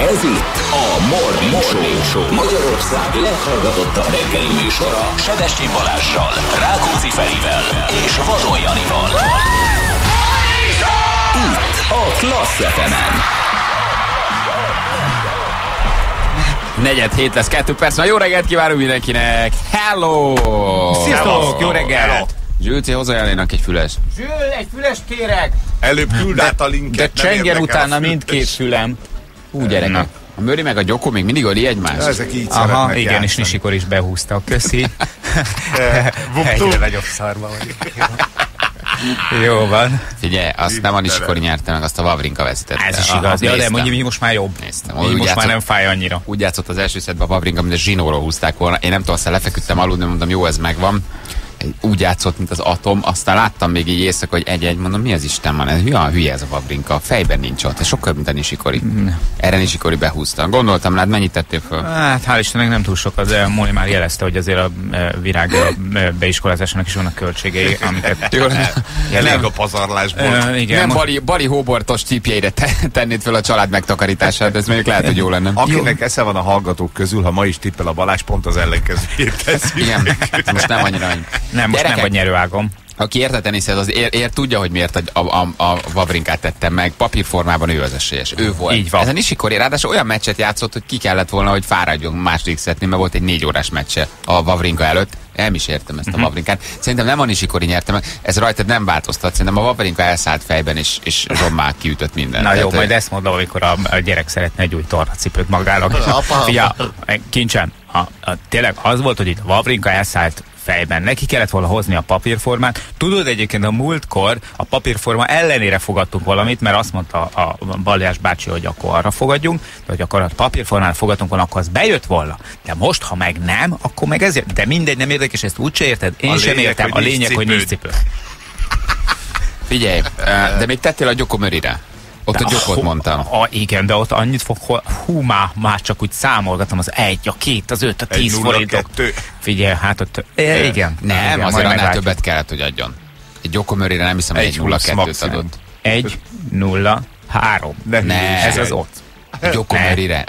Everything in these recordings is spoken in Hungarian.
Ez itt a Morning Show. Magyarország leghallgatottabb reggeli műsora. Sebestyi Balázzsal, Rákóczi Ferivel és Vadon Janival. Itt a Klassz FM-en. 6:45 lesz, 2 perc. Na, jó reggelt kívánunk mindenkinek! Hello! Sziasztok! Jó reggelt! Zsülci, hozzájárulnak egy füles. Zsül, egy füles kérek! Előbb küld át a linket. De csenger utána mindkét fülem. Hú, gyerekek. A Möri meg a Gyokó még mindig öli egymást. Ezek így aha, szeretnek igen, játszani. És Nisikor is behúzta. Köszi. Egyre nagyobb szarba vagyok. Jó van. Figyelj, azt nem a Nisikor nyerte meg, azt a Wawrinka vesztette. Ez is igaz. Ja, de mondjuk így most már jobb. Így most már nem fáj annyira. Úgy játszott az első szettben a Wawrinka, mint a zsinóról húzták volna. Én nem tudom, aztán lefeküdtem aludni, mondom, jó, ez megvan. Úgy játszott, mint az atom, aztán láttam még így éjszaka, hogy egy-egy, mondom, mi az Isten van, ez hülye ez a Wawrinka, fejben nincs ott, ez sokkal, mint a Nisikori. Erre Nisikori behúztam. Gondoltam, lát, mennyit tettél föl? Hát hál' Istennek nem túl sokat, de Móni már jelezte, hogy azért a Virág beiskolázásának is vannak költségei, amiket jelenleg a pazarlásból. Igen, nem bali hóbortos típjeire tennéd föl a család megtakarítását, ez mondjuk lehet, hogy jó lenne. Akinek esze van a hallgatók közül, ha ma is tippel a Balázs, pont az ellenkezőjét teszi. Igen, most nem annyira. Nem, most nem vagy nyerőágom. Aki érte teniszhez, az tudja, hogy miért a Wawrinkát tettem meg. Papírformában ő az esélyes. Ő volt. Így van. Ez a Nisikori, ráadásul olyan meccset játszott, hogy ki kellett volna, hogy fáradjon második szettnél, mert volt egy 4 órás meccse a Wawrinka előtt. Nem is értem ezt a Wawrinkát. Szerintem nem a Nisikori nyerte meg, ez rajtad nem változtat. Szerintem a Wawrinka elszállt fejben, és rommá kiütött mindent. Na jó, tehát, majd ezt mondom, amikor a gyerek szeretne egy új tornacipőt magának. Ja, Kincsen, tényleg az volt, hogy itt a Wawrinka elszállt fejben. Neki kellett volna hozni a papírformát. Tudod, egyébként a múltkor a papírforma ellenére fogadtunk valamit, mert azt mondta a Balázs bácsi, hogy akkor arra fogadjunk, de hogy akkor a papírformán fogadtunk volna, akkor az bejött volna. De most, ha meg nem, akkor meg ezért. De mindegy, nem érdekes, ezt úgyse érted. Én sem értem. A lényeg, hogy nincs cipő. Figyelj, de még tettél a Gyoko Mörire. Ott a Gyokót mondtam. Igen, de ott annyit fog, hogy hú, már csak úgy számolgatom, az 1, a 2, az 5, a 10 forintok. Figyelj, hát ott... Igen. Nem, azért annál többet kellett, hogy adjon. Egy Gyoko Mörire nem hiszem, hogy 1-0-2-t adott. 1-0-3. Nem, ez az ott. Gyoko Mörire.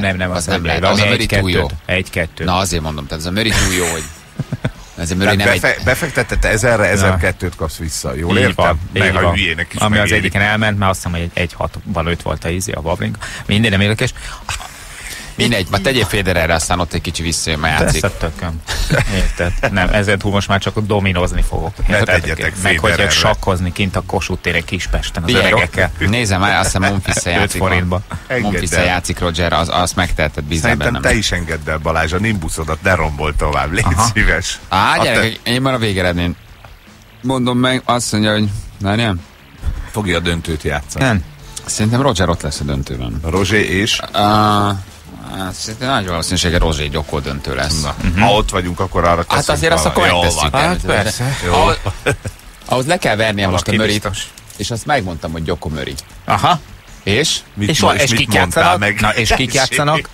Nem, az nem lehet. Az a Möri túl jó. 1-2. Na, azért mondom, tehát az a Möri túl jó, hogy... Befektetett 1000-re, 1200-t kapsz vissza. Jól értem? Meg a hülyének is. Ami az egyiken elment, már azt hiszem, hogy 1,65 volt a Wawrinka. Minden nem érdekes. Mindegy, ma tegyél Federerre, aztán ott egy kicsi visszajön, már játszik. Tesz a tököm. Érted? Nem, ezen túl most már csak dominozni fogok. Ne tegyetek Federerre. Meg hogy sakkozni kint a Kossuth téren Kispesten az öregekkel. Nézem már, azt hiszem Monfils-szel játszik. 5 forintba. Monfils-szel játszik, Roger, azt megteheted, bízzál bennem. Szerintem te is engedd el, Balázs, a nimbuszodat ne rombold tovább, légy szíves. Á, gyerekek, én már a végeredmény. Mondom meg, azt mondja, hogy nem. Fogja a döntőt játszani. Nem. Szerintem Roger ott lesz a döntőben. Roger és? Szerintem nagy valószínűsége Rozsé Gyokó döntő lesz. Ha ott vagyunk, akkor arra teszünk. Hát azért azt akkor megtesszük. Hát persze. Ahhoz le kell vernie most a Mörit. És azt megmondtam, hogy Gyoko Möri. Aha. És kik játszanak? Na, és kik játszanak?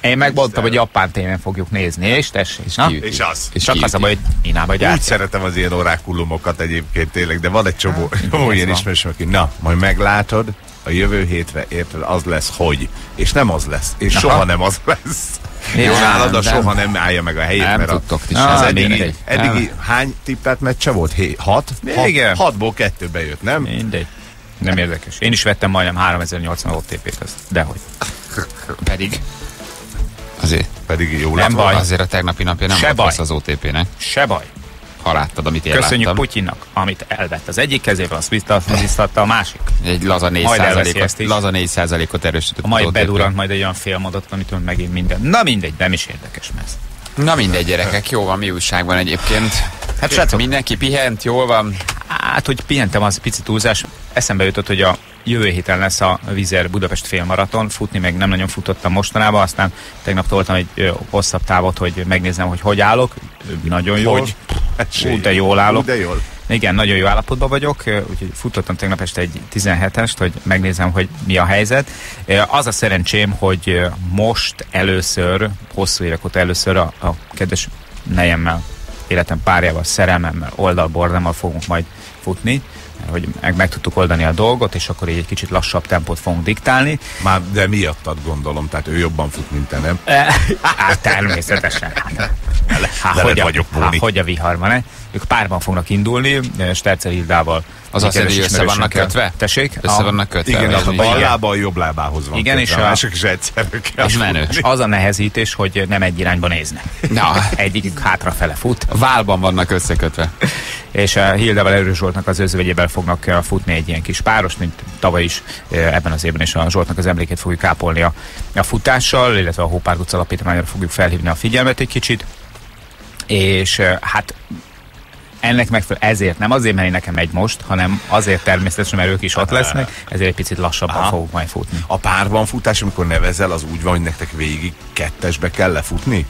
Én megmondtam, hogy Japán tévén fogjuk nézni, és tessék. És az. És csak az a baj, hogy Inába gyártja. Úgy szeretem az ilyen orákulumokat egyébként tényleg, de van egy csomó ilyen ismerősöm, aki na, majd meglátod, a jövő hétre érted, az lesz, hogy. És nem az lesz. És aha, soha nem az lesz. Jó, nálad a soha nem állja meg a helyét. Nem mert tudtok ti sem. Eddigi hány tippelt meccse volt? 6? 6-ból 2 bejött, nem? Mindegy. Nem érdekes. Én is vettem majdnem 3080 OTP-t ezt. Dehogy. Pedig? Azért. Pedig jó lett volna. Azért a tegnapi napja nem volt rossz az OTP-nek. Se baj. Ha láttad, amit én köszönjük láttam. Putyinnak, amit elvett az egyik kezébe, azt visszaadta a másik. Egy laza 4%-ot erősített. A mai bedurant majd egy olyan félmondat, amitől megint minden. Na mindegy, nem is érdekes messz. Na mindegy, gyerekek, jó van, mi újság van egyébként. Hát srácok, mindenki pihent, jól van. Hát, hogy pihentem, az pici túlzás. Eszembe jutott, hogy a jövő héten lesz a Vizer Budapest félmaraton. Futni meg nem nagyon futottam mostanában, aztán tegnap toltam egy hosszabb távot, hogy megnézem, hogy állok. Nagyon jó. De jól állok. De jól. Igen, nagyon jó állapotban vagyok, úgyhogy futottam tegnap este egy 17-est, hogy megnézem, hogy mi a helyzet. Az a szerencsém, hogy most először, hosszú évek óta először a kedves nejemmel, életem párjával, szerelmemmel, oldalbordámmal fogunk majd futni. hogy meg tudtuk oldani a dolgot, és akkor így egy kicsit lassabb tempót fogunk diktálni. Már de miattad gondolom, tehát ő jobban fut, mint te, nem? Hát természetesen. Hogy a viharban, ne? Ők párban fognak indulni, Sterzer Hildával. Az azt jelenti, hogy össze vannak kötve? Tessék? Össze vannak kötve. Igen, a bal lába a jobb lábához van. Igen, és a másik is egyszerűen kell. És menős. Az a nehezítés, hogy nem egy irányba néznek. Na. Egyikük hátrafele fut. Válban vannak összekötve. És a Hildával, Erős Zsoltnak az özvegyével fognak futni egy ilyen kis páros, mint tavaly is ebben az évben, és a Zsoltnak az emlékét fogjuk ápolni a futással, illetve a Hópárduc alapítványra fogjuk felhívni a figyelmet egy kicsit. És hát ennek megfelelően, ezért nem azért, mert nekem megy most, hanem azért természetesen, mert ők is ott lesznek, ezért egy picit lassabban fogok majd futni. A párban futás, amikor nevezel, az úgy van, hogy nektek végig kettesbe kell lefutni?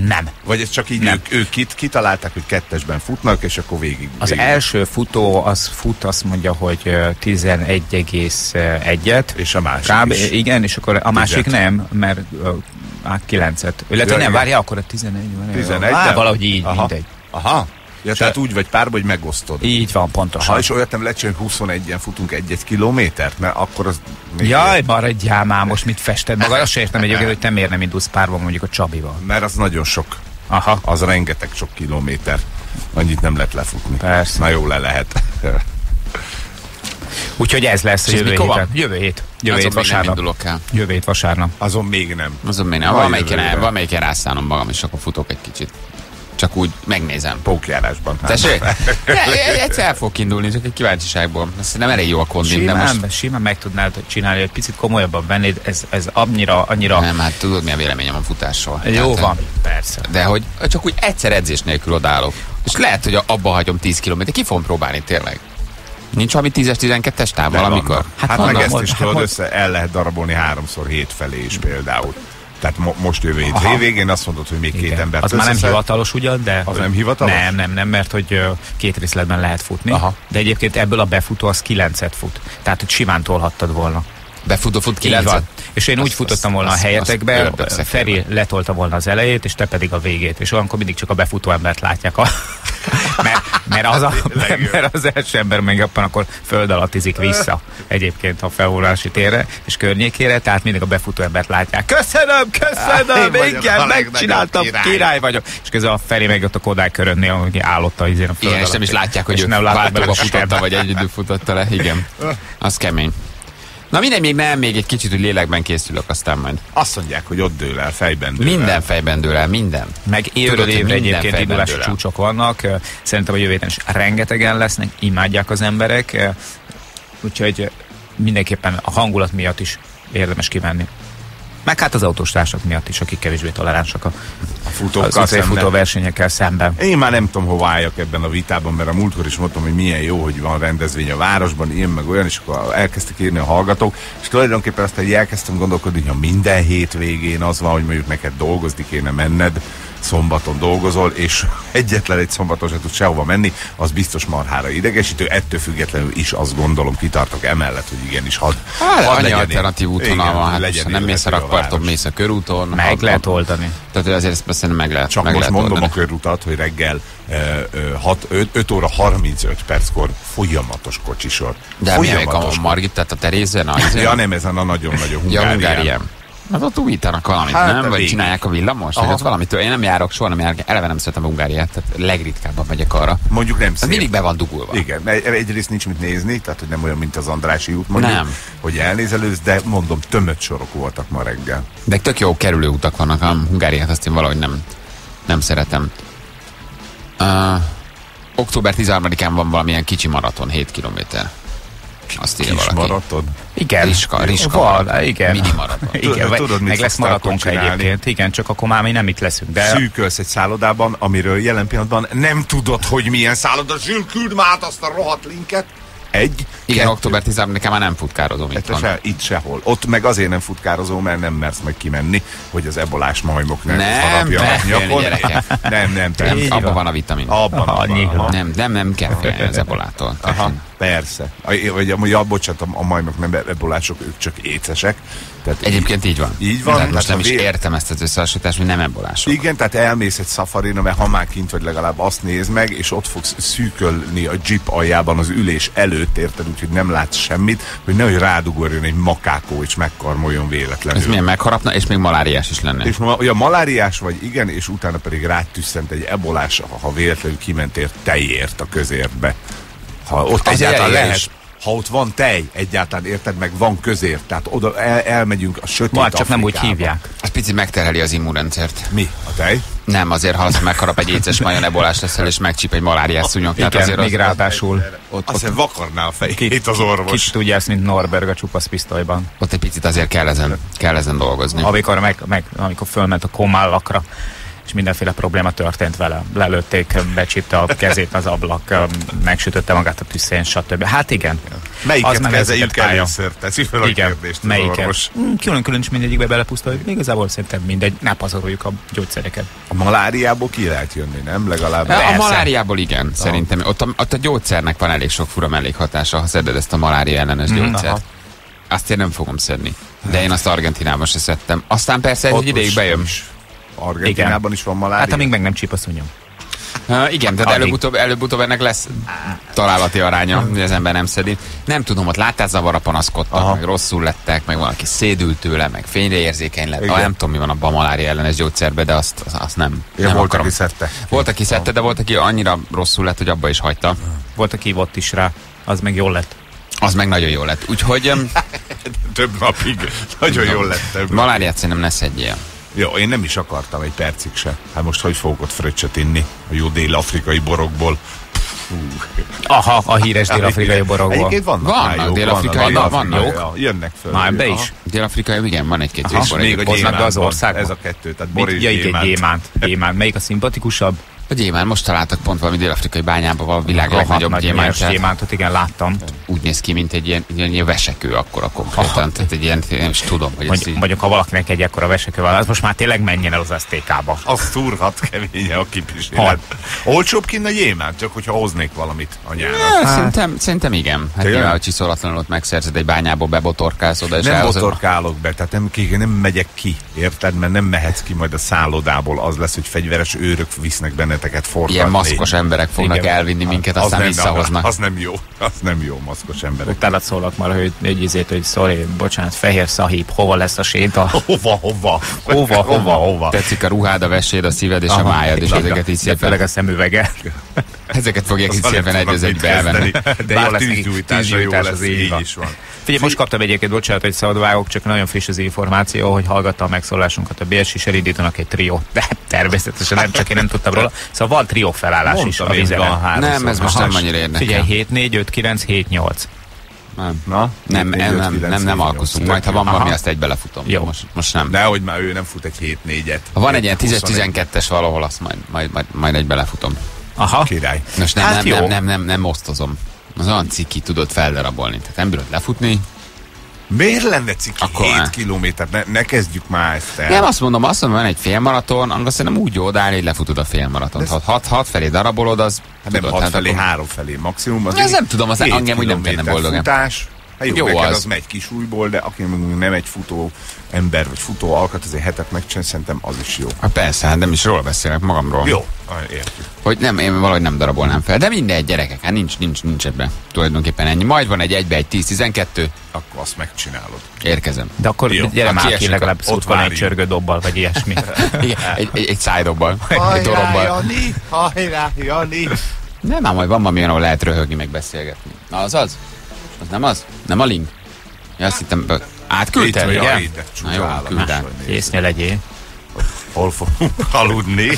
Nem. Vagy ez csak így ők kitalálták, hogy kettesben futnak, és akkor végig. Az első futó, az fut, azt mondja, hogy 11,1-et. És a másik is. Igen, és akkor a másik nem, mert a 9-et. Illetve nem, várja, akkor a 11 van. 11, valahogy így, mindegy. Aha. Ja, tehát úgy vagy párba, hogy megosztod. Így van, pontosan. Ha is olyat nem lecsinálunk, 21-en futunk egy-egy kilométert, mert akkor az... Jaj, maradjál már, most mit fested magad? Azt sem értem egyébként, hogy te miért nem indulsz párban mondjuk a Csabival. Mert az nagyon sok. Aha. Az rengeteg sok kilométer. Annyit nem lehet lefutni. Persze. Na jó, le lehet. Úgyhogy ez lesz jövő héten. Jövő hét. Jövő hét vasárnap. Jövő hét vasárnap. Azon még nem. Azon még nem. Valamelyiken rászállom magam, és akkor futok egy kicsit. Csak úgy megnézem. Pókjárásban. Tessék? Egyszer el fog indulni, csak egy kíváncsiságból. Nem elég jó a kondi. Simán meg tudnád csinálni, hogy picit komolyabban vennéd, ez annyira... Nem, hát tudod, mi a véleményem a futásról. Jó van, persze. De hogy csak úgy egyszer edzés nélkül odállok. És lehet, hogy abba hagyom 10 kilométer. Ki fogom próbálni tényleg? Nincs valami 10-12-es táv valamikor? Hát meg ezt is tudod, össze el lehet darabolni 3x7 felé is például. Tehát most jövő évvégén azt mondod, hogy még két ember. Az már nem hivatalos ugyan, de... Az nem hivatalos? Nem, mert hogy két részletben lehet futni. Aha. De egyébként ebből a befutó az 9-et fut. Tehát, hogy simán tolhattad volna. Befutó fut 9-et? És én úgy futottam volna a helyetekbe, Feri letolta volna az elejét, és te pedig a végét. És olyankor mindig csak a befutó embert látják. Mert az első ember meg abban akkor föld alatt izik vissza egyébként a felvonulási térre és környékére, tehát mindig a befutó embert látják. Köszönöm, igen, megcsináltam, király vagyok. És közben a Feri meg ott a Kodály körönnél, aki állott a föld alatt. Igen, és nem is látják, hogy ő váltóba futotta, vagy együtt futotta le. Igen, az kemény. Na mindegy, még egy kicsit, hogy lélekben készülök, aztán majd. Azt mondják, hogy ott dől el, fejben dől el. Minden fejben dől el, minden. Meg évről évre egyébként indulási csúcsok vannak. Szerintem a jövő héten is rengetegen lesznek, imádják az emberek. Úgyhogy mindenképpen a hangulat miatt is érdemes kimenni. Meg hát az autóstársak miatt is, akik kevésbé toleránsak az futóversenyekkel szemben. Én már nem tudom, hova álljak ebben a vitában, mert a múltkor is mondtam, hogy milyen jó, hogy van rendezvény a városban, ilyen meg olyan, és akkor elkezdtek írni a hallgatók, és tulajdonképpen aztán elkezdtem gondolkodni, hogy ha minden hétvégén az van, hogy mondjuk neked dolgozni kéne menned, szombaton dolgozol, és egyetlen egy szombaton sem tud sehova menni, az biztos marhára idegesítő, ettől függetlenül is azt gondolom, kitartok emellett, hogy igenis annyi alternatív útvonal van, hát nem mész a rakparton, mész a körúton. Meg lehet oldani. Tehát azért ezt meg lehet. Csak most mondom a körutat, hogy reggel 5 óra 35 perckor folyamatos kocsisor. De milyen a Margit, tehát a Terézen? Ja nem, ezen a nagyon-nagyon Hungárián. Hát ott újítanak valamit, hát, nem? Vagy csinálják a villamos? Vagy ott valamitől. Én nem járok, soha nem járok. Eleve nem szeretem a Hungáriát, tehát legritkábban megyek arra. Mondjuk nem szép. Mindig be van dugulva. Igen, egyrészt nincs mit nézni, tehát hogy nem olyan, mint az Andrássy út mondjuk, nem. Hogy elnézelősz, de mondom, tömött sorok voltak ma reggel. De tök jó kerülő utak vannak, a Hungáriát azt én valahogy nem szeretem. Október 13-án van valamilyen kicsi maraton, 7 kilométer. Azt írja valaki. Maraton? Igen. Riska maraton. Igen. Mini maraton. Igen. Tudod, meg lesz maratonka egyébként. Igen, csak akkor már mi nem itt leszünk. De... Szűkölsz egy szállodában, amiről jelen pillanatban nem tudod, hogy milyen szálloda. Zsül, küld már azt a rohadt linket. Egy. Igen, kettő. Október 13-án nekem már nem futkározom itthon. Itt sehol. Ott meg azért nem futkározom, mert nem mersz meg kimenni, hogy az ebolás majmok nem harapja a nyakon. Nem. Abban van a vitamin. Nem kell félni az ebolától. Persze. Bocsánat, a majmok nem ebolások, ők csak écesek. Tehát egyébként így van. Tehát most nem is értem ezt az összehasonlítást, hogy nem ebolások. Igen, tehát elmész egy szafarina, mert ha már kint vagy, legalább azt nézd meg, és ott fogsz szűkölni a jeep aljában az ülés előtt, érted, úgyhogy nem látsz semmit, hogy nehogy rádugorjon egy makákó, és megkarmoljon véletlenül. Ez milyen megharapna, és még maláriás is lenne. És olyan maláriás vagy, igen, és utána pedig rátüsszent egy ebolás, ha véletlenül kimentél tejért a közértbe. Ha ott egyáltalán lehet. Ha ott van tej, egyáltalán érted, meg van közért, tehát oda elmegyünk a sötét Afrikába. Csak nem úgy hívják. Ez picit megterheli az immunrendszert. Mi? A tej? Nem, azért ha azt megharap egy éces majon, ebolás leszel, és megcsíp egy maláriás szúnyog. Igen, azért még ráadásul. Azért vakarná a fejét az orvos. Kicsit úgy jársz, mint Norberg a csupasz pisztolyban. Ott egy picit azért kell ezen dolgozni. Amikor fölment a komállakra, és mindenféle probléma történt vele. Lelőtték, becsípte a kezét az ablak, megsütötte magát a tüszén, stb. Hát igen. Melyiket kezeljük először? Teszi fel a kérdést, az orvos. Külön-külön is mindegyikbe belepusztoljuk. Igazából szerintem mindegy. Ne pazaroljuk a gyógyszereket. A maláriából ki lehet jönni, nem? Legalább. A maláriából igen, szerintem. Ott a gyógyszernek van elég sok fura mellékhatása, ha szeded ezt a malária ellenes gyógyszert. Azt én nem fogom szedni. De én azt Argentinában se szedtem. Aztán persze egy ideig bejön. Argentinában igen. Is van malária. Hát amíg meg nem csíp a szúnyom. Igen, tehát előbb-utóbb ennek lesz találati aránya, hogy az ember nem szedi. Nem tudom, ott látászavarra panaszkodtak, meg rosszul lettek, meg valaki szédült tőle, meg fényre érzékeny lett. Nem tudom, mi van abban a malária ellenes gyógyszerben, de azt nem. Nem volt, aki szedte. Volt, aki szedte, de volt, aki annyira rosszul lett, hogy abba is hagyta. Volt, aki hívott is rá, az meg jól lett. Az meg nagyon jól lett. Úgyhogy... több napig nagyon jól lett. Maláriát szerintem ne szedjél. Jó, én nem is akartam egy percig se. Hát most hogy fogok ott fröccset inni a jó dél-afrikai borokból? Aha, a híres dél-afrikai borokból. Egyébként vannak dél-afrikai, vannak. Jönnek föl. Már be is. Dél-afrikai, igen, van egy-két jó bor. Még az országban. Ez a kettő, tehát bor és gyémánt. Melyik a szimpatikusabb? A gyémánt. Most találtak pont valami dél-afrikai bányában, a világ legnagyobb gyémántját. Gyémántot, igen, láttam. Úgy néz ki, mint egy ilyen vesekő akkora konkrétan. Tehát egy ilyen, nem is tudom, hogy ez így... Mondjuk, ha valakinek egy ekkora vesekő van, az most már tényleg menjen el az asztékába. Az túrhat keménye a kipizsnélet. Olcsóbb kint a gyémánt, csak hogyha hoznék valamit a nyáron. Szerintem igen. Hát nyilván, hogy csiszolatlanul ott megszerzed egy bányából, bebotorkálsz oda, és nem botorkálok be, tehát nem megyek ki, érted? Mert nem mehetsz ki majd a szállodából, az lesz, hogy fegyveres őrök visznek benne. Ilyen maszkos emberek fognak elvinni minket, aztán az visszahoznak. Az nem jó, maszkos emberek. Utána szólok már, hogy sorry, bocsánat, fehér szahib, hova lesz a séta? Hova. Tetszik a ruhád, a veséd, a szíved és a májad, és ezeket így szépen. Főleg a szemüvege. Ezeket fogják így szépen egyezőkbe elvenni. De jó lesz, tűzgyújtás az így is van. Figyelj, most kaptam egyébként, bocsánat, hogy szabadvágok, csak nagyon friss az információ, hogy hallgatta a megszólásunkat a BSI, és elindítanak egy triót. De természetesen nem, csak én nem tudtam róla. Szóval van trió felállás. Mondtam is a vizelen. Nem, ez most nem annyira érnek. Figyelj, 7, 4, 5, 9, 7, 8. Nem alkuszunk. Majd, ha van valami, azt egybe lefutom. Jó. Most nem. Dehogy már ő nem fut egy 7-4-et. Ha van egy ilyen 10-12-es valahol, azt majd egybe lefutom. Aha. Király. Most nem osztozom. Az olyan ciki, tudod feldarabolni. Tehát nem bírod lefutni. Miért lenne ciki 7 kilométer? Ne kezdjük már ezt el. Nem, azt mondom, van egy félmaraton, angol szerintem úgy jó odáll, hogy lefutod a félmaratont. Ha 6 felé darabolod, az... Hát nem 6 felé, 3 felé maximum. Az nem tudom, az engem úgy nem tenne boldog. Futás, jó, neked az megy kis újból, de aki nem egy futó ember, vagy futó alkat, azért hetet megcsinálni, szerintem az is jó. Hát persze, hát nem is róla beszélek, magamról. Jó, értjük. Hogy nem, én valahogy nem darabolnám fel, de mindegy, gyerekek, hát nincs ebben tulajdonképpen ennyi. Majd van egy egybe, egy 10-12. Akkor azt megcsinálod. Érkezem. De akkor jó, gyere már ki, legalább ott van egy csörgődobbal, vagy ilyesmi. Igen, egy szájdobbal, egy dorobbal. Hajrá, Jani! Nem, már majd van valami, ahol lehet röhögni, meg beszélgetni. Na, az? Nem a link? Ja, azt hittem, átküldtem, igen? Na jó, küld át. Észnél legyél. Hol fogunk aludni?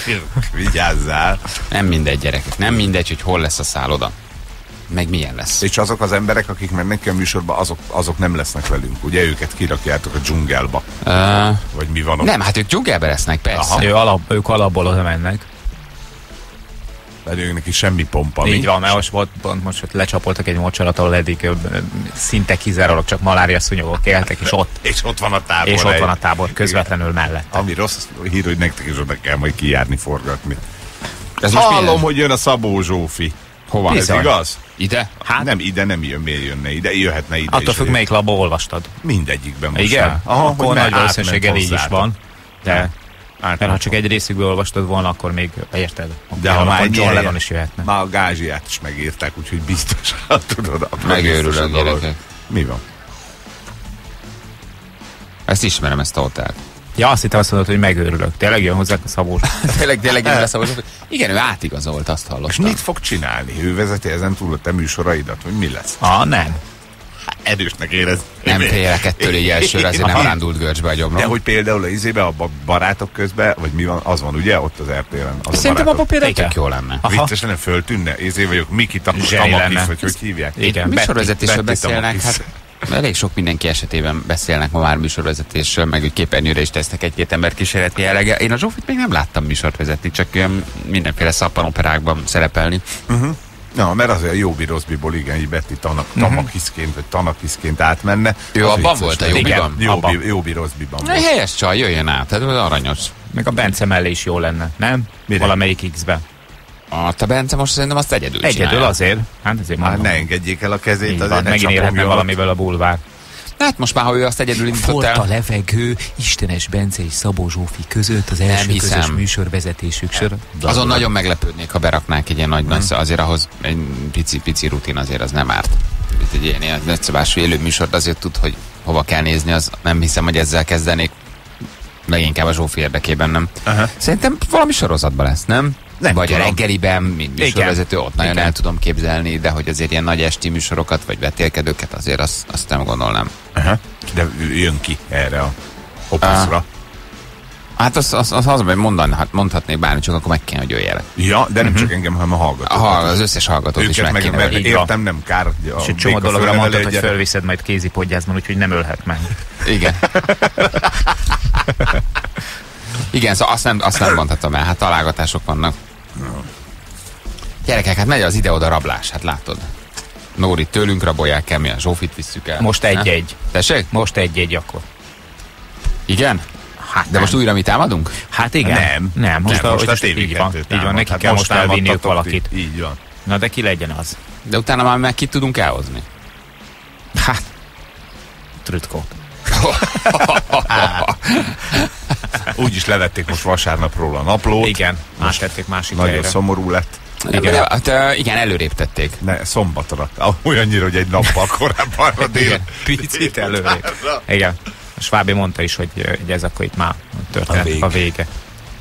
Vigyázzál! Nem mindegy, gyerekek. Nem mindegy, hogy hol lesz a szálloda. Meg milyen lesz. És azok az emberek, akik mennek ki a műsorba, azok nem lesznek velünk. Ugye őket kirakjátok a dzsungelba. Vagy mi van ott? Nem, hát ők dzsungelbe lesznek, persze. Ők alapból oda mennek. pedig neki semmi pompa. Így van, mert most lecsapoltak egy mocsarat, ahol eddig szinte kizárólag csak malária szúnyogok éltek, és ott van a tábor. És ott van a tábor közvetlenül mellett. Ami rossz hír, hogy nektek is oda kell majd kijárni, forgatni. Hallom, hogy jön a Szabó Zsófi. Hova? Bizony. Ez igaz? Ide? Hát? Nem, ide nem jön, miért jönne ide? Jöhetne ide. Attól függ, melyik labba olvastad. Mindegyikben most. Igen? Aha, akkor nagy valószínűséggel így is van. De, mert ha csak egy részükből olvastad volna, akkor még érted. De ha már John Lennon is jöhetne. Már a Gázsiát is megírták, úgyhogy biztos, tudod. Megőrül a gyerekek. Mi van? Ezt ismerem, ezt a hotelt. Ja, azt hittem, azt mondod, hogy megőrülök. Tényleg jön hozzá a Szabó Zsófi. Tényleg jön a Szabó Zsófi. Igen, ő átigazolt, azt hallottam. És mit fog csinálni? Ő vezeti ezen túl a te műsoraidat, hogy mi lesz? Nem. Erősnek érez. Nem félek ettől így elsőre, azért nem rándult görcsbe a gyomrom. De hogy például az izébe, a Barátok közben, vagy mi van, az van ugye, ott az RTL-en. Szerintem abban például tök jó lenne. Viccesen nem föltűnne, izé vagyok, Miki Tamakis, vagy hogy hívják. Igen, műsorvezetésről beszélnek, hát. Elég sok mindenki esetében beszélnek ma már műsorvezetésről, meg képernyőre is tesznek egy-két ember kísérleti jellege. Én a Zsófit még nem láttam műsort vezetni, csak mindenféle szappanoperákban szerepelni. Na, mert azért a Jóbi-Rosszbiból igen, így Betty Tamakiszként vagy Tanakiszként átmenne. Jó, abban volt a Jóbiban. Jóbi-Rosszbiban volt. Helyes csaj, jöjjön át, ez aranyos. Meg a Bence mellé is jó lenne, nem? Valamelyik X-be. A Bence most szerintem azt egyedül csinálja. Egyedül azért. Hát azért már ne engedjék el a kezét, azért ne csapomjon valamiből a bulvár. Hát most már, ha ő azt egyedül indított el. Forrt a levegő, Istenes Bence és Szabó Zsófi között az első közös műsorvezetésük sor. Azon nagyon meglepődnék, ha beraknák egy ilyen nagy, azért ahhoz egy pici rutin azért az nem árt. Egy ilyen nagyszabású élő műsort azért tud, hogy hova kell nézni, az nem hiszem, hogy ezzel kezdenék. Leginkább a Zsófi érdekében, nem? Szerintem valami sorozatban lesz, nem? Nem vagy tudom. A reggeliben, mint műsorvezető, ott nagyon el tudom képzelni, de hogy azért ilyen nagy esti műsorokat, vagy vetélkedőket, azért azt nem gondolnám. De jön ki erre a hoposzra. Hát mondhatnék bármi, csak akkor meg kéne, hogy jöjjön. Ja, de nem csak engem, hanem a hallgatókat. Az összes hallgatót is meg kéne. Értem, nem kár. És egy csomó dologra mondtad, hogy fölviszed majd kézipodgyászban, úgyhogy nem ölhet meg. Igen. Igen, szóval azt nem mondhatom el, hát találgatások vannak. Gyerekek, hát megy az ide-oda rablás, hát látod. Nóri tőlünk rabolják el, mi a Zsófit visszük el. Most egy-egy. Tessék? Most egy-egy akkor. Igen? Hát de nem. Most újra mi támadunk? Hát igen. Nem. Most a tévé így van, neki hát kell most elvinniük valakit. Így van. Na de ki legyen az? De utána már meg kit tudunk elhozni? Hát, Trütkót. Úgy is levették most vasárnapról a naplót. Igen, áttették másik helyre. Nagyon szomorú lett. Igen, előrébb tették. Szombatra. Olyannyira, hogy egy nappal korábban a dél. Picit előrébb. Igen. Svábi mondta is, hogy ez akkor itt már történt a vége.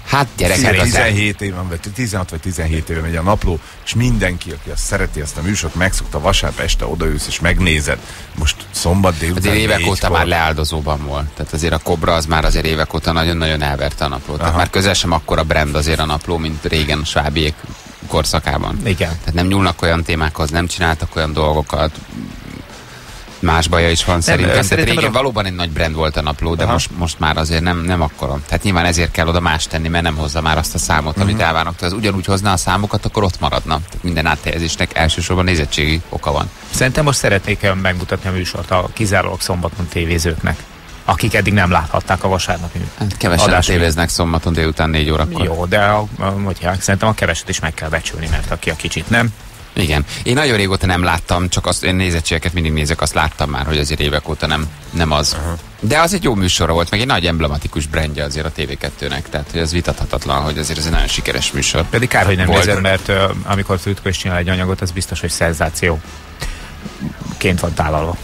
Hát gyerekek, 17 éven, vagy 16 vagy 17 éve megy a napló, és mindenki, aki azt szereti, ezt a műsort megszokta, vasárnap este odaülsz és megnézed. Most szombat délután. Azért évek óta már leáldozóban volt. Tehát azért a Kobra az már azért évek óta nagyon-nagyon elverte a naplót. Tehát már közel sem akkora brand azért a napló, mint régen a Svábiék korszakában. Igen. Tehát nem nyúlnak olyan témákhoz, nem csináltak olyan dolgokat. Más baja is van szerintem. Régen valóban egy nagy brand volt a napló, de most már azért nem akkora. Tehát nyilván ezért kell oda más tenni, mert nem hozza már azt a számot, amit elvárnak. Tehát ugyanúgy hozná a számokat, akkor ott maradna. Tehát minden áthelyezésnek elsősorban nézettségi oka van. Szerintem most szeretnék megmutatni a műsort a kizárólag szombaton tévézőknek, akik eddig nem láthatták a vasárnapi műsort. Kevesen tévéznek szombaton délután 4 órakor. Jó, de szerintem a keveset is meg kell becsülni, mert aki a kicsit nem. Igen. Én nagyon régóta nem láttam, csak azt én nézettségeket mindig nézek, azt láttam már, hogy azért évek óta nem az. De az egy jó műsor volt, meg egy nagy emblematikus brandje azért a TV2-nek, tehát hogy az vitathatatlan, hogy azért ez egy nagyon sikeres műsor. Pedig kár, hogy nem nézed, mert amikor Trütko is csinál egy anyagot, az biztos, hogy szenzációként van tálalva.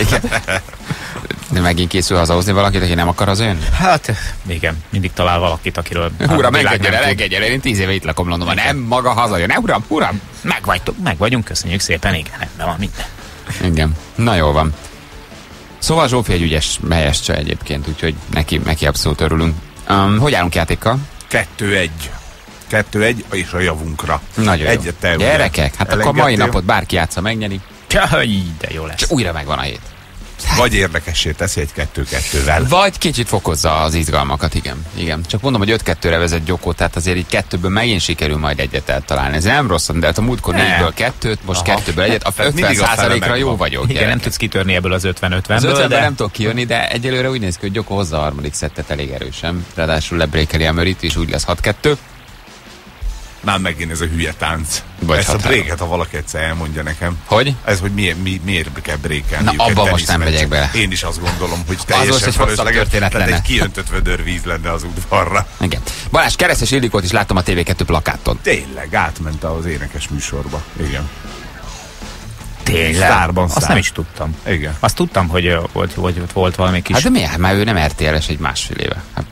Igen. De megint készül hazahozni valakit, aki nem akar hazajönni? Hát, igen, mindig talál valakit, akiről... Uram, megegyere, én 10 éve itt lakom Londonban, nem maga hazajön, uram, meg vagyunk, köszönjük szépen, igen, nem van minden. Igen, na jól van. Szóval Zsófi egy ügyes, melyes csaj egyébként, úgyhogy neki abszolút örülünk. Hogy állunk játékkal? 2-1. 2-1, és a javunkra. Nagyon jó. Gyerekek, hát akkor mai napot bárki játsza megnyeri. De jó lesz. Újra megvan a hét. Vagy érdekessé teszi egy 2-2-vel. Vagy kicsit fokozza az izgalmakat, igen. Igen. Csak mondom, hogy 5-2-re vezet Gyoko, tehát azért így 2-ből megint sikerül majd egyet eltalálni. Ez nem rossz, de hát a múltkor 4-ből 2-t, most 2-ből 1-et, a 50%-ra jó vagyok. Igen, nem tudsz kitörni ebből az 50-50-ből. Az 50-ből nem tudok kijönni, de egyelőre úgy néz ki, hogy Gyoko hozza a harmadik szettet elég erősen. Ráadásul lebrékeli a Murrayt, és úgy lesz 6-2. Már megint ez a hülye tánc. Ezt a bréket, ha valaki egyszer elmondja nekem. Hogy? Ez, hogy miért kell brékelni. Na, abban most nem megyek bele. Én is azt gondolom, hogy teljesen felesleges, tehát egy kiöntött vödörvíz lenne az udvarra. Igen. Balázs, Keresztes Ildikót is láttam a TV2 plakáton. Tényleg, átment az énekes műsorba. Igen. Tényleg? Sztárban sztár. Azt nem is tudtam. Igen. Azt tudtam, hogy volt valami kis... Hát de miért? Már ő nem RTL-es egy másfél éve. Hát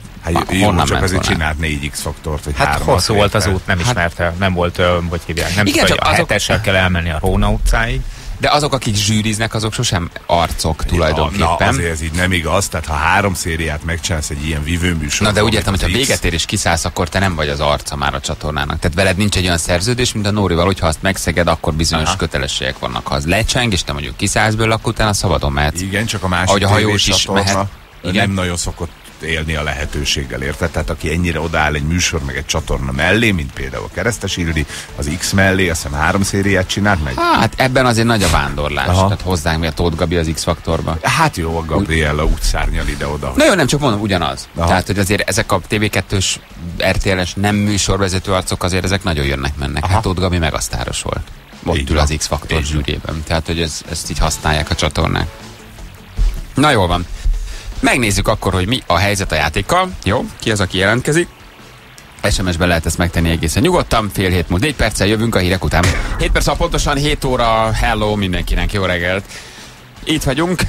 jó, csak azért csinált 4X-faktort, vagy 3-at. Hát hosszú volt az út, nem ismerte, nem volt, hogy hívják, nem tudta, hogy a 7-essel kell elmenni a Róna utcáig. De azok, akik zsűriznek, azok sosem arcok tulajdonképpen. Na, azért ez így nem igaz, tehát ha 3 szériát megcsinálsz egy ilyen vívőműsor. Na de úgy értem, hogy ha véget ér és kiszállsz, akkor te nem vagy az arca már a csatornának. Tehát veled nincs egy olyan szerződés, mint a Nórival, hogyha azt megszeged, akkor bizonyos kötelességek vannak. Ha az lecseng, és te mondjuk kiszállsz belőle, akkor utána szabadon mehetsz. Igen, csak a másik tévécsatorna nem nagyon szokott élni a lehetőséggel, érted? Tehát aki ennyire odaáll egy műsor, meg egy csatorna mellé, mint például a Keresztes Ildi, az X mellé, azt hiszem 3 szériát csinált meg. Hát ebben azért nagy a vándorlás. Aha. Tehát hozzánk mi a Tóth Gabi az X-faktorba. Hát jó, a Gabriella úgy szárnyal ide-oda. Na jó, nem csak mondom, ugyanaz. Aha. Tehát, hogy azért ezek a TV2-s, RTL-es nem műsorvezető arcok, azért ezek nagyon jönnek-mennek. Hát Tóth Gabi meg a sztáros volt. Ott ül az X-faktor zsűrében. Tehát, hogy ezt így használják a csatornák. Na jól van. Megnézzük akkor, hogy mi a helyzet a játékkal. Jó, ki az, aki jelentkezik. SMS-ben lehet ezt megtenni egészen nyugodtan. 6:04, jövünk a hírek után. 7 perc, ha pontosan 7 óra. Hello mindenkinek, jó reggelt. Itt vagyunk.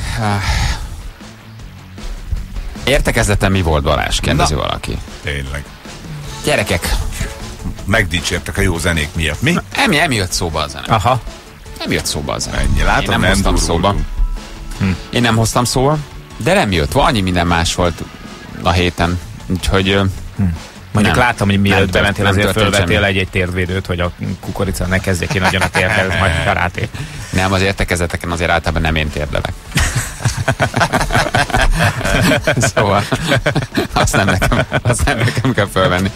Értekezleten mi volt, Balázs? Kérdezi valaki. Tényleg. Gyerekek. Megdicsértek a jó zenék miatt, mi? Nem jött szóba a zene. Aha. Nem jött szóba a zene. Ennyi, látom, én nem hoztam szóba. Én nem hoztam szóba. De nem jött, annyi minden más volt a héten, úgyhogy... Mondjuk nem. Láttam, hogy mielőtt bementél, azért fölvetél egy térdvédőt, hogy a kukorica ne kezdjék én nagyon a térhez, majd karáté. Nem, az értekezeteken azért általában nem én térdelek. Szóval azt nem nekem kell fölvenni.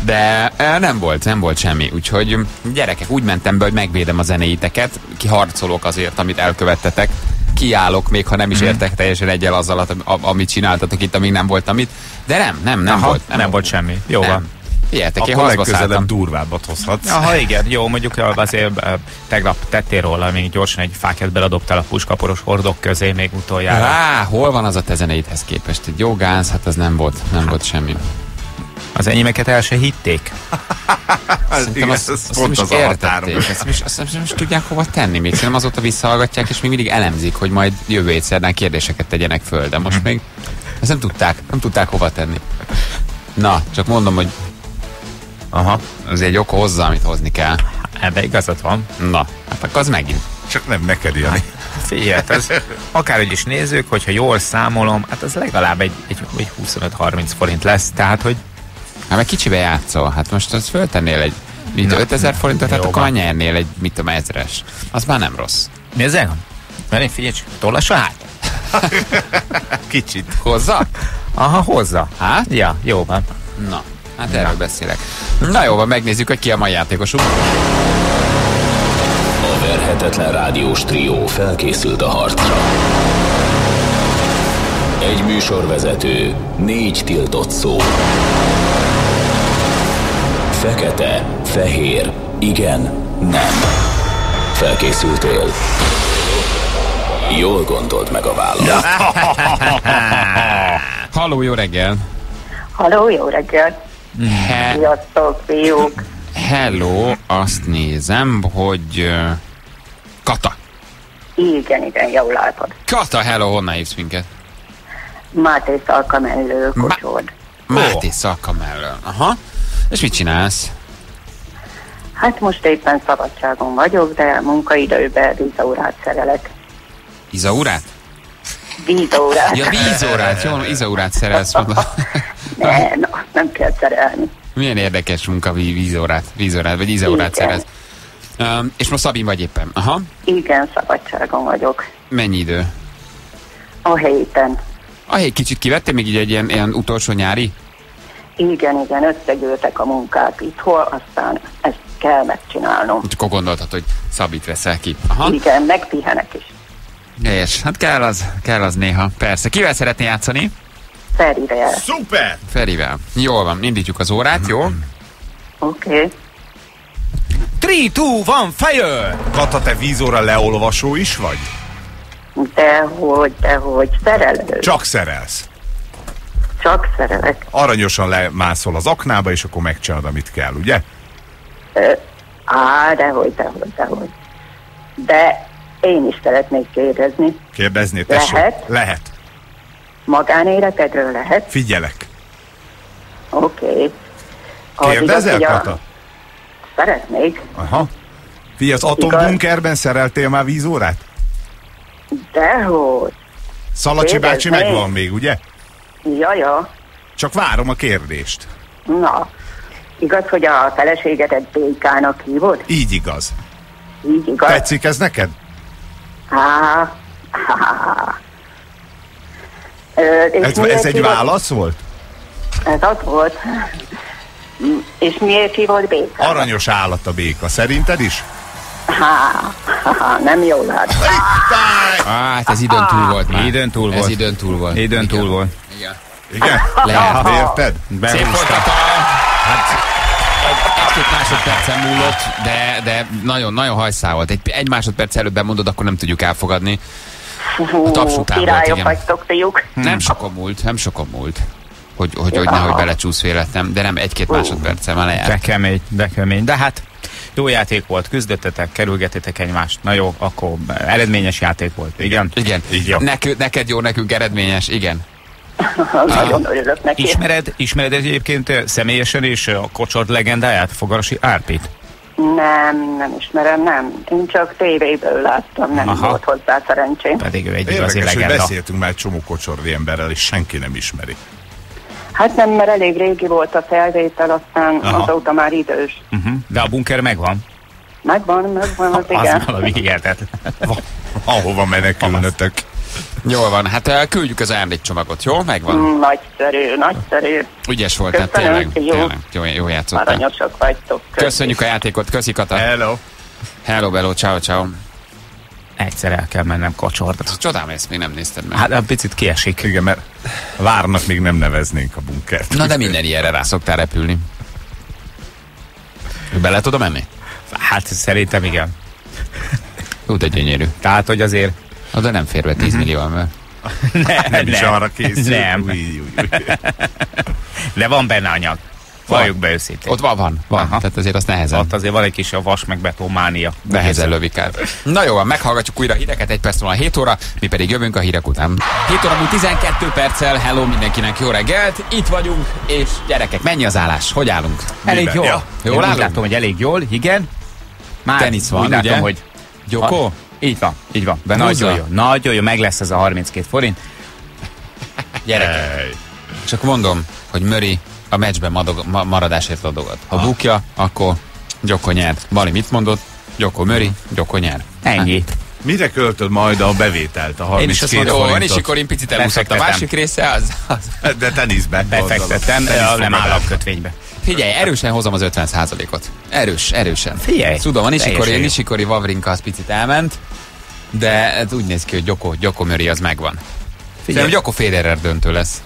De nem volt semmi, úgyhogy gyerekek, úgy mentem be, hogy megvédem a zenéiteket, kiharcolok azért, amit elkövettetek. Kiállok, még ha nem is értek teljesen egyel azzal, amit csináltatok itt, amíg nem voltam itt. De nem volt semmi. Jó van. Figyeltek, én harcba szálltam. Akkor legközelebb durvábbat hozhatsz. Aha, igen. Jó, mondjuk azért tegnap tettél róla, még gyorsan egy fákját beledobtál a puskaporos hordok közé még utoljára. Á, hol van az a te zeneidhez képest? Egy jogánsz, hát az nem volt semmi. Az enyémeket el se hitték. Szerintem azt nem is értették. Azt nem is tudják hova tenni még. Szerintem azóta visszahallgatják, és még mindig elemzik, hogy majd jövő hétszerdán kérdéseket tegyenek föl. De most még ezt nem tudták hova tenni. Na, csak mondom, hogy azért egy oka hozzá, amit hozni kell. Ebbe igazad van. Na, hát akkor az megint. Csak nem neked, Jani. Figyelj, akárhogy is nézzük, hogyha jól számolom, hát az legalább egy 25-30 forint lesz. Tehát, hogy hát meg kicsibe játszol, hát most azt föltennél egy 5000 forintot, hát akkor már nyernél egy, mit tudom, 1000-es. Az már nem rossz. Nézzem? Mert figyelj csak, tollas a hát? Kicsit. Hozza? Aha, hozza. Hát? Ja, jó van. Na, hát erről beszélek. Na jó van, megnézzük, hogy ki a mai játékosunk. A verhetetlen rádiós trió felkészült a harcra. Egy műsorvezető, 4 tiltott szó. Fekete, fehér, igen, nem. Felkészültél? Jól gondolt meg a választ. Halló, jó reggel! Halló, jó reggel! Sziasztok, fiúk! Hello, azt nézem, hogy... Kata! Igen, jól látod. Kata, hello, honnan hívsz minket? Máté Szalkamellő, Kocsord. Máté Szalkamellő, aha. És mit csinálsz? Hát most éppen szabadságon vagyok, de munkaidőben vízaórát szerelek. Vízaórát? Vízaórát. Ja, vízaórát. Jó, vízaórát szerelsz. Nem, azt nem kell szerelni. Milyen érdekes munka, vízórát vagy vízaórát szerelsz. És most Szabin vagy éppen? Aha. Igen, szabadságon vagyok. Mennyi idő? A héten. A hét kicsit kivettél még így egy ilyen utolsó nyári? Igen, igen, összegyűltek a munkák itthon, aztán ezt kell megcsinálnom. Csak akkor gondoltad, hogy Szabit veszel ki. Aha. Igen, megpihenek is. És hát kell az néha, persze. Kivel szeretné játszani? Ferivel. Szuper! Ferivel. Jól van, indítjuk az órát, jó? Oké. Okay. 3, 2, 1, fire! Kata, te vízóra leolvasó is vagy? Dehogy, szerelő. Csak szerelsz. Csak szerelek. Aranyosan lemászol az aknába, és akkor megcsinálod, amit kell, ugye? Dehogy. De én is szeretnék kérdezni. Kérdezni, tessék? Lehet? Lehet. Magánéletedről lehet? Figyelek. Oké. Okay. Kérdezel, Kata? Szeretnék. Aha. Figyelj, az atombunkerben szereltél már vízórát? Dehogy. Szalacsi bácsi megvan még, ugye? Ja. Csak várom a kérdést. Na, igaz, hogy a feleségedet Békának hívod? Így igaz. Tetszik ez neked? Ez egy válasz volt? Ez az volt. És miért hívod Békának? Aranyos állat a béka, szerinted is? Nem jól látom. Hát ez időn túl volt már. Időn túl volt. Igen? Lehet. Érted? Behúztad. Hát egy-két másodpercen múlott, de nagyon hajszál volt. Egy másodperc előbb bemondod, akkor nem tudjuk elfogadni. A taps után volt, igen. Nem sokan múlt. Hogy nehogy belecsúsz véletlen, de nem egy-két másodperccel már lejárt. De kemény. De hát jó játék volt, küzdöttetek, kerülgetetek egymást. Na jó, akkor eredményes játék volt, igen? Igen. Neked jó, nekünk eredményes, igen. Nagyon örülök neki. Ismered egyébként személyesen és a Kocsord legendáját, Fogarasi Árpit? Nem ismerem, nem. Én csak tévéből láttam, nem volt hozzá szerencsém. Pedig ő egy igazi legenda. Hogy beszéltünk már egy csomó kocsordi emberrel, és senki nem ismeri. Hát nem, mert elég régi volt a felvétel, aztán azóta már idős. De a bunker megvan? Megvan, az igen. Az valami hihetetlen. Ahova menekülnötök. Jól van, hát küldjük az emlékcsomagot, jó? Megvan? Nagyszerű. Ügyes voltál, tényleg. Jó játszottál. Aranyosak vagytok. Köszönjük a játékot, köszi Kata. Hello, ciao. Egyszer el kell mennem Kocsordra. Csodálom, ezt még nem nézted meg. Hát picit kiesik. Igen, mert várnak, még nem neveznénk a bunkert. Na de minden ilyenre rá szoktál repülni. Bele tudom menni? Hát szerintem igen. Úgy de gyönyörű. Tehát, hogy azért... De nem fér be 10 millió ember. Nem is arra készül. Nem. De van benne anyag. Valljuk be őszintén. Ott van. Tehát azért azt nehezen. Ott azért van egy kis a vas meg betonmánia. Nehezen lövik át. Na jó, meghallgatjuk újra a híreket, 1 perc múlva 7 óra, mi pedig jövünk a hírek után. 7 óra múlt 12 perccel, hello mindenkinek, jó reggelt, itt vagyunk, és gyerekek, mennyi az állás? Hogy állunk? Elég jól. Ja. Jól állunk? Látom, hogy elég jól, igen. Már tenisz van, ugye? Látom, hogy Gyoko? Így van. Nagyon jó, meg lesz ez a 32 forint. Gyerekek. Csak mondom, hogy Murray a meccsben maradásért adogat. Ha bukja, akkor Gyoko nyer. Bali mit mondott? Gyoko Murray, Gyoko nyer. Ennyi. Mire költöd majd a bevételt, a 32 forintot? Én is akkor én picit elúszott a másik része, az. De teniszben. Befektettem, nem államkötvénybe. Figyelj, erősen hozom az 50%-ot. Erősen. Figyelj. Tudom, a Nishikori Wawrinka az picit elment, de ez úgy néz ki, hogy Gyoko Murray az megvan. Figyelj, Gyoko Federer döntő lesz.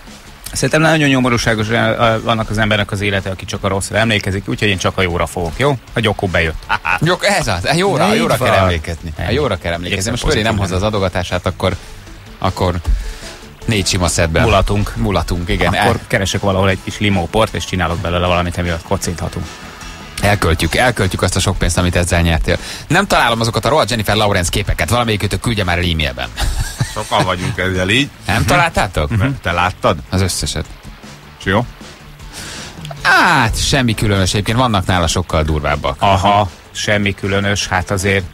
Szerintem nagyon nyomorúságos annak az embernek az élete, aki csak a rosszra emlékezik, úgyhogy én csak a jóra fogok, jó? A Gyoko bejött. Ez az, jóra kell emlékezni. A jóra kell emlékezni. Most Murray nem hozza az adogatását, akkor 4 sima szettben. Mulatunk, igen. Akkor keresek valahol egy kis limóport, és csinálok belőle valamit, amiatt kocinthatunk. Elköltjük azt a sok pénzt, amit ezzel nyertél. Nem találom azokat a rohadt Jennifer Lawrence képeket, valamelyikőtök küldje már e-mailben. Sokan vagyunk ezzel így. Nem találtátok? Te láttad? Az összeset. És jó? Hát, semmi különös, egyébként vannak nála sokkal durvábbak. Aha, semmi különös, hát azért.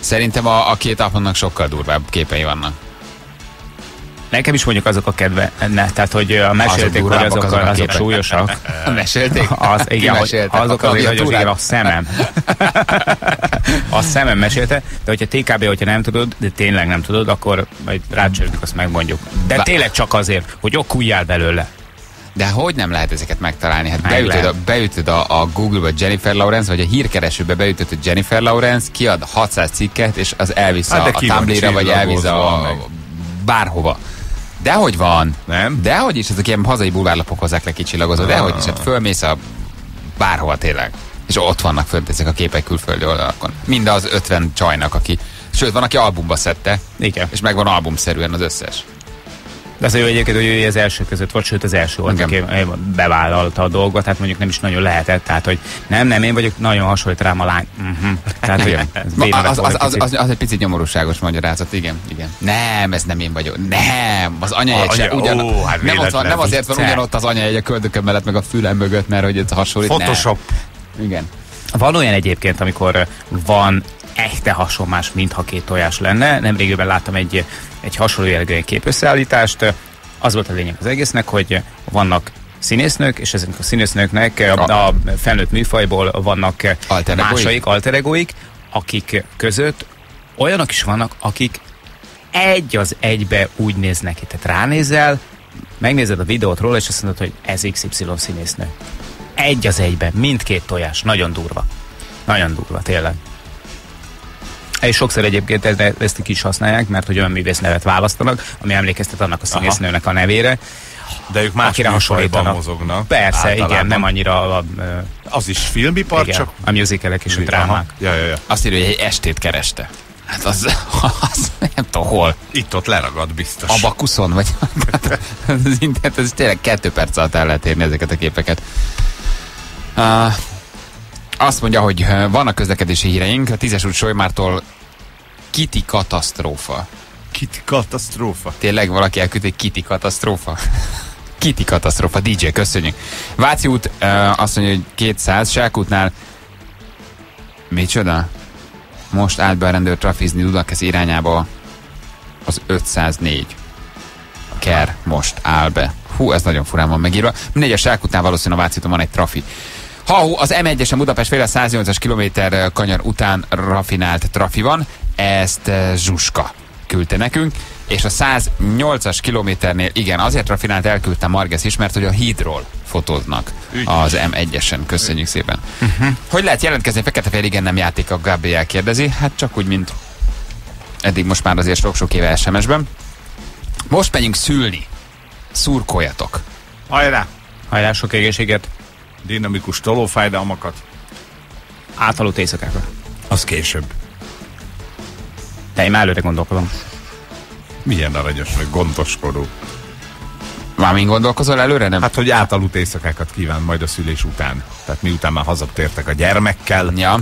Szerintem a két aponnak sokkal durvább képei vannak. Nekem is mondjuk azok a kedvenc, tehát hogy a mesélték, hogy azok súlyosak. Mesélték? Igen, azok azért nagyon igen, a szemem. A szemem mesélte, de hogyha TKB, hogyha nem tudod, de tényleg nem tudod, akkor majd rácsörjük, azt megmondjuk. De tényleg csak azért, hogy okuljál belőle. De hogy nem lehet ezeket megtalálni? Hát beütöd a Google-ba Jennifer Lawrence, vagy a hírkeresőbe beütöd a Jennifer Lawrence, kiad 600 cikket, és az elvisz a Tumblr-re, vagy elvisz a bárhova. Dehogy van. Nem? Dehogy is, ezek ilyen hazai bulvárlapok hozzák le kicsillagozva. Dehogy is, hát fölmész a bárhova tényleg. És ott vannak fönt ezek a képek külföldi oldalakon. Mind az 50 csajnak, aki... Sőt, van, aki albumba szedte. Igen. És megvan albumszerűen az összes. De az, hogy egyébként, hogy ő az első között volt, sőt az első volt, aki bevállalta a dolgot, tehát mondjuk nem is nagyon lehetett, tehát hogy nem, én vagyok, nagyon hasonlít rám a lány. Tehát, hogy az egy picit nyomorúságos magyarázat, igen. Nem, ez nem én vagyok. Nem, az anyajegy sem ugyanott. Nem azért van ugyanott az anyajegy a köldököm mellett, meg a fülem mögött, mert hogy ez hasonlít. Photoshop. Igen. Van olyan egyébként, amikor van echte hasonlás, mintha két tojás lenne. Nemrégében láttam egy hasonló jellegű képösszeállítást. Az volt a lényeg az egésznek, hogy vannak színésznők, és ezek a színésznőknek a felnőtt műfajból vannak másaik, alteregóik, akik között olyanok is vannak, akik egy az egybe úgy néznek ki. Tehát ránézel, megnézed a videót róla, és azt mondod, hogy ez XY színésznő. Egy az egyben, mindkét tojás. Nagyon durva. Nagyon durva, tényleg. És sokszor egyébként ezt is használják, mert hogy olyan művész nevet választanak, ami emlékeztet annak a színésznőnek a nevére. De ők más műfajban mozognak. Persze, általában. Igen, nem annyira... az is filmipar, igen, csak... A musicalek és a drámák. Ja. Azt írja, hogy egy estét kereste. Hát az nem tudom hol. Itt-ott leragad biztos. Abakuszon vagy. Ez tényleg 2 perc alatt el lehet érni ezeket a képeket. Azt mondja, hogy vannak közlekedési híreink, a 10-es út Solymártól Kiti katasztrófa. Kiti katasztrófa? Tényleg valaki elküldte egy Kiti katasztrófa? Kiti katasztrófa, DJ, köszönjük. Váci út, azt mondja, hogy 200, Sákútnál micsoda? Most állt be a rendőr trafizni Dudakesz irányába az 504. Ker most áll be. Hú, ez nagyon furán van megírva. Mindegy, a Sákútnál valószínűleg a Váci úton van egy trafi. Az M1-esen Budapest fél a 108-as kilométer kanyar után rafinált trafi van, ezt Zsuska küldte nekünk, és a 108-as kilométernél, igen, azért rafinált elküldte Margesz is, mert hogy a hídról fotóznak az M1-esen. Köszönjük szépen. Hogy lehet jelentkezni Fekete-Fehér igen nem játék, a Gabriel kérdezi? Hát csak úgy, mint eddig most már azért sok-sok éve SMS-ben. Most megyünk szülni. Szurkoljatok. Hajrá! Hajrá, sok egészséget! Dinamikus tolófájdalmakat. Átaludt éjszakákra. Az később. De én már előre gondolkodom. Milyen aranyos, meg gondoskodó. Mármint gondolkozol előre, nem? Hát, hogy átaludt éjszakákat kíván majd a szülés után. Tehát miután már hazatértek a gyermekkel. Ja.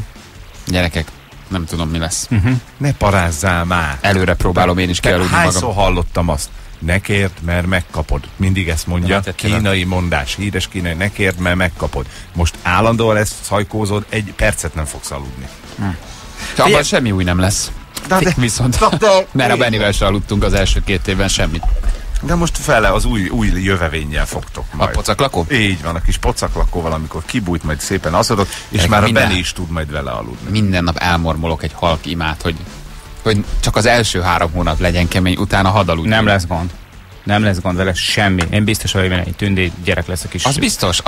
Gyerekek, nem tudom, mi lesz. Ne parázzál már. Előre próbálom én is kialudni magam. Hányszor hallottam azt? Ne kérd, mert megkapod. Mindig ezt mondja. Kínai mondás, híres kínai, ne kérd, mert megkapod. Most állandóan ezt hajkózod, egy percet nem fogsz aludni. Abban semmi új nem lesz. Viszont, mert a Bennivel se aludtunk az első 2 évben semmit. De most fele az új jövevénnyel fogtok majd. A pocaklakó? Így van, a kis pocaklakó valamikor kibújt, majd szépen alszodok, és már a Benni is tud majd vele aludni. Minden nap elmormolok egy halk imát, hogy csak az első 3 hónap legyen kemény, utána hadaludj. Nem lesz gond. Nem lesz gond vele, semmi. Én biztos, hogy egy tündi gyerek lesz a kis Démián. Az biztos.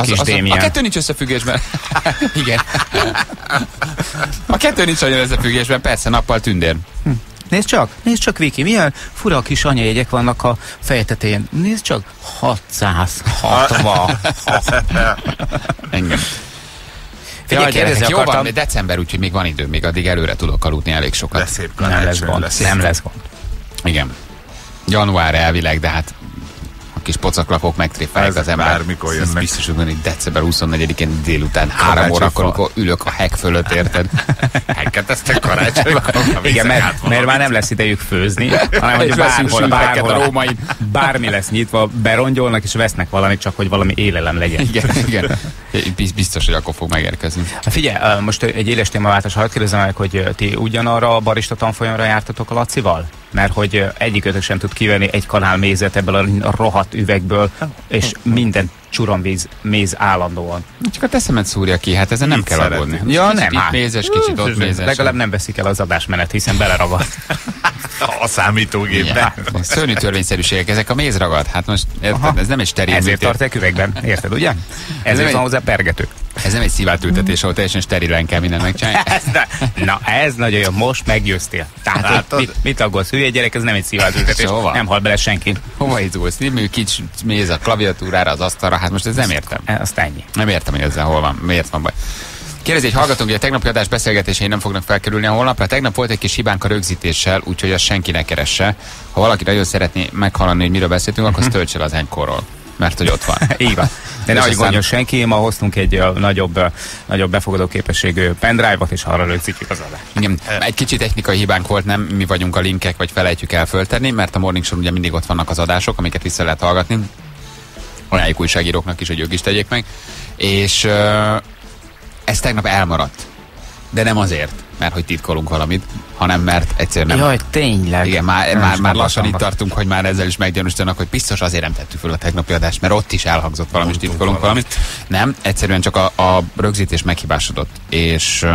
A 2 nincs összefüggésben. Igen. A 2 nincs olyan összefüggésben, persze, nappal tündér. Nézd csak, Viki, milyen fura kis anyajegyek vannak a feje tetején. Nézd csak, 660. Engem. Jaj, gyerekek, jó van, december, úgyhogy még van idő, még addig előre tudok aludni elég sokat. De szép karácsony, nem lesz gond. Igen. Január elvileg, de hát a kis pocaklakók megtréfálják az ember. Bármikor jönnek. Biztos, hogy december 24-én délután 3 órakor, amikor ülök a heg fölött, érted? Heketeztek karácsonykor. Igen, mert már nem lesz idejük főzni, hanem hogy bárhol, bármi lesz nyitva, berongyolnak és vesznek valamit, csak hogy valami élelem legyen. Igen. Biztos, hogy akkor fog megérkezni. Figyelj, most egy éles témaváltás, hadd kérdezem meg, hogy ti ugyanarra a barista tanfolyamra jártatok a Lacival? mert hogy egyikőtök sem tud kivenni egy kanál mézet ebből a rohadt üvegből, és minden csuramvíz méz állandóan. Csak a teszemet szúrja ki, hát ezen nem kell aggódni. Ja, nem, hát. Mézes, kicsit ott mézes. Legalább nem veszik el az adásmenet, hiszen beleragad. A számítógépben. Ja, szörnyű törvényszerűségek, ezek a mézragad. Hát most érted, ez nem egy steril. Ezért tartják üvegben, érted, ugye? Ezért van hozzá pergető. Ez nem egy szivárvány ültetés, ahol teljesen sterilen kell mindent megcsinálni. Na, ez nagyon jó, most meggyőztél. Tehát mit aggódsz? Hülye gyerek, ez nem egy szivárvány ültetés. Nem hal bele senki. Hova izgulsz? Nimű kics méz a klaviatúrára, az asztalra. Hát most ez nem értem. Azt ennyi. Nem értem, hogy ezzel hol van, miért van baj. Kérdezi egy hallgatónk, hogy a tegnapi adás beszélgetései nem fognak felkerülni a honlapra. Tegnap volt egy kis hibánk a rögzítéssel, úgyhogy azt senki ne keresse. Ha valaki nagyon szeretné meghallani, hogy miről beszéltünk, akkor azt töltse le az enkorról, mert hogy ott van. Így van. De nehogy gondoljon senki, ma hoztunk egy nagyobb befogadó képességű pendrive-ot, és arra rögzítjük az adást. Egy kicsi technikai hibánk volt, nem mi vagyunk a linkek, vagy felejtjük el föltenni, mert a Morning Show ugye mindig ott vannak az adások, amiket vissza lehet hallgatni. Ajánljuk újságíróknak is, hogy ők is tegyék meg. És ez tegnap elmaradt. De nem azért, mert hogy titkolunk valamit, hanem mert egyszerűen nem. Jaj, tényleg. Igen, már lassan itt tartunk, hogy már ezzel is meggyanúsítanak, hogy biztos azért nem tettük föl a tegnapi adást, mert ott is elhangzott valami, és titkolunk valamit. Nem, egyszerűen csak a rögzítés meghibásodott, és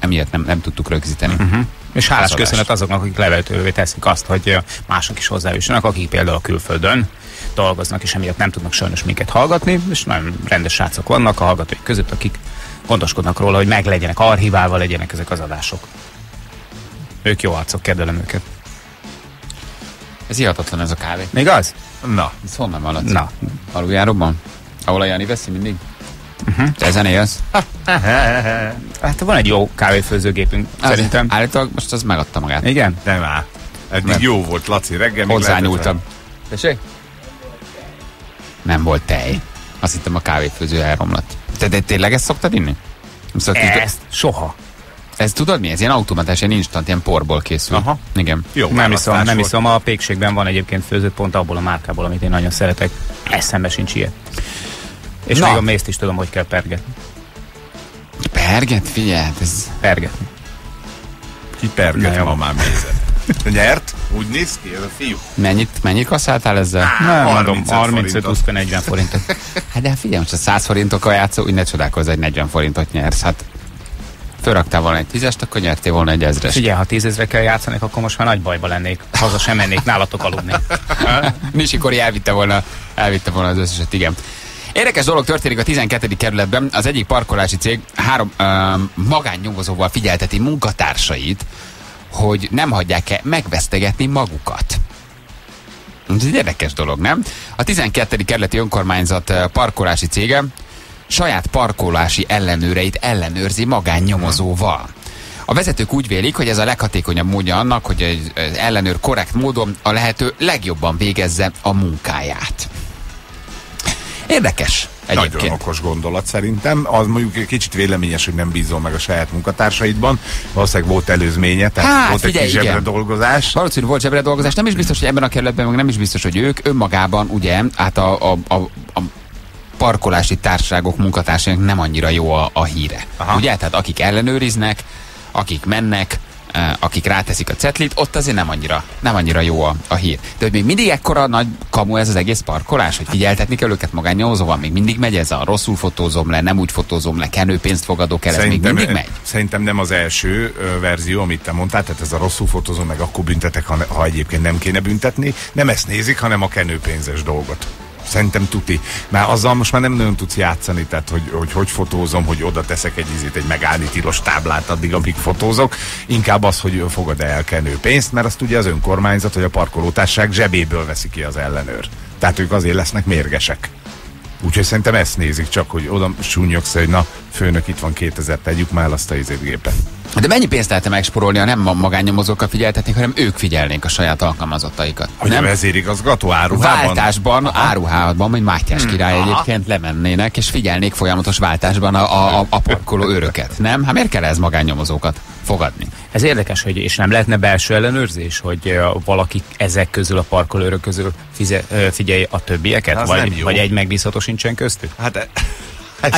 emiatt nem tudtuk rögzíteni. És hálás köszönet azoknak, akik lehetővé teszik azt, hogy mások is hozzájussanak, akik például külföldön dolgoznak, és emiatt nem tudnak sajnos minket hallgatni, és nagyon rendes srácok vannak a hallgatók között, akik gondoskodnak róla, hogy meglegyenek, archiválva legyenek ezek az adások. Ők jó arcok, kedvelem őket. Ez hihetetlen, ez a kávé. Igaz? Na. Ez honnan van? Na. Aluljáróban? Ahol a Jani veszi mindig? Te zenélsz? Hát van egy jó kávéfőzőgépünk, szerintem. Állítólag most az megadta magát. Igen? Nem áll. Eddig jó volt, Laci, reggel még hozzányúltam. Tessék? Nem volt tej. Azt hittem, a kávéfőző elromlott. De tényleg ezt szoktad inni? Ezt soha. Ez tudod mi? Ez ilyen automatás, ilyen instant, ilyen porból készül. Aha. Igen. Jó, nem hiszem, a Pékségben van egyébként főzött pont abból a márkából, amit én nagyon szeretek. Eszembe sincs ilyet. És még a mézt is tudom, hogy kell pergetni. Perget? Figyelj, ez... Pergetni. Ki perget ma már mézet? Nyert? Úgy néz ki, ez a fiú. Mennyit kasszáltál ezzel? Nem, 35-40 forintot. Hát de figyelj, most a 100 forintokkal játszol, úgy ne csodálkozz, egy 40 forintot nyersz. Hát fölraktál volna egy 10-est, akkor nyertél volna egy 1000-est. Figyelj, ha 10 000-re játszanék, akkor most már nagy bajba lennék. Haza sem mennék, nálatok aludnék. Nisikori elvitte volna az összeset, igen. Érdekes dolog történik a 12. kerületben. Az egyik parkolási cég 3 magánnyomozóval figyelteti munkatársait, hogy nem hagyják-e megvesztegetni magukat. Ez egy érdekes dolog, nem? A 12. kerületi önkormányzat parkolási cége saját parkolási ellenőreit ellenőrzi magánnyomozóval. A vezetők úgy vélik, hogy ez a leghatékonyabb módja annak, hogy egy ellenőr korrekt módon a lehető legjobban végezze a munkáját. Érdekes. Egyébként. Nagyon okos gondolat szerintem. Az mondjuk kicsit véleményes, hogy nem bízol meg a saját munkatársaidban. Valószínűleg volt előzménye, tehát volt egy zsebre dolgozás. Valószínűleg volt zsebre dolgozás. Nem is biztos, hogy ebben a kerületben, meg nem is biztos, hogy ők önmagában, ugye, hát a parkolási társaságok munkatársainak nem annyira jó a híre. Aha. Ugye? Tehát akik ellenőriznek, akik mennek, akik ráteszik a cetlit, ott azért nem annyira jó a hír. De hogy még mindig ekkora nagy kamu ez az egész parkolás, hogy figyeltetni kell őket magánnyomozóval, még mindig megy ez a rosszul fotózom le, nem úgy fotózom le, kenőpénzt fogadok el, ez még mindig megy? Szerintem nem az első verzió, amit te mondtál, tehát ez a rosszul fotózom, meg akkor büntetek, ha egyébként nem kéne büntetni, nem ezt nézik, hanem a kenőpénzes dolgot. Szerintem tuti. Már azzal most már nem nagyon tudsz játszani, tehát hogy fotózom, hogy oda teszek egy megállni tilos táblát addig, amíg fotózok. Inkább az, hogy fogad el kenőpénzt, mert azt ugye az önkormányzat, hogy a parkolótársaság zsebéből veszi ki az ellenőr. Tehát ők azért lesznek mérgesek. Úgyhogy szerintem ezt nézik csak, hogy oda súnyogsz, hogy na, főnök, itt van 2000, tegyük már azt a izétgépet. De mennyi pénzt lehetne megsporolni, ha nem magánnyomozókkal figyeltetnék, hanem ők figyelnék a saját alkalmazottaikat. Hogy nem? A vezérigazgató áruhában? Váltásban, áruhában, vagy Mátyás király egyébként lemennének, és figyelnék folyamatos váltásban a parkoló őröket. Nem? Hát miért kell ez magánnyomozókat fogadni? Ez érdekes, hogy és nem lehetne belső ellenőrzés, hogy valaki ezek közül, a parkolőrök közül figyelj a többieket? Vagy egy megbízható sincsen köztük? Hát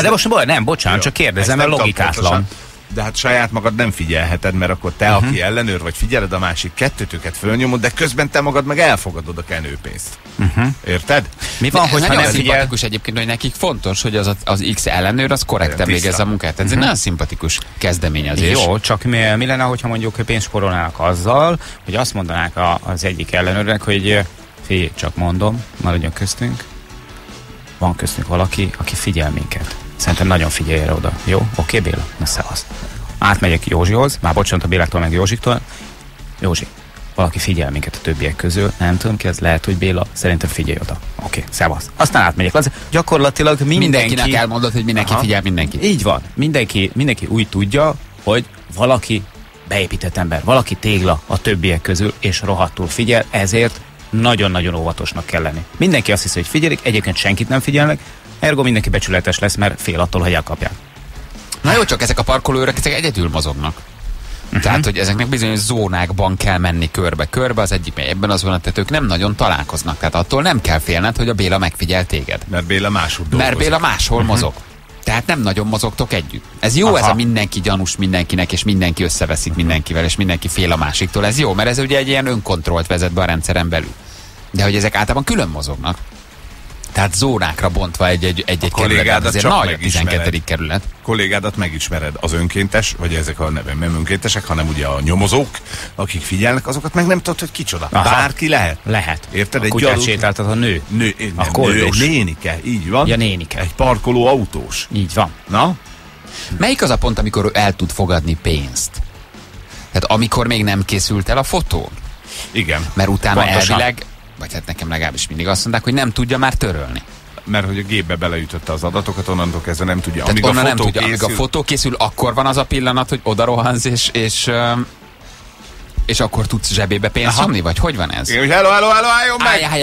de most baj, nem, bocsánat, jó, csak kérdezem, mert logikátlan. De hát saját magad nem figyelheted, mert akkor te, aki ellenőr vagy, figyeled a másik kettőtöket, fölnyomod, de közben te magad meg elfogadod a kenőpénzt. Érted? Mi van, hogyha nem szimpatikus egyébként, hogy nekik fontos, hogy az X ellenőr az korrektan végezze a munkát. Ez egy nagyon szimpatikus kezdeményezés. Jó, csak mi lenne, hogyha mondjuk pénzt spórolnának azzal, hogy azt mondanák az egyik ellenőrnek, hogy figyelj, csak mondom, maradjon köztünk. Van köztünk valaki, aki figyel minket. Szerintem nagyon figyelj erre oda. Jó? Oké, Béla? Na, szevasz. Átmegyek Józsihoz, már bocsánat a Béláktól meg Józsiktól. Józsi, valaki figyel minket a többiek közül, nem tudom ki, ez lehet, hogy Béla, szerintem figyelj oda. Oké, szevasz. Aztán átmegyek. Gyakorlatilag mindenkinek elmondod, hogy mindenki figyel mindenkit. Így van. Mindenki úgy tudja, hogy valaki beépített ember, valaki tégla a többiek közül, és rohadtul figyel, ezért nagyon-nagyon óvatosnak kell lenni. Mindenki azt hiszi, hogy figyelik, egyébként senkit nem figyelnek, ergo mindenki becsületes lesz, mert fél attól, hogy elkapják. Na jó, csak ezek a parkolóőrök, ezek egyedül mozognak. Tehát, hogy ezeknek bizonyos zónákban kell menni körbe-körbe, az egyik ebben az van, tehát ők nem nagyon találkoznak. Tehát attól nem kell félned, hogy a Béla megfigyel téged. Mert Béla máshol dolgozik. Mert Béla máshol mozog. Tehát nem nagyon mozogtok együtt. Ez jó, ez a mindenki gyanús mindenkinek, és mindenki összeveszik mindenkivel, és mindenki fél a másiktól. Ez jó, mert ez ugye egy ilyen önkontrollt vezet be a rendszeren belül. De hogy ezek általában külön mozognak. Tehát zónákra bontva egy kerületet, azért nagy a 12. kerület. Kollégádat megismered, az önkéntes, vagy ezek a nevem nem önkéntesek, hanem ugye a nyomozók, akik figyelnek, azokat meg nem tudod, hogy kicsoda. Aha. Bárki lehet. Lehet. Érted? A kutyát sétáltat a nő. Egy nénike, így van. Ja, nénike. Egy parkoló autós. Így van. Na? Melyik az a pont, amikor ő el tud fogadni pénzt? Tehát amikor még nem készült el a fotón. Igen. Mert utána pontosan. Elvileg... vagy hát nekem legalábbis mindig azt mondták, hogy nem tudja már törölni. Mert hogy a gépbe beleütötte az adatokat, onnantól kezdve nem tudja. Tehát onnan nem tudja, amíg a fotó készül, akkor van az a pillanat, hogy oda rohansz, és akkor tudsz zsebébe pénzt nyomni, vagy hogy van ez? Igen, hello, álljon meg!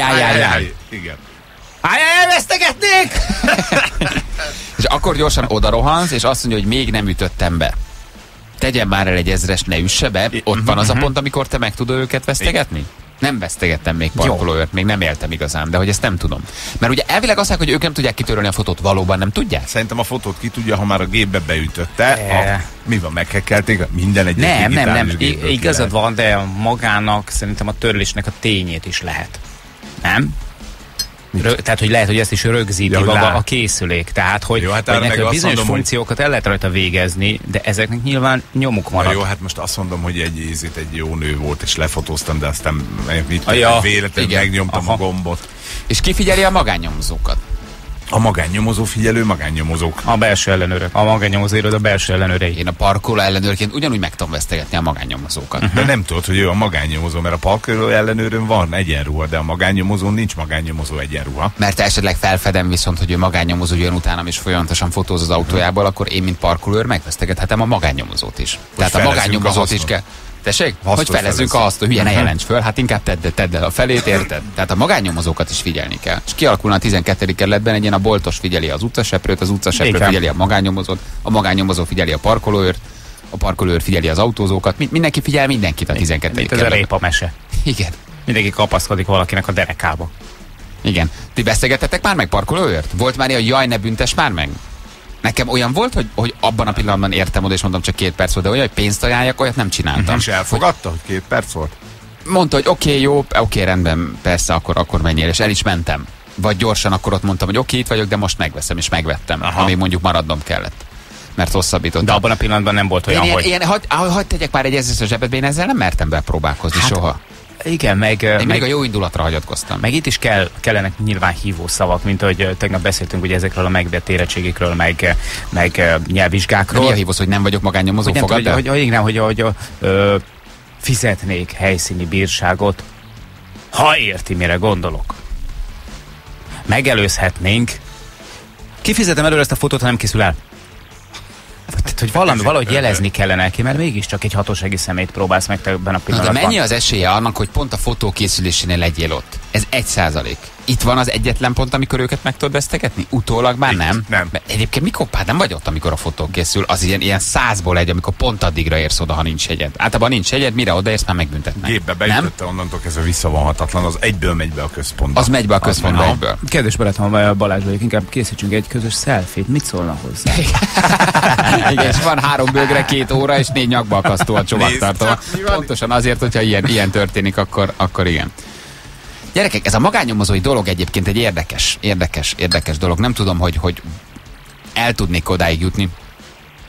Állj, igen. Elvesztegetnék! És akkor gyorsan oda rohansz, és azt mondja, hogy még nem ütöttem be. Tegyen már el egy ezrest, ne üsse be, ott van az a pont, amikor te meg tudod őket vesztegetni? Nem vesztegettem még parkolóért, még nem éltem igazán, de hogy ezt nem tudom. Mert ugye elvileg azt mondják, hogy ők nem tudják kitörölni a fotót, valóban nem tudják? Szerintem a fotót ki tudja, ha már a gépbe beütötte. Mi van, meghekkelték? Minden egyes digitális gépből. Nem. Igazad van, de magának szerintem a törlésnek a tényét is lehet. Nem? Tehát, hogy lehet, hogy ezt is rögzíti maga a készülék. Tehát, hogy nekünk bizonyos funkciókat el lehet rajta végezni, de ezeknek nyilván nyomuk marad. Jó, hát most azt mondom, hogy egy jó nő volt, és lefotóztam, de aztán véletlenül megnyomtam a gombot. És ki figyeli a magánnyomozókat? A magánnyomozó figyelő magánnyomozók. A belső ellenőrök. A magánnyomozó iroda belső ellenőrei. Én a parkoló ellenőrként ugyanúgy meg tudom vesztegetni a magánnyomozókat. De nem tudod, hogy ő a magánnyomozó, mert a parkoló ellenőrön van egyenruha, de a magánnyomozón nincs magánnyomozó egyenruha. Mert esetleg felfedem viszont, hogy ő magánnyomozó, jön utánam és folyamatosan fotóz az autójából, akkor én, mint parkolőr, megvesztegethetem a magánnyomozót is. Hogy tehát a magánnyomozót is kell. Tessék? Hogy felezzünk a hasznot, hülye, ne jelents föl, hát inkább tedd el a felét, érted? Tehát a magánnyomozókat is figyelni kell. És kialakulna a 12. kerületben egy ilyen, a boltos figyeli az utcaseprőt, az utcaseprő figyeli a magánnyomozót, a magánnyomozó figyeli a parkolóőrt, a parkolóőr figyeli az autózókat, mindenki figyel mindenkit a 12. kerületben. Ez a répa mese. Igen. Mindenki kapaszkodik valakinek a derekába. Igen. Ti beszélgettetek már meg parkolóőrt? Volt már ilyen, jaj, ne büntes már meg? Nekem olyan volt, hogy abban a pillanatban értem oda, és mondtam, csak 2 perc volt, de olyan, hogy pénzt ajánljak, olyat nem csináltam. És elfogadta, hogy 2 perc volt? Mondta, hogy oké, jó, oké, rendben, persze, akkor menjél, és el is mentem. Vagy gyorsan akkor ott mondtam, hogy oké, itt vagyok, de most megveszem, és megvettem, ami mondjuk maradnom kellett. Mert hosszabbítottam. De abban a pillanatban nem volt olyan, hogy... Hadd tegyek már egy ezres a zsebedbe, én ezzel nem mertem bepróbálkozni soha. Igen, meg a jó indulatra hagyatkoztam. Meg itt is kellenek nyilván hívó szavak, mint ahogy tegnap beszéltünk ugye ezekről a megvett érettségikről, meg nyelvvizsgákról. Mi a hívósz, hogy nem vagyok magánnyomozó, fogad be? Hogy fizetnék helyszíni bírságot, ha érti, mire gondolok. Megelőzhetnénk. Kifizetem előre ezt a fotót, ha nem készül el. Tehát, hogy valahogy jelezni kellene neki, mert mégiscsak egy hatósági személyt próbálsz meg ebben a pillanatban. De mennyi az esélye annak, hogy pont a fotókészülésénél legyél ott? Ez 1%. Itt van az egyetlen pont, amikor őket meg tudod vesztegetni? Utólag már itt, nem? Nem. Mert egyébként mikor pár nem vagy ott, amikor a fotó készül? Az ilyen 100-ból 1, amikor pont addigra érsz oda, ha nincs jegyed. Általában nincs jegyed, mire odaérsz, már megbüntetnek. Gépbe beütötte, onnantól kezdve visszavonhatatlan, az egyből megy be a központba. Az megy be a központba egyből. Kedves barátom, Balázs vagyok, inkább készítsünk egy közös szelfét. Mit szólna hozzá? Igen, és van 3 bögre 2 óra, és 4 nyakbalkasztó a csomagtartó. Pontosan azért, hogyha ilyen történik, akkor igen. Gyerekek, ez a magánnyomozói dolog egyébként egy érdekes dolog. Nem tudom, hogy el tudnék odáig jutni.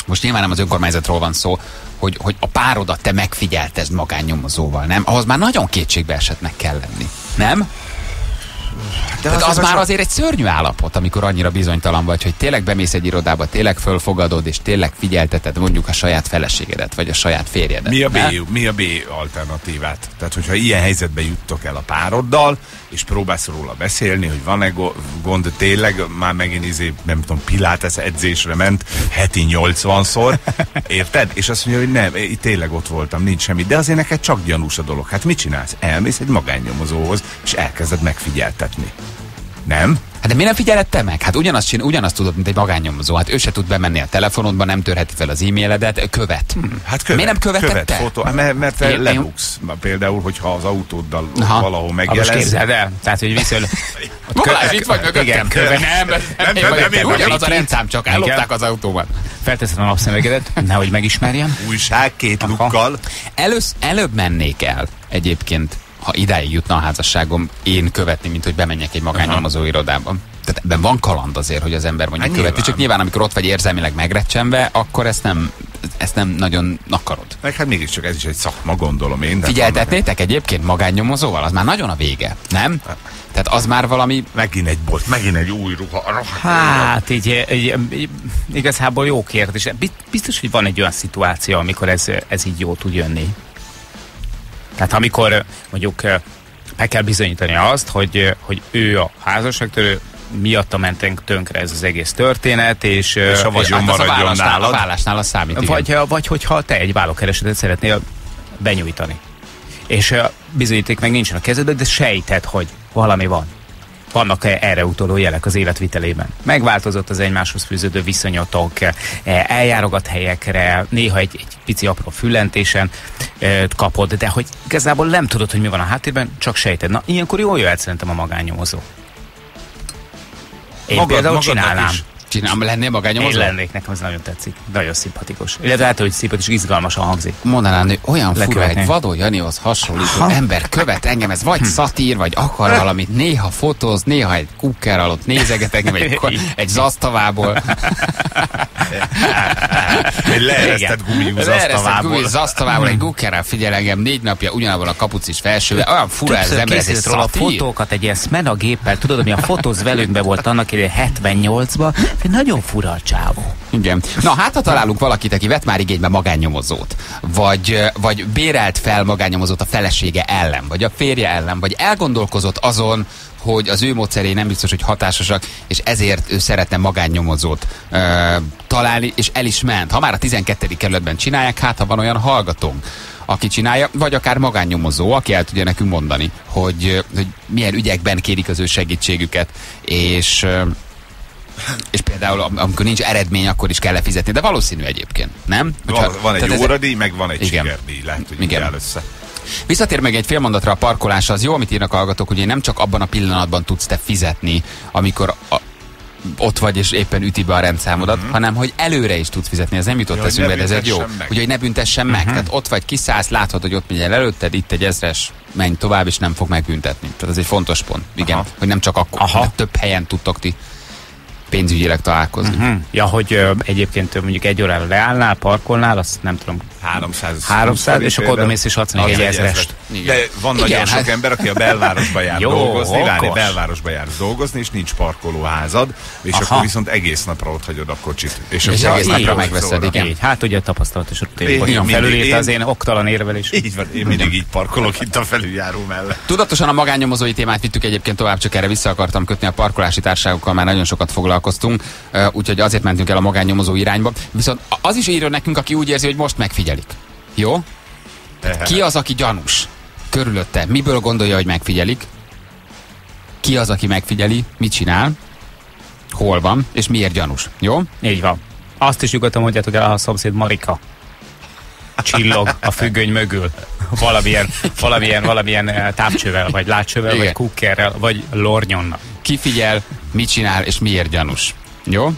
Most nyilván nem az önkormányzatról van szó, hogy a párodat te megfigyeltezd magánnyomozóval, nem? Ahhoz már nagyon kétségbeesettnek kell lenni, nem? De az már azért egy szörnyű állapot, amikor annyira bizonytalan vagy, hogy tényleg bemész egy irodába, tényleg fölfogadod, és tényleg figyelteted mondjuk a saját feleségedet, vagy a saját férjedet. Mi a B alternatívát? Tehát, hogyha ilyen helyzetbe juttok el a pároddal, és próbálsz róla beszélni, hogy van-e gond, tényleg már megint nem tudom, Pilates edzésre ment heti 80-szor, érted? És azt mondja, hogy nem, itt tényleg ott voltam, nincs semmi, de azért neked csak gyanús a dolog. Hát mit csinálsz? Elmész egy magánnyomozóhoz, és elkezded megfigyeltetni. Nem? Hát de mi nem figyeled te meg? Hát ugyanazt tudod, mint egy magánnyomozó. Hát ő se tud bemenni a telefonodba, nem törheti fel az e-mailedet, követ. Hát követ. Miért nem követed te? Fotó, mert te lebuksz. Például, hogyha az autóddal valahol megjelensz. Most képzeld el. Tehát, hogy viszont... Balázs, itt vagy mögöttem. Nem. Ugyanaz a rendszám, csak ellopták az autóban. Felteszed a napszemüvegedet, nehogy megismerjem. Újság, 2 lukkal. Előbb mennék el egyébként, ha idáig jutna a házasságom, én követni, mint hogy bemenjek egy magánnyomozó irodába. Tehát ebben van kaland azért, hogy az ember mondjuk követi, csak nyilván amikor ott vagy érzelmileg megrecsenve, akkor ezt nem nagyon akarod. Meg hát mégiscsak ez is egy szakma, gondolom én. Figyeltetnétek egyébként magánnyomozóval? Az már nagyon a vége, nem? Tehát az már valami... Megint egy bot, megint egy új ruha. Hát így igazából jó kérdés. Biztos, hogy van egy olyan szituáció, amikor ez így jó tud jönni. Tehát amikor mondjuk meg kell bizonyítani azt, hogy ő a házasságtörő, miatta ment tönkre ez az egész történet, és a vagyon maradjon nálad. A vállásnál az számít. Vagy hogyha te egy vállókeresetet szeretnél benyújtani. És bizonyíték meg nincsen a kezedben, de sejted, hogy valami van. Vannak erre utaló jelek az életvitelében. Megváltozott az egymáshoz fűződő viszonyotok, eljárogat helyekre, néha egy pici apró füllentésen kapod, de hogy igazából nem tudod, hogy mi van a háttérben, csak sejted. Na, ilyenkor jól jöhet szerintem a magánnyomozó. Én például csinálnám. Lennél magánnyomozó? Én lennék, nekem ez nagyon tetszik. Nagyon szimpatikus. Illetve hát, hogy szimpatikus, izgalmasan hangzik. Mondanám, hogy olyan fura, egy Vadó Janihoz hasonlító ember követ engem, ez vagy szatír, vagy akar valamit, néha fotóz, néha egy kukker alatt nézeget engem, egy zasztavából. Egy leeresztett gumi zasztavából, egy kukkerrel figyel engem 4 napja, ugyanabban a kapucis felsővel. Olyan fura ez az ember, ez egy szatír. A fotókat egy ilyen szmenagéppel, tudod, ami a fotóz velünkbe volt annak idején 78-ba. Nagyon fura a csávó. Igen. Na hát, ha találunk valakit, aki vett már igénybe magánnyomozót, vagy bérelt fel magánnyomozót a felesége ellen, vagy a férje ellen, vagy elgondolkozott azon, hogy az ő módszerei nem biztos, hogy hatásosak, és ezért ő szeretne magánnyomozót találni, és el is ment. Ha már a 12. kerületben csinálják, hát ha van olyan hallgatónk, aki csinálja, vagy akár magánnyomozó, aki el tudja nekünk mondani, hogy milyen ügyekben kérik az ő segítségüket, és például, amikor nincs eredmény, akkor is kell lefizetni, de valószínű egyébként, nem? Van egy óradíj, meg van egy sikerdíj, lehet, hogy így áll össze. Visszatér meg egy fél mondatra a parkolásra, az jó, amit írnak a hallgatók, ugye nem csak abban a pillanatban tudsz te fizetni, amikor ott vagy és éppen üti be a rendszámodat, hanem hogy előre is tudsz fizetni, ez nem jutott eszünkbe, ez egy jó. Úgyhogy ne büntessen meg, tehát ott vagy, kiszállsz, látod, hogy ott mindjárt előtted, itt egy 1000-es, menj tovább, és nem fog megbüntetni. Tehát ez egy fontos pont, igen, hogy nem csak akkor, több helyen tudtok ti pénzügyileg találkozni. Ja, hogy egyébként mondjuk 1 órára leállnál, parkolnál, azt nem tudom, 300, és akkor oda mész és adsz neki 1000-est. De van nagyon sok ember, aki a belvárosba jár dolgozni, belvárosba jársz dolgozni, és nincs parkolóházad, és akkor viszont egész napra ott hagyod a kocsit. És egész napra megveszed, igen. Hát ugye a tapasztalatos rutén felülírta az én oktalan érvelés. Így van, én mindig így parkolok itt a felüljáró mellett. Tudatosan a magánnyomozói témát vittük egyébként tovább, csak erre vissza akartam kötni, a parkolási társaságokkal már nagyon sokat foglalkoztunk. Úgyhogy azért mentünk el a magánnyomozó irányba. Viszont az is írja nekünk, aki úgy érzi, hogy most megfigyelik. Jó? Tehát ki az, aki gyanús körülötte? Miből gondolja, hogy megfigyelik? ki az, aki megfigyeli, mit csinál, hol van, és miért gyanús. Jó? Így van. Azt is nyugodtan mondjátok el, a szomszéd Marika csillog a függöny mögül valamilyen tápcsővel, vagy látcsővel, igen, vagy kukkerrel, vagy lornyonnal. Ki figyel, mit csinál, és miért gyanús. Jó?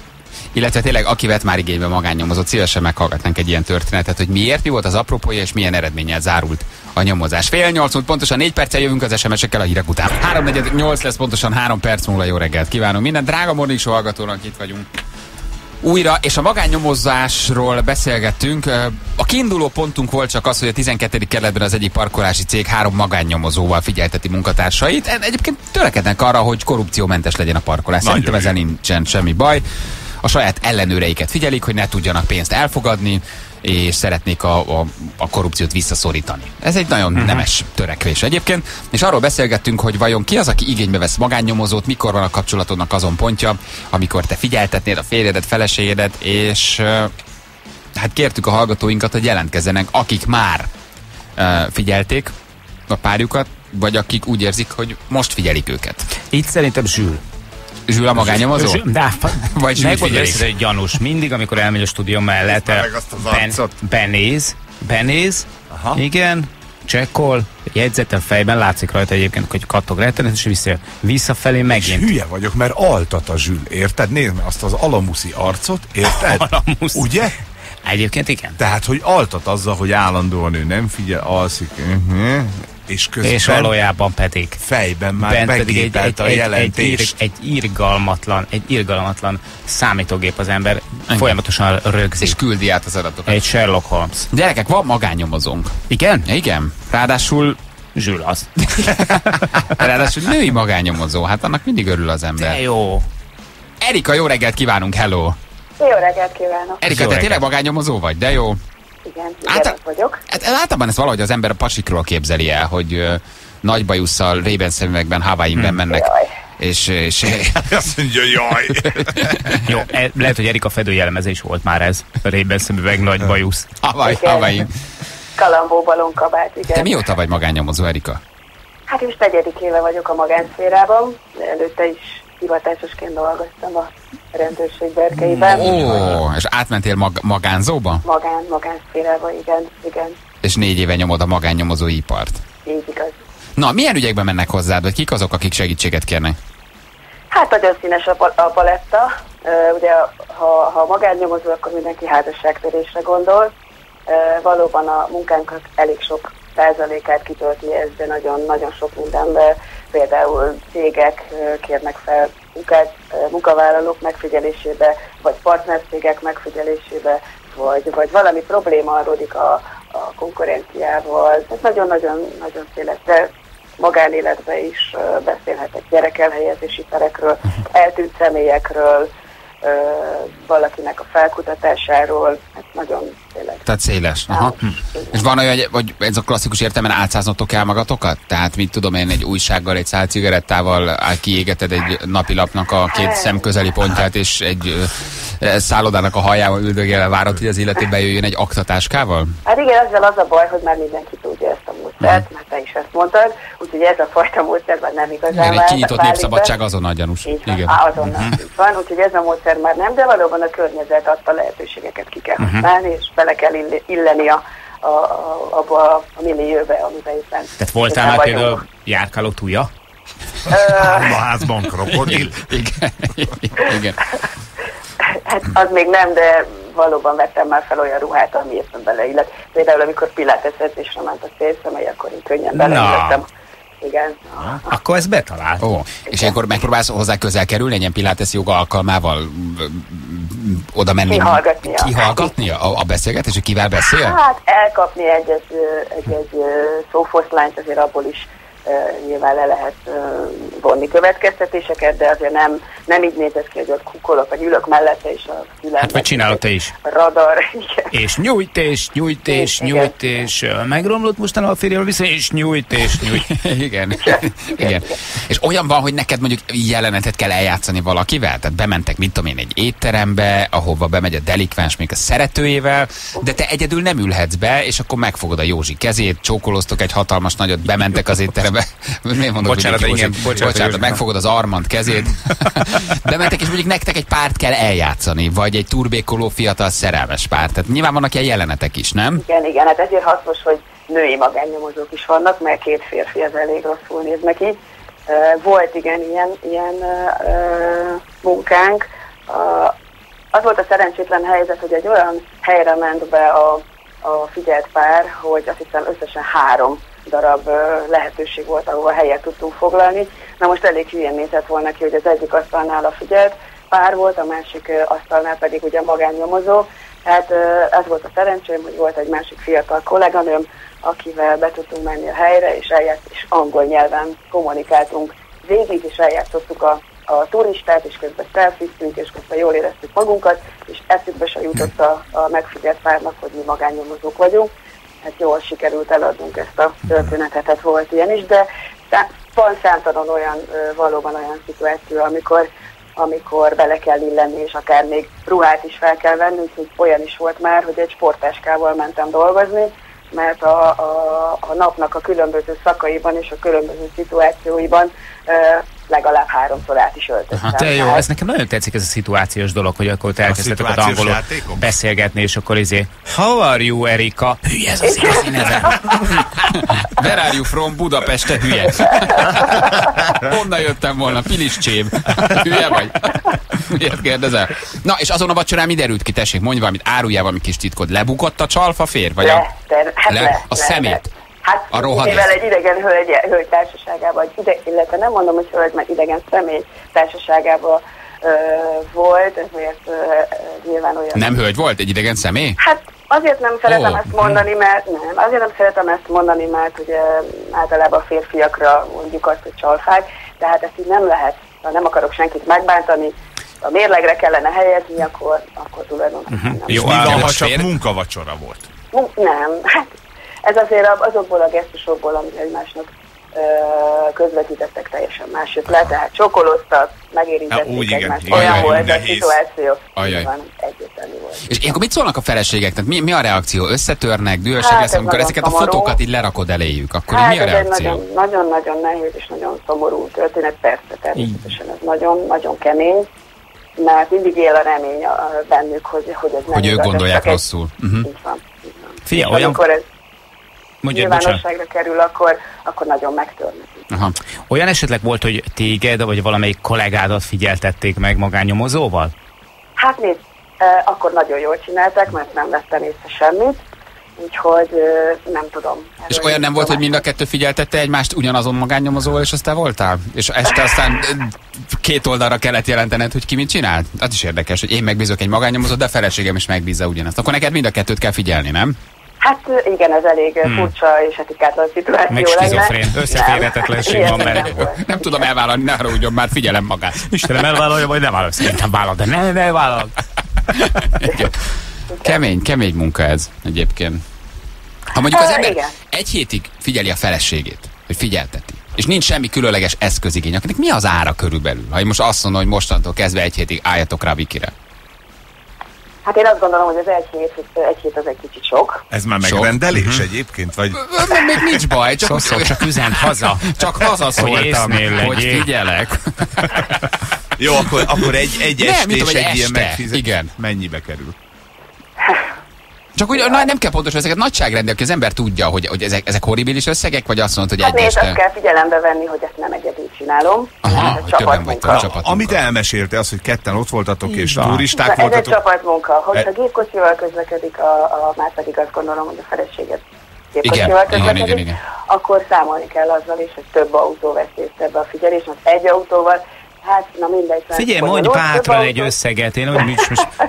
Illetve tényleg, aki vett már igénybe magánnyomozott, szívesen meghallgatnánk egy ilyen történetet, hogy miért, mi volt az apropója, és milyen eredménnyel zárult a nyomozás. 7:30, pontosan 4 perccel jövünk az SMS-ekkel a hírek után. 3:48 lesz pontosan 3 perc múlva, jó reggelt kívánom minden drága Morning Show hallgatónak, itt vagyunk újra, és a magánnyomozásról beszélgettünk. A kiinduló pontunk volt csak az, hogy a 12. kerületben az egyik parkolási cég 3 magánnyomozóval figyelteti munkatársait. Egyébként törekednek arra, hogy korrupciómentes legyen a parkolás. Szerintem ezen nincsen semmi baj. A saját ellenőreiket figyelik, hogy ne tudjanak pénzt elfogadni, és szeretnék a korrupciót visszaszorítani. Ez egy nagyon nemes törekvés egyébként, és arról beszélgettünk, hogy vajon ki az, aki igénybe vesz magánnyomozót, mikor van a kapcsolatodnak azon pontja, amikor te figyeltetnéd a férjedet, feleségedet, és hát kértük a hallgatóinkat, hogy jelentkezzenek, akik már figyelték a párjukat, vagy akik úgy érzik, hogy most figyelik őket. Itt szerintem Zsül a magánnyomozó? Vagy Zsül figyelik? Egy gyanús. Mindig, amikor elmegy a stúdió mellett, benéz, igen, csekkol, jegyzetem fejben, látszik rajta egyébként, hogy kattog rettenetesen, és visszafelé megint. És hülye vagyok, mert altat a Zsül, érted? Nézd meg azt az alamuszi arcot, érted? Alamusz. Ugye? Egyébként igen. Tehát, hogy altat azzal, hogy állandóan ő nem figyel, alszik, és valójában pedig fejben már begépelt a jelentést. Egy irgalmatlan számítógép az ember, engem folyamatosan rögzít. És küldi át az adatokat. Egy Sherlock Holmes. Gyerekek, van magánnyomozónk. Igen? Igen. Ráadásul Zsül az. Ráadásul női magánnyomozó. Hát annak mindig örül az ember. De jó. Erika, jó reggelt kívánunk, hello. Jó reggelt kívánok. Erika, jó te tényleg magánnyomozó vagy, de jó. Igen, vagyok. Hát általában ezt valahogy az ember a pasikról képzeli el, hogy nagy bajusszal, rében szemüvegben, Hawaii-ben mennek. Jaj. És azt mondja, jaj. Jó, lehet, hogy Erika fedő jellemezés is volt már ez. Rében szemüveg, nagy bajusz. Hawaii. Kalambó balonkabát, igen. Te mióta vagy magánnyomozó, Erika? Hát most 4. éve vagyok a magánszférában. Előtte is hivatásosként dolgoztam a rendőrség berkeiben. Ó, és átmentél magánzóba? Magánszférába, igen. És 4 éve nyomod a magánnyomozó ipart. Így igaz. Na, milyen ügyekben mennek hozzád, vagy kik azok, akik segítséget kérnek? Hát nagyon színes a paletta. Ugye, ha magánnyomozó, akkor mindenki házasságtörésre gondol. Valóban a munkánknak elég sok százalékát kitölti ez, de nagyon-nagyon sok mindenben. Például cégek kérnek fel munkavállalók megfigyelésébe, vagy partnercégek megfigyelésébe, vagy valami probléma adódik a konkurenciával. Tehát nagyon-nagyon széles, de magánéletben is beszélhetek gyerekelhelyezési perekről, eltűnt személyekről, valakinek a felkutatásáról, hát nagyon széles. Tehát széles. Aha. És van olyan, hogy ez a klasszikus értelemben álcáznotok el magatokat? Tehát mit tudom én, egy újsággal, egy szál cigarettával kiégeted egy napilapnak a 2 szem közeli pontját, és egy szállodának a hajával üldögélve várod, hogy az illető bejöjjön egy aktatáskával? Hát igen, ezzel az a baj, hogy már mindenki tudja ezt a módszert, mert te is ezt mondtad, úgyhogy ez a fajta módszer már nem igazán válik. Egy kinyitott népszabadság azonnal gyanús. Igen. Azonnal van, úgyhogy ez a módszer már nem, de valóban a környezet adta lehetőségeket ki kell használni, és bele kell illeni abba a millióbe, amiben éppen. Tehát voltál már például járkáló túlja? Házban krokodil? Igen. Hát az még nem, de valóban vettem már fel olyan ruhát, ami éppen beleillett. Például amikor pilates edzésre ment a szélszemei, akkor én könnyen beleillettem. Igen. Akkor ez betalált. Ó, és akkor megpróbálsz hozzá közel kerülni, egy ilyen pilates joga alkalmával oda menni? Kihallgatnia a beszélgetés, hogy kivel beszél? Hát elkapni egy szófoszlányt azért abból is nyilván le lehet vonni következtetéseket, de azért nem így néz ki, hogy ott kukolok, vagy ülök mellette is a fülembe. Hát vagy csinálod te is. A radar, igen. És nyújt, és megromlott mostanában a férjével viszont, és nyújt. Igen. És olyan van, hogy neked mondjuk jelenetet kell eljátszani valakivel? Tehát bementek, mit tudom én, egy étterembe, ahova bemegy a delikvens, még a szeretőjével, de te egyedül nem ülhetsz be, és akkor megfogod a Józsi kezét, csókoloztok egy hatalmas nagyot, bementek az étterembe. miért mondok, bocsánat, hogy igen, bocsánat, megfogod az Armand kezét. Bementek, és mondjuk nektek egy párt kell eljátszani, vagy egy turbékoló fiatal szerelmes párt. Tehát nyilván vannak ilyen jelenetek is, nem? Igen, igen, hát ezért hasznos, hogy női magánnyomozók is vannak, mert két férfi az elég rosszul néznek így. Volt igen ilyen munkánk. Az volt a szerencsétlen helyzet, hogy egy olyan helyre ment be a figyelt pár, hogy azt hiszem összesen 3 darab lehetőség volt, ahol helyet tudtunk foglalni. Na most elég hülyén nézett volna ki, hogy az egyik asztalnál a figyelt pár volt, a másik asztalnál pedig ugye magánnyomozó. Tehát ez volt a szerencsém, hogy volt egy másik fiatal kolléganőm, akivel be tudtunk menni a helyre, és angol nyelven kommunikáltunk végig, és eljátszottuk a turistát, és közben selfiztünk, és közben jól éreztük magunkat, és eszükbe se jutott a megfigyelt párnak, hogy mi magánnyomozók vagyunk. Hát jól sikerült eladnunk ezt a történetet, tehát volt ilyen is, de van számtalan olyan, valóban olyan szituáció, amikor bele kell illeni, és akár még ruhát is fel kell venni, úgyhogy olyan is volt már, hogy egy sportáskával mentem dolgozni, mert a napnak a különböző szakaiban és a különböző szituációiban legalább 3-szor át is öltöztem. Aha, jó, ez nekem nagyon tetszik, ez a szituációs dolog, hogy akkor te elkezdtetek az angolul beszélgetni, és akkor how are you, Erika? Hülye ez az igazi neve. Where are you from, Budapest, te hülye? Honnan jöttem volna, Piliscsém? Hülye vagy? Miért kérdezel? Na, és azon a vacsorán mi derült ki? Tessék, mondj valamit, áruljál valami kis titkod. Lebukott a csalfafér? Vagy a szemét? Hát mivel egy idegen hölgy társaságában, illetve nem mondom, hogy hölgy, mert idegen személy társaságában volt, ezért nyilván olyan... Nem hölgy volt? Egy idegen személy? Hát azért nem szeretem ezt mondani, mert ugye általában a férfiakra mondjuk azt, hogy csalfák, de hát ezt így nem lehet, ha nem akarok senkit megbántani, a mérlegre kellene helyezni, akkor tulajdonképpen nem. Jó, ha csak munkavacsora volt. Nem, hát... Ez azért azokból a gesztusokból, amit egymásnak közvetítettek, teljesen más jött le, tehát csokolóztak, megérintették egymást, olyan volt a szituáció, egyértelmű volt. És ilyenkor mit szólnak a feleségek? Tehát mi a reakció? Összetörnek, dühösek lesznek, amikor ezeket a fotókat így lerakod eléjük, akkor mi a reakció? Nagyon-nagyon nehéz és nagyon szomorú történet, persze, természetesen ez nagyon-nagyon kemény, mert mindig él a remény bennük, hogy ez nem igaz. Hogy ők gondolják rosszul. Így van. Fia, nyilvánosságra kerül, akkor nagyon megtörnek. Aha. Olyan esetleg volt, hogy téged, vagy valamelyik kollégádat figyeltették meg magánnyomozóval? Hát nézd, akkor nagyon jól csinálták, mert nem vettem észre semmit, úgyhogy nem tudom. És olyan nem volt, hogy mind a kettő figyeltette egymást ugyanazon magánnyomozóval, és aztán voltál? És este aztán két oldalra kellett jelentened, hogy ki mit csinált? Az is érdekes, hogy én megbízok egy magánnyomozót, de a feleségem is megbízza ugyanazt. Akkor neked mind a kettőt kell figyelni, nem? Hát igen, ez elég furcsa és etikátlan szituáció. Meg skizofrén, összeférhetetlenség van, mert nem tudom elvállalni, ne haragudjon már, figyelem magát. Istenem, elvállalja, vagy nem vállal, szerintem vállal, de nem vállal. Kemény munka ez egyébként. Ha mondjuk az ember egy hétig figyeli a feleségét, hogy figyelteti, és nincs semmi különleges eszközigény, akinek mi az ára körülbelül? Ha én most azt mondom, hogy mostantól kezdve egy hétig álljatok rá Vikire. Hát én azt gondolom, hogy az egy hét az egy kicsit sok. Ez már megrendelés egyébként? Vagy? Még nincs baj, csak üzent haza. Csak hazaszóltam, hogy figyelek. Jó, akkor egy estés, egy ilyen megfizet. Igen. Mennyibe kerül? Csak úgy nem kell pontosan ezeket nagyságrendel, hogy az ember tudja, hogy ezek horribilis összegek, vagy azt mondod, hogy egy este... Hát nézd, azt kell figyelembe venni, hogy ezt nem egyedül csinálom. Aha, többen vagytok csapatmunka. Amit elmesélte, az, hogy ketten ott voltatok és turisták voltatok. Ez egy csapatmunka. Hogyha gépkocsival közlekedik, már pedig azt gondolom, hogy a feleséget gépkocsival közlekedik, akkor számolni kell azzal is, hogy több autó vesz részt ebbe a figyelés, mert egy autóval... Hát, na mindegy. Figyelj, mondj bátran egy összeget, én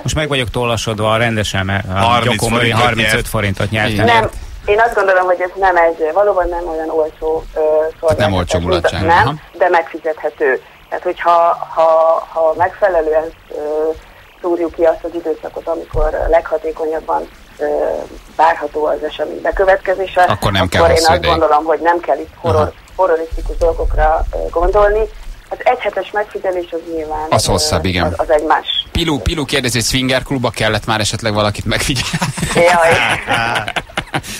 most meg vagyok tollasodva rendesen, a gyakom, hogy 35 forintot nyertem. Nem, én azt gondolom, hogy ez nem valóban nem olyan olcsó szolgáltatás. Nem olcsó mulatság. Nem, de megfizethető. Tehát, hogyha megfelelően szúrjuk ki azt az időszakot, amikor leghatékonyabban várható az esemény bekövetkezése, akkor én azt gondolom, hogy nem kell itt horrorisztikus dolgokra gondolni. Az egyhetes megfigyelés az nyilván... Az hosszabb, igen. Az egymás. Pilu kérdezi, hogy swingerklubba kellett már esetleg valakit megfigyelni. Jaj.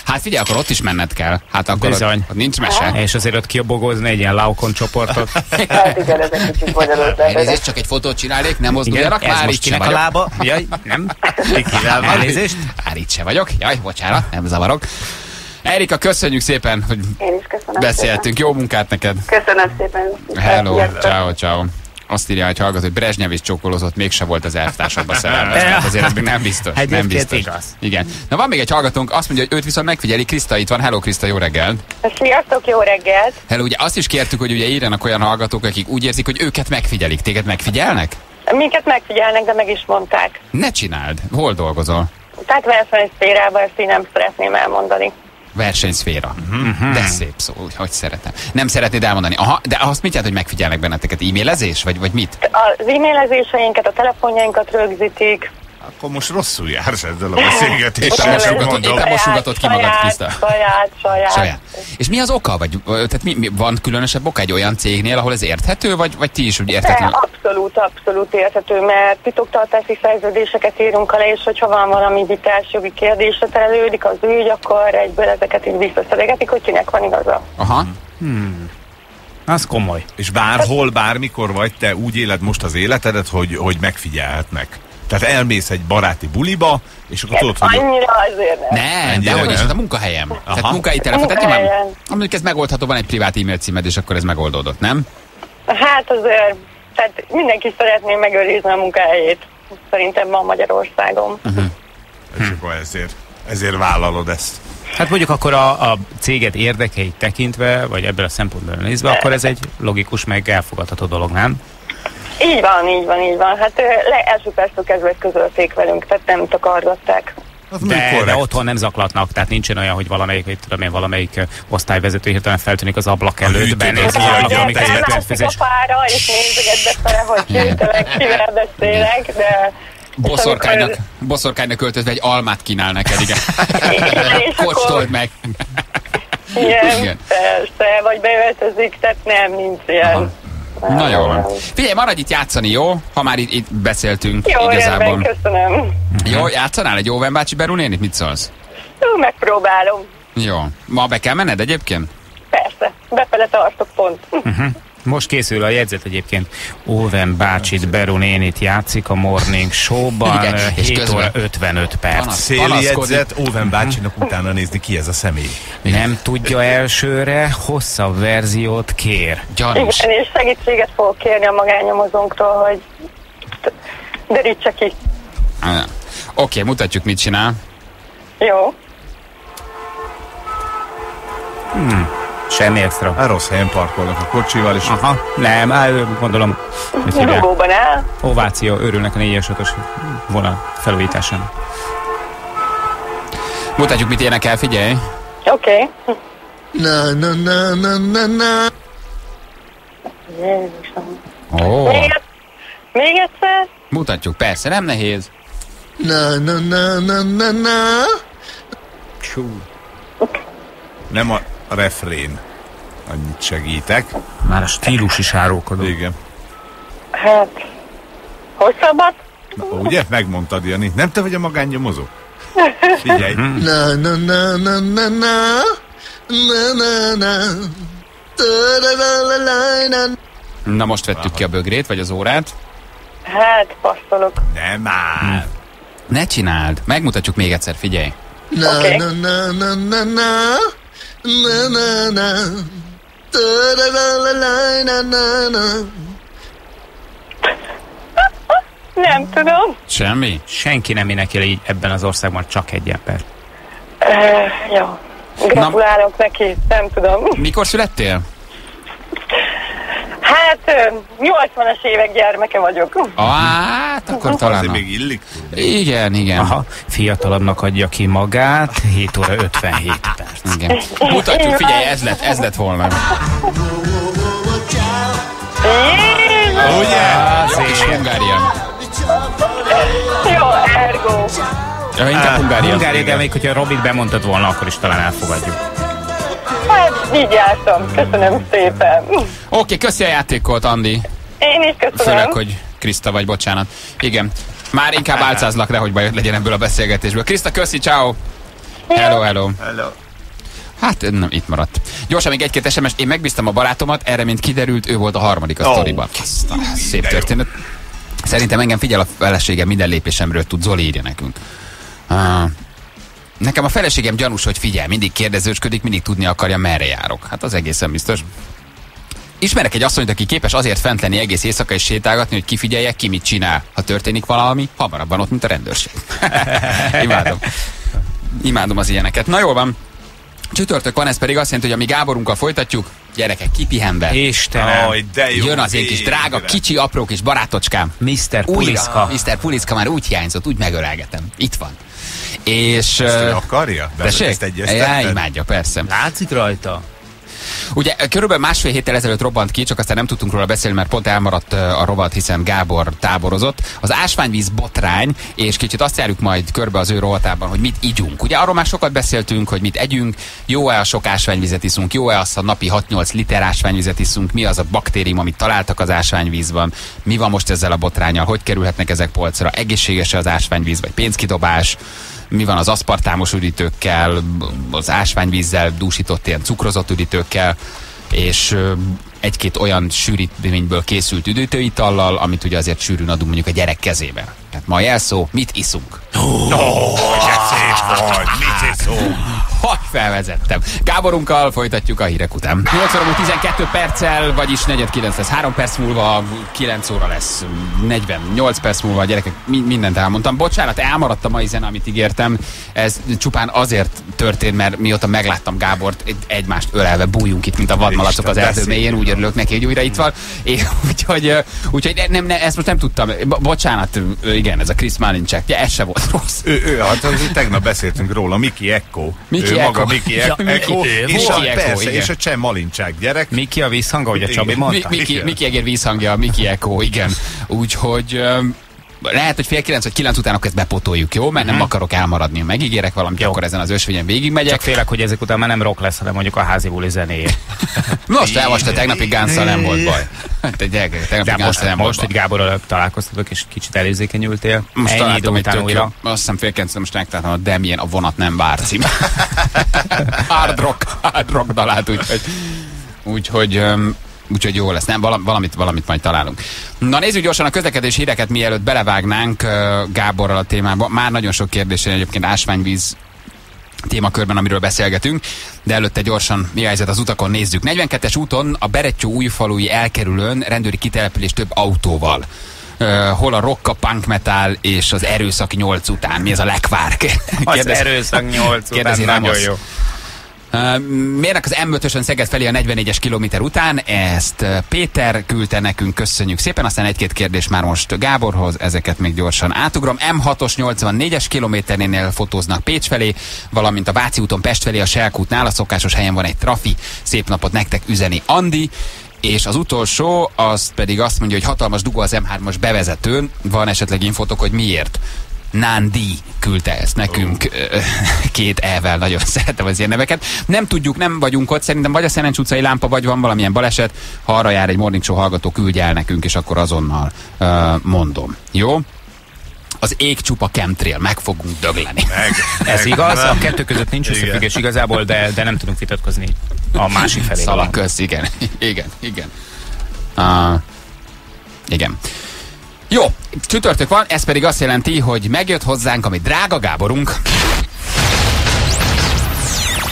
Hát figyelj, akkor ott is menned kell. Hát akkor ott nincs mese. Aha. És azért ott kibogozni egy ilyen laukon csoportot. Hát igen, ez egy kicsit bonyolult. Elnézést, csak egy fotót csinálnék, nem mozduljanak. Ez már most kinek a lába? Jaj, nem. Elnézést. Már itt se vagyok. Jaj, bocsánat, nem zavarok. Erika, köszönjük szépen, hogy beszéltünk. Szépen. Jó munkát neked. Köszönöm szépen. Hello, ciao, ciao. Azt írja, hogy hallgat, hogy Brezsnyevics csókolózott, mégse volt az elvtársadba szerelmes. Azért ez még nem biztos. Nem biztos. Igen. Na, van még egy hallgatónk, azt mondja, hogy őt viszont megfigyeli. Kriszta itt van. Hello, Kriszta, jó reggelt! Sziasztok, jó reggelt! Hello, ugye azt is kértük, hogy ugye írjanak olyan hallgatók, akik úgy érzik, hogy őket megfigyelik. Téged megfigyelnek? Minket megfigyelnek, de meg is mondták. Ne csináld! Hol dolgozol? Tehát versenyszférában, ezt én nem szeretném elmondani. Versenyszféra. De szép szó, hogy szeretem. Nem szeretnéd elmondani. Aha, de azt mit jelent, hogy megfigyelnek benneteket? E-mailezés? Vagy mit? Az e-mailezéseinket, a telefonjainkat rögzítik. Akkor most rosszul jársz ezzel a beszélgetéssel. Mosogatott ki magad, Kriszta. Saját. És mi az oka? Tehát van különösebb oka egy olyan cégnél, ahol ez érthető, vagy ti is úgy érthető? Abszolút érthető, mert titoktartási szerződéseket írunk alá, és hogyha van valami vitásjogi kérdésre terelődik az ügy, akkor egyből ezeket így visszaszedegetik, hogy kinek van igaza. Aha. Az komoly. És bárhol, bármikor vagy, te úgy éled most az életedet, hogy megfigyelhetnek. Tehát elmész egy baráti buliba, és akkor tudod, hogy... Annyira azért nem. Nem, de hogy is, hát a munkahelyem. Aha. Tehát munkahelyi telefon. Amúgy ez megoldható, van egy privát e-mail címed, és akkor ez megoldódott, nem? Hát azért, tehát mindenki szeretné megőrizni a munkahelyét. Szerintem van Magyarországon. És akkor ezért vállalod ezt. Hát mondjuk akkor a céget érdekeit tekintve, vagy ebből a szempontból nézve, akkor ez egy logikus, meg elfogadható dolog, nem? Így van. Hát első perctől kezdve közölték velünk, tehát nem takargatták. De otthon nem zaklatnak, tehát nincsen olyan, hogy valamelyik osztályvezető hirtelen feltűnik az ablak előtt, benézi, amikor az emberfizés. A fára, és nézeget befele, hogy hirtelek, kivel beszélek, de... Boszorkánynak költözve egy almát kínál neked, igen. Kocstold meg! Igen, persze, vagy beöltözik, tehát nem, nincs ilyen. Na jó van. Figyelj, maradj itt játszani, jó? Ha már itt beszéltünk jó, igazából. Jó, köszönöm. Jó, játszanál egy Óven bácsi Berunénit? Mit szólsz? Jó, megpróbálom. Jó. Ma be kell menned egyébként? Persze. Befele tartok pont. Most készül a jegyzet egyébként. Óven bácsit, Berunénit játszik a Morning Show-ban. 7 óra 55 perc. Széli jegyzet, Óven bácsinak utána nézni, ki ez a személy. Nem tudja elsőre, hosszabb verziót kér. Gyanús. Igen, és segítséget fogok kérni a magánnyomozónktól, hogy derítse ki. Oké, mutatjuk, mit csinál. Jó. Semmi extra. A rossz helyen parkolnak a kocsival is. Aha, nem, gondolom. Rugóban áll. Ováció, örülnek a 4-5-ös vonal felújításának. Mutatjuk, mit érnek el, figyelj. Oké. Na. Jézusom. Még egyszer? Mutatjuk, persze, nem nehéz. Na. Csú. Nem a refrén. Annyit segítek. Már a stílus is árulkodó. Igen. Hát, hosszabbat? Na, ugye? Megmondtad, Jani. Nem te vagy a magánnyomozó? Figyelj. Na most vettük ki a bögrét, vagy az órát? Hát, passzolok. Nem már. Ne csináld. Megmutatjuk még egyszer, figyelj. Oké. Nem tudom. Semmi? Senki nem énekel így ebben az országban, csak egy ember. Jó. Gratulálok neki, nem tudom. Mikor születtél? Hát, 80-as évek gyermeke vagyok. Hát, akkor talán... Azért még illik? Igen. Aha, fiatalabbnak adja ki magát, 7 óra 57 perc. Igen. Mutatjuk, figyelj, ez lett volna. Ugye? Jó kis Hungária. Jó, ergo. Inkább Hungária. Hungária, de még, hogyha Robit bemondtad volna, akkor is talán elfogadjuk. Hát, így jártam. Köszönöm szépen. Oké, köszi a játékot, Andi. Én is köszönöm. Főleg, hogy Kriszta vagy, bocsánat. Igen. Már inkább álcázlak, nehogy baj legyen ebből a beszélgetésből. Kriszta, köszi, ciao. Hello, hello. Hello. Hát nem, itt maradt. Gyorsan még egy-két SMS, én megbíztam a barátomat, erre mint kiderült, ő volt a harmadik a sztoriban. Szép történet. Szerintem engem figyel a feleségem, minden lépésemről tud, Zoli írja nekünk. Nekem a feleségem gyanús, hogy figyel, mindig kérdezősködik, mindig tudni akarja, merre járok. Hát az egészen biztos. Ismerek egy asszonyt, aki képes azért fent lenni egész éjszaka és sétálgatni, hogy kifigyelje, ki mit csinál. Ha történik valami, hamarabban ott, mint a rendőrség. Imádom. Imádom az ilyeneket. Na jól van. Csütörtök van, ez pedig azt jelenti, hogy amíg Gáborunkkal folytatjuk, gyerekek, kipihenve. Istenem. Oh, jön az én kis drága, kicsi, apró kis barátocskám. Mr. Puliszka. Mr. Puliszka már úgy hiányzott, úgy megölelgetem. Itt van. És... Ezt akarja? Ezt egyeztetted? Imádja, persze. Látszik rajta? Ugye körülbelül másfél héttel ezelőtt robbant ki, csak aztán nem tudtunk róla beszélni, mert pont elmaradt a rovat, hiszen Gábor táborozott. Az ásványvíz botrány, és kicsit azt járjuk majd körbe az ő rovatában, hogy mit igyunk. Ugye arról már sokat beszéltünk, hogy mit együnk, jó-e a sok ásványvizet iszunk, jó-e az, ha napi 6-8 liter ásványvizet iszunk, mi az a baktérium, amit találtak az ásványvízban, mi van most ezzel a botránnyal, hogy kerülhetnek ezek polcra, egészséges-e az ásványvíz, vagy pénzkidobás. Mi van az aszpartámos üdítőkkel, az ásványvízzel dúsított ilyen cukrozott üdítőkkel, és egy-két olyan sűrítményből készült üdítőitallal, amit ugye azért sűrűn adunk mondjuk a gyerek kezébe. Tehát ma a jelszó, mit iszunk? Mit iszunk? Hogy felvezettem. Gáborunkkal folytatjuk a hírek után. 8:12 perccel, vagyis 4:09 perc múlva, 9 óra lesz 48 perc múlva, a gyerekek, mindent elmondtam. Bocsánat, elmaradt a mai zene, amit ígértem. Ez csupán azért történt, mert mióta megláttam Gábort, egymást ölelve bújunk itt, mint a vadmalacok az erdő mélyén. Úgy örülök neki, hogy újra itt van. Úgyhogy ezt most nem tudtam. Bocsánat, igen, ez a Chris Malincek. Ja, ez se volt rossz. Tegnap beszéltünk róla, Miki Ekko. És a Cseh Malincsák gyerek. Miki a vízhangja, ugye Csabi mondta? Miki Egér vízhangja, Miki Ekko, igen. Úgyhogy lehet, hogy fél kilenc vagy kilenc után akkor ezt bepotoljuk, jó? Mert nem akarok elmaradni, megígérek valamit, akkor ezen az ösvényen végigmegyek. Csak félek, hogy ezek után már nem rock lesz, hanem mondjuk a házi buli zenéje. Most elvasta, tegnapi Gánszal nem volt baj. Most, hogy Gáborral találkoztatok, és kicsit előzékenyültél. Most találtam egy tök jó. Azt hiszem fél kilencre most megtaláltam a Damien, a vonat nem vár cím. Hard rock dalát, úgyhogy jó lesz, nem? Valamit majd találunk. Na nézzük gyorsan a közlekedés híreket, mielőtt belevágnánk Gáborral a témába. Már nagyon sok kérdésen egyébként ásványvíz témakörben, amiről beszélgetünk, de előtte gyorsan mi helyzet az utakon, nézzük. 42-es úton a Berettyó-Újfalui elkerülőn rendőri kitelepülés több autóval. Hol a rock, a punk metal és az erőszak 8 után? Mi ez a lekvár? Az erőszak 8 után nagyon jó. Mérnek az M5-ösön Szeged felé a 44-es kilométer után, ezt Péter küldte nekünk, köszönjük szépen, aztán egy-két kérdés már most Gáborhoz, ezeket még gyorsan átugrom. M6-os 84-es kilométernél fotóznak Pécs felé, valamint a Váci úton Pest felé a Selkútnál, a szokásos helyen van egy trafi, szép napot nektek üzeni Andi. És az utolsó, az pedig azt mondja, hogy hatalmas dugó az M3-os bevezetőn, van esetleg infotok, hogy miért? Nándi küldte ezt nekünk két E-vel, nagyon szeretem az ilyen neveket. Nem tudjuk, nem vagyunk ott, szerintem vagy a Szerencs utcai lámpa, vagy van valamilyen baleset, ha arra jár egy Morning Show hallgató, küldj el nekünk, és akkor azonnal mondom. Jó? Az ég csupa chemtrail, meg fogunk dögleni. Ez igaz, a kettő között nincs összefüggés igazából, de nem tudunk vitatkozni a másik felé. Szalaköz, igen. Igen. Jó, csütörtök van, ez pedig azt jelenti, hogy megjött hozzánk a mi drága Gáborunk.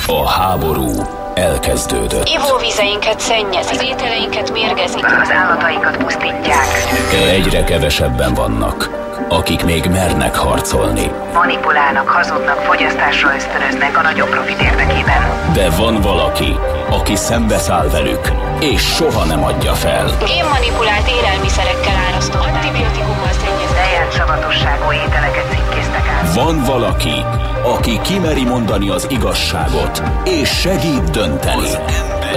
A háború elkezdődött. Ivóvizeinket szennyezik, az ételeinket mérgezik, az állatainkat pusztítják. Egyre kevesebben vannak, akik még mernek harcolni. Manipulálnak, hazudnak, fogyasztásra ösztönöznek a nagyobb profit érdekében. De van valaki, aki szembeszáll velük, és soha nem adja fel. Génmanipulált élelmiszerekkel árasztó, antibiotikummal szennyezett, lejárt savatosságú ételeket cikkéztek át. Van valaki, aki kimeri mondani az igazságot, és segít dönteni.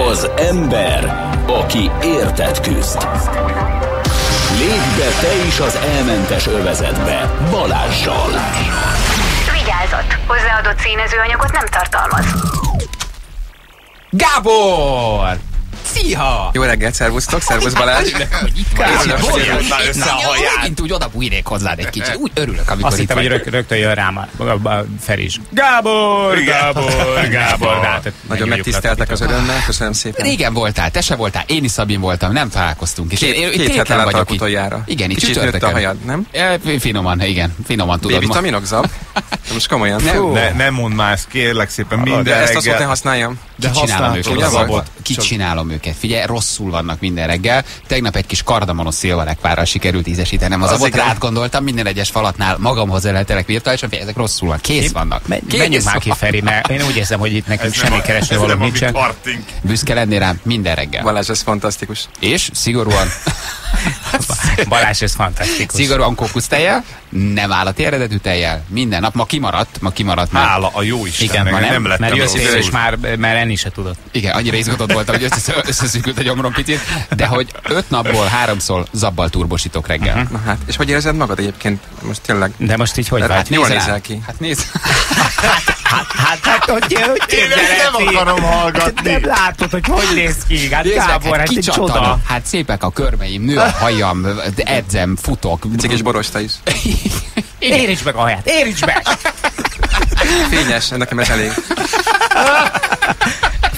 Az ember, aki érted küzd. Lépj be te is az elmentes övezetbe, Balázssal. Vigyázat! Hozzáadott színezőanyagot nem tartalmaz. Gábor! Iha! Jó reggelt, szervusztok, szervusz Balázs! Megint úgy odabújnék hozzád egy kicsit, úgy örülök, amikor itt vagy. Hogy rögtön jön rám a Feris. Gábor! Nagyon megtiszteltek az örömmel, köszönöm szépen. Régen voltál, te se voltál, én is Szabin voltam, nem találkoztunk. Két heten láttak utoljára. Igen, így csütörtökön. Kicsit nőtt a hajad, nem? Finoman, igen, finoman tudod. B-vitaminok zab. Most komolyan. Nem mondd már ezt, kérlek szépen, minden reggel. Kicsinálom őket. Figyelj, rosszul vannak minden reggel. Tegnap egy kis kardamonos szilvarekvárral sikerült ízesítenem az abot. Rád gondoltam, minden egyes falatnál magamhoz eltelek virtuálisan, figyelj, ezek rosszul van. Kész vannak. Menjünk már ki, Feri, mert én úgy érzem, hogy itt nekünk semmi kereső való nincsen. Büszke lennél rám minden reggel. Balázs, ez fantasztikus. És szigorúan... Balázs, ez fantasztikus. Szigorúan kókusztejjel, nem állati eredetű tejjel. Minden nap. Ma kimaradt. Hála a jó Istennek, nem lett. Mert jösszél, és már enni se tudott. Igen, annyira izgatott voltam, hogy összeszűkült a gyomrom picit, de hogy 5 napból 3-szor zabbal turbosítok reggel. Na hát, és hogy érzed magad egyébként? Most tényleg. De most így hogy vagy? Hát jól nézel ki. Hát nézd. Hát, hogy nem akarom hallgatni. Nem látod, hogy néz ki. Hát Gábor, hát egy csoda. Hát szépek a körmeim, nő a hajam, edzem, futok. Cikis borosta is. Érints meg a haját, érints meg! Fényes, nekem ez elég.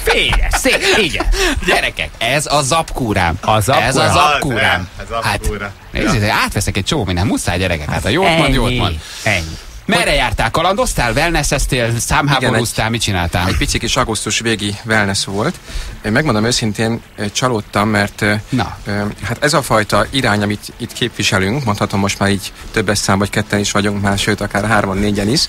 Fényes, szép, igen. Gyerekek, ez a zapkúrám. Ez a zapkúrám. Hát, nézzétek, átveszek egy csomó, nem muszáj, gyerekek. Hát a jót mond. Ennyi. Merre jártál? Kalandoztál? Wellnesseztél? Számháborúztál? Mit csináltál? Egy pici kis augusztus végi wellness volt. Megmondom őszintén, csalódtam, mert hát ez a fajta irány, amit itt képviselünk, mondhatom most már így többes szám, vagy ketten is vagyunk már, sőt akár 3-4-en is,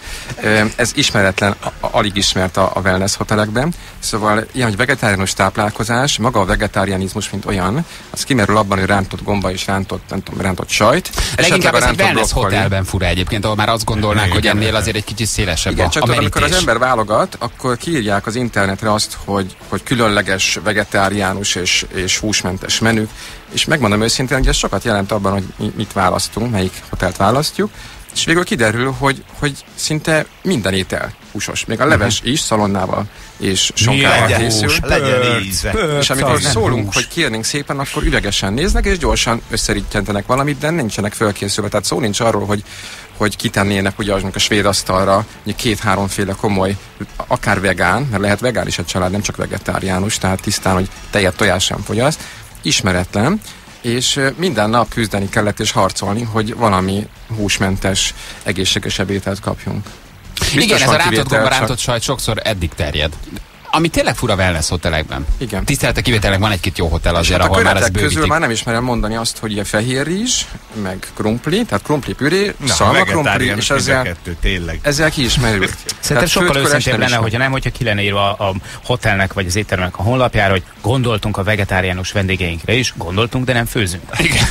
ez ismeretlen, alig ismert a wellness hotelekben. Szóval ilyen, hogy vegetáriánus táplálkozás, maga a vegetárianizmus, mint olyan, az kimerül abban, hogy rántott gomba és rántott sajt. Leginkább ez egy wellness hotelben fura egyébként, ahol már azt gondolnám, hogy ennél azért egy kicsit szélesebb. Igen, csak amikor az ember válogat, akkor kiírják az internetre azt, hogy különleges vegetáriánus és húsmentes menü, és megmondom őszintén, hogy ez sokat jelent abban, hogy mit választunk, melyik hotelt választjuk, és végül kiderül, hogy szinte minden étel húsos. Még a leves is szalonnával és sonkával készül. Legyen íze. És amikor szólunk, hogy kérnénk szépen, akkor üregesen néznek, és gyorsan összerítjentenek valamit, de nincsenek fölkészülve. Tehát szó nincs arról, hogy kitennének ugye a svéd asztalra 2-3 féle komoly, akár vegán, mert lehet vegán is egy család, nem csak vegetáriánus, tehát tisztán, hogy tejet, tojás sem fogyaszt. Ismeretlen, és minden nap küzdeni kellett és harcolni, hogy valami húsmentes, egészségesebb ételt kapjunk. Biztos. Igen, ez a rántott gomba, rántott sajt sokszor eddig terjed. Ami tényleg fura wellness hotelekben. Igen. Tisztelete kivételnek van egy-két jó hotel azért, hát ahol már ezt bővítik. Közül már nem ismerem mondani azt, hogy ilyen fehér rizs, meg krumpli, tehát krumpli püré, szalma krumpli, és ezzel ki ismerjük. Szerintem sokkal őszintébb lenne, hogyha ki lenne írva a hotelnek vagy az étteremnek a honlapjára, hogy gondoltunk a vegetáriánus vendégeinkre is, gondoltunk, de nem főzünk. Igen.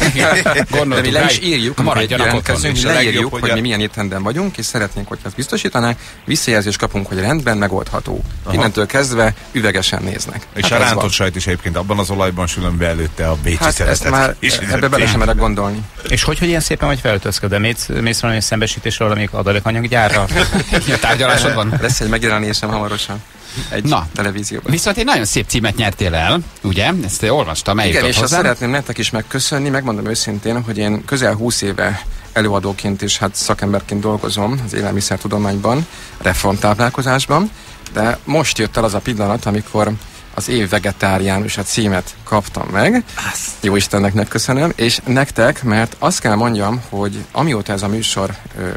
Gondoltunk, de mi le is írjuk, maradjanak otthon. Mi leírjuk, hogy mi milyen étrenden vagyunk, és szeretnénk, hogy ezt biztosítanák, visszajelzést kapunk, hogy rendben, megoldható. Innentől kezdve üvegesen néznek. És hát a rántott sajt is egyébként abban az olajban sülöm be előtte a bécsi szeretet. Ebbe bele sem merek gondolni. És hogy ilyen szépen vagy felöltözköd? Mész valami szembesítésről, amelyik adalékanyaggyárra? A tárgyalásod van? Lesz egy megjelenésem hamarosan. Na, televízióban. Viszont egy nagyon szép címet nyertél el, ugye? Ezt olvastam, eljutott hozzám. Igen, és szeretném nektek is megköszönni, megmondom őszintén, hogy én közel 20 éve előadóként és hát szakemberként dolgozom az élelmiszertudományban, reformtáplálkozásban. De most jött el az a pillanat, amikor az év vegetáriánus a címet kaptam meg. Jó Istennek köszönöm, és nektek, mert azt kell mondjam, hogy amióta ez a műsor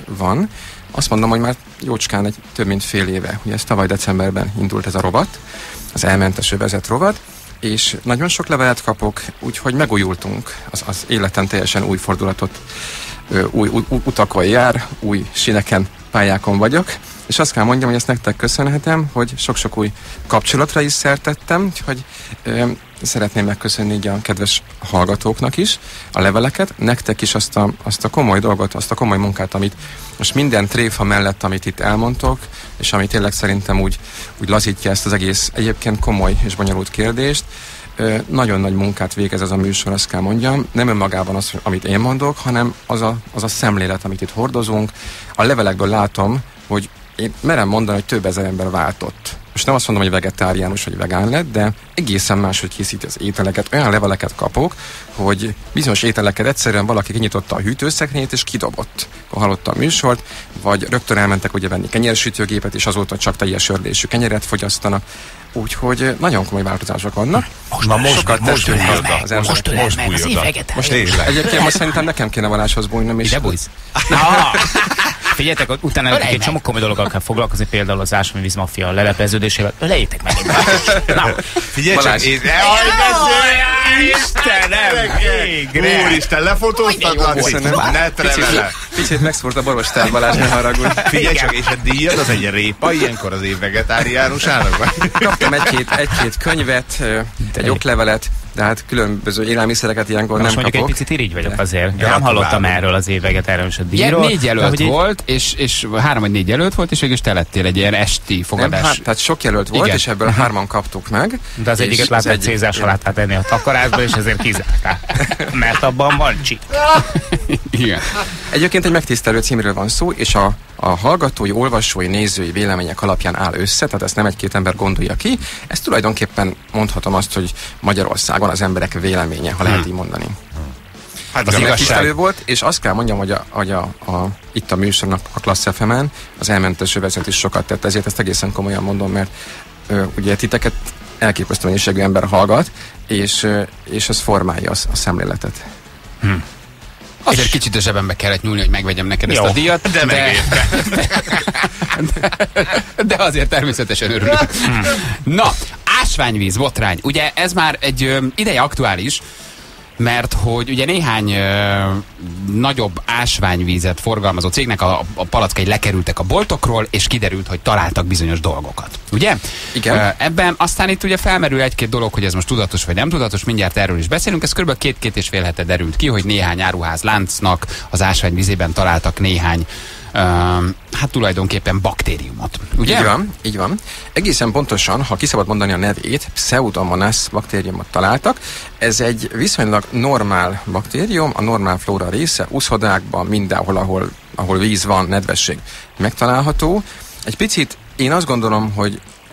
van, azt mondom, hogy már jócskán több mint fél éve, ugye ez tavaly decemberben indult ez a rovat, az elmentes övezet rovat, és nagyon sok levelet kapok, úgyhogy megújultunk, az életen teljesen új fordulatot, új utakon jár, új sineken, pályákon vagyok, és azt kell mondjam, hogy ezt nektek köszönhetem, hogy sok-sok új kapcsolatra is szert tettem, úgyhogy szeretném megköszönni így a kedves hallgatóknak is a leveleket, nektek is azt a komoly dolgot, azt a komoly munkát, amit most minden tréfa mellett, amit itt elmondtok, és amit tényleg szerintem úgy lazítja ezt az egész egyébként komoly és bonyolult kérdést. Nagyon nagy munkát végez ez a műsor, azt kell mondjam. Nem önmagában az, amit én mondok, hanem az a szemlélet, amit itt hordozunk. A levelekből látom, hogy én merem mondani, hogy több ezer ember váltott most nem azt mondom, hogy vegetáriánus vagy vegán lett, de egészen máshogy készíti az ételeket. Olyan leveleket kapok, hogy bizonyos ételeket egyszerűen valaki kinyitotta a hűtőszekrényét és kidobott, ha hallotta a műsort, vagy rögtön elmentek ugye venni kenyérsütőgépet, és azóta csak teljes sördésű kenyeret fogyasztanak. Úgyhogy nagyon komoly változások vannak. Most bújj oda. Egyébként most szerintem nekem kéne Balázshoz bújnom is. Ide bújsz? Figyeljetek, utána egy csomó komoly dologgal kell foglalkozni, például az ásványvízmaffia lelepleződésével. Öleljétek meg egymány. Figyelj csak, Istenem! Úristen, lefotóztad, Laci? Ne trevele! Picsit megszúrt a borostár, Balázs, ne haragudj. Figyelj csak, és a díjad az egy répa, ilyenkor az év vegetáriánusának van. Kaptam egy-két könyvet, egy oklevelet, de hát különböző élelmiszereket ilyenkor most nem kapok. Most mondjuk egy picit irigy vagyok azért. Nem hallottam erről az év vegetáriánus díjról. 4 jelölt volt, és 3 vagy 4 jelölt volt, és végül te lettél egy ilyen esti fogadás. Nem, tehát sok jelölt volt, és ebből 3-an kaptuk meg. De az egyiket láttad Cézár salátát enni a takarásból, és ezért kizárták. Mert abban van csík. Igen. Egyébként egy megtisztelő címről van szó, és a hallgatói, olvasói, nézői vélemények alapján áll össze, tehát ezt nem egy-két ember gondolja ki. Ez tulajdonképpen mondhatom azt, hogy Magyarországon az emberek véleménye, ha lehet így mondani. Hát az igazság volt, és azt kell mondjam, hogy, itt a műsornak a Klassz FM-en az elmentős övezet is sokat tett, ezért ezt egészen komolyan mondom, mert ugye titeket elképesztő mennyiségű ember hallgat, és ez formálja a szemléletet. Azért kicsit a zsebembe kellett nyúlni, hogy megvegyem neked ezt a díjat. De megérte. De azért természetesen örülök. Na, ásványvíz, botrány. Ugye ez már egy ideje aktuális, mert hogy ugye néhány nagyobb ásványvízet forgalmazó cégnek a palackai lekerültek a boltokról, és kiderült, hogy találtak bizonyos dolgokat. Ugye? Igen. Ebben aztán itt ugye felmerül egy-két dolog, hogy ez most tudatos vagy nem tudatos, mindjárt erről is beszélünk. Ez kb. 2-2,5 hete derült ki, hogy néhány áruház láncnak az ásványvízében találtak néhány hát tulajdonképpen baktériumot. Ugye? Így van, így van. Egészen pontosan, ha ki szabad mondani a nevét, Pseudomonas baktériumot találtak. Ez egy viszonylag normál baktérium, a normál flóra része, úszodákban, mindenhol, ahol víz van, nedvesség megtalálható. Egy picit én azt gondolom,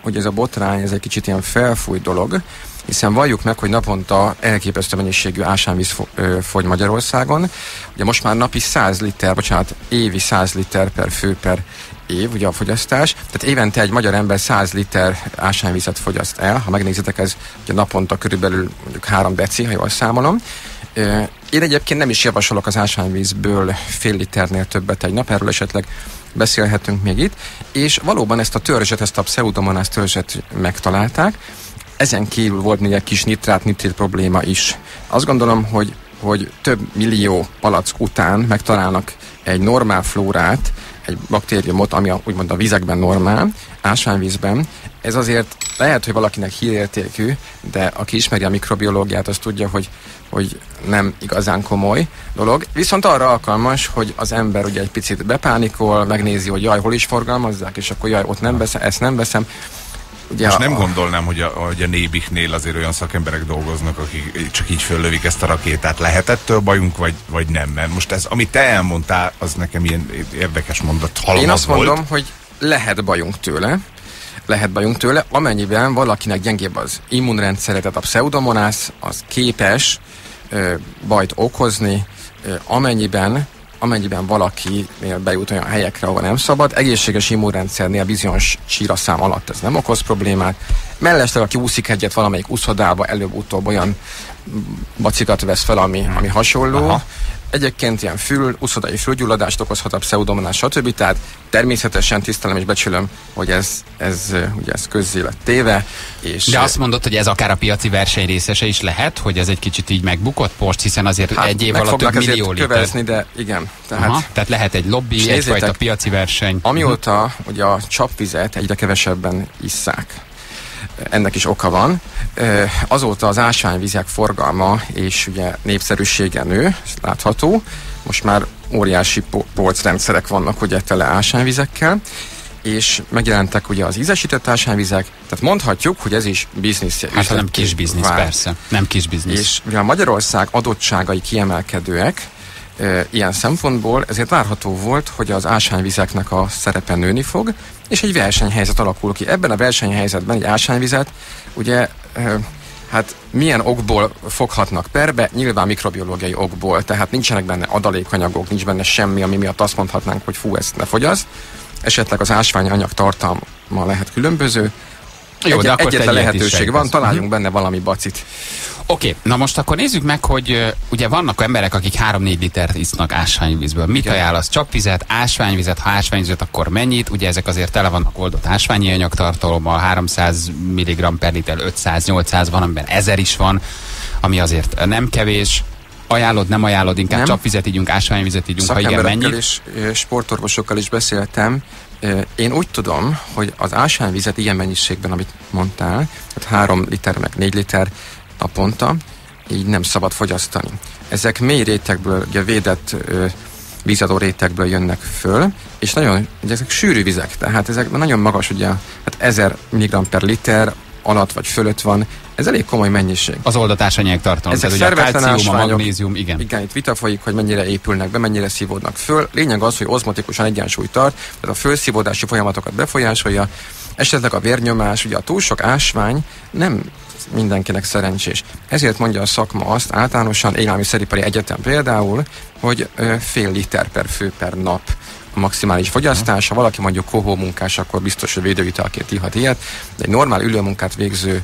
hogy ez a botrány, ez egy kicsit ilyen felfújt dolog, hiszen valljuk meg, hogy naponta elképesztő mennyiségű ásványvíz fogy Magyarországon. Ugye most már napi 100 liter, bocsánat, évi 100 liter per fő per év, ugye a fogyasztás. Tehát évente egy magyar ember 100 liter ásványvizet fogyaszt el. Ha megnézitek, ez ugye naponta körülbelül mondjuk 3 deci, ha jól számolom. Én egyébként nem is javasolok az ásványvízből fél liternél többet egy nap, erről esetleg beszélhetünk még itt. És valóban ezt a törzset, ezt a Pseudomonas törzset megtalálták. Ezen kívül volt még egy kis nitrát-nitril probléma is. Azt gondolom, hogy több millió palack után megtalálnak egy normál flórát, egy baktériumot, ami úgymond a vizekben normál, ásványvízben. Ez azért lehet, hogy valakinek hírértékű, de aki ismeri a mikrobiológiát, az tudja, hogy nem igazán komoly dolog. Viszont arra alkalmas, hogy az ember ugye egy picit bepánikol, megnézi, hogy jaj, hol is forgalmazzák, és akkor jaj, ott nem veszem, ezt nem veszem. Ugye most nem gondolnám, hogy a Nébiknél azért olyan szakemberek dolgoznak, akik csak így föllövik ezt a rakétát. Lehetettől bajunk, vagy nem? Mert most ez, amit te elmondtál, az nekem ilyen érdekes mondat halomaz. Én azt mondom, hogy lehet bajunk tőle. Lehet bajunk tőle, amennyiben valakinek gyengébb az immunrendszere, tehát a Pseudomonas az képes bajt okozni, amennyiben valaki bejut olyan helyekre, ahol nem szabad. Egészséges immunrendszernél bizonyos csíraszám alatt ez nem okoz problémát. Mellesleg, aki úszik egyet valamelyik úszodába, előbb-utóbb olyan bacikat vesz fel, ami hasonló. Aha. Egyébként ilyen úszodai fülgyulladást okozhat a Pseudomonas, stb. Tehát természetesen tisztelem és becsülöm, hogy ez közzé lett téve. És de azt mondod, hogy ez akár a piaci verseny részese is lehet, hogy ez egy kicsit így megbukott post, hiszen azért hát egy év alatt több millió liter. Kövezni, de igen. Tehát lehet egy lobby, egyfajta piaci verseny. Amióta ugye a csapvizet egyre kevesebben isszák. Ennek is oka van. Azóta az ásványvizek forgalma és ugye népszerűsége nő, ez látható. Most már óriási polcrendszerek vannak ugye tele ásványvizekkel, és megjelentek ugye az ízesített ásványvizek, tehát mondhatjuk, hogy ez is biznisz. Hát nem kis biznisz, persze. Nem kis biznisz. És ugye Magyarország adottságai kiemelkedőek, ilyen szempontból, ezért várható volt, hogy az ásványvizeknek a szerepe nőni fog, és egy versenyhelyzet alakul ki. Ebben a versenyhelyzetben egy ásványvizet, ugye, hát milyen okból foghatnak perbe? Nyilván mikrobiológiai okból, tehát nincsenek benne adalékanyagok, nincs benne semmi, ami miatt azt mondhatnánk, hogy fú, ezt ne fogyaszt. Esetleg az ásványanyag tartalma lehet különböző. Jó, de akkor egyetlen lehetőség van, találjunk benne valami bacit. Oké, na most akkor nézzük meg, hogy ugye vannak emberek, akik 3-4 litert isznak ásványvízből. Mit ajánlasz? Csapvizet, ásványvizet, ha ásványvizet, akkor mennyit? Ugye ezek azért tele vannak oldott ásványi anyagtartalommal, 300 mg per liter, 500-800 van, amiben 1000 is van, ami azért nem kevés. Ajánlod, nem ajánlod, inkább nem. Csapvizet ígyunk, ásványvizet ígyunk, ha igen, mennyit? És sportorvosokkal is beszéltem. Én úgy tudom, hogy az ásványvizet ilyen mennyiségben, amit mondtál, tehát 3 liter meg 4 liter naponta, így nem szabad fogyasztani. Ezek mély rétegből, ugye védett vízadó rétegből jönnek föl, és nagyon, ugye ezek sűrű vizek, tehát ezek nagyon magas, ugye, hát 1000 mg per liter alatt vagy fölött van, ez elég komoly mennyiség. Az oldott ásványanyag tartalom, ezek ugye a kálcium, a magnézium, igen. Igen, itt vita folyik, hogy mennyire épülnek be, mennyire szívódnak föl. Lényeg az, hogy oszmotikusan egyensúlyt tart, tehát a fölszívódási folyamatokat befolyásolja, esetleg a vérnyomás, ugye a túl sok ásvány nem mindenkinek szerencsés. Ezért mondja a szakma azt általánosan, Élelmiszeripari Egyetem például, hogy fél liter per fő per nap a maximális fogyasztás. Ha valaki mondjuk kohó munkás, akkor biztos, hogy védőitalként ihat ilyet, de egy normál ülőmunkát végző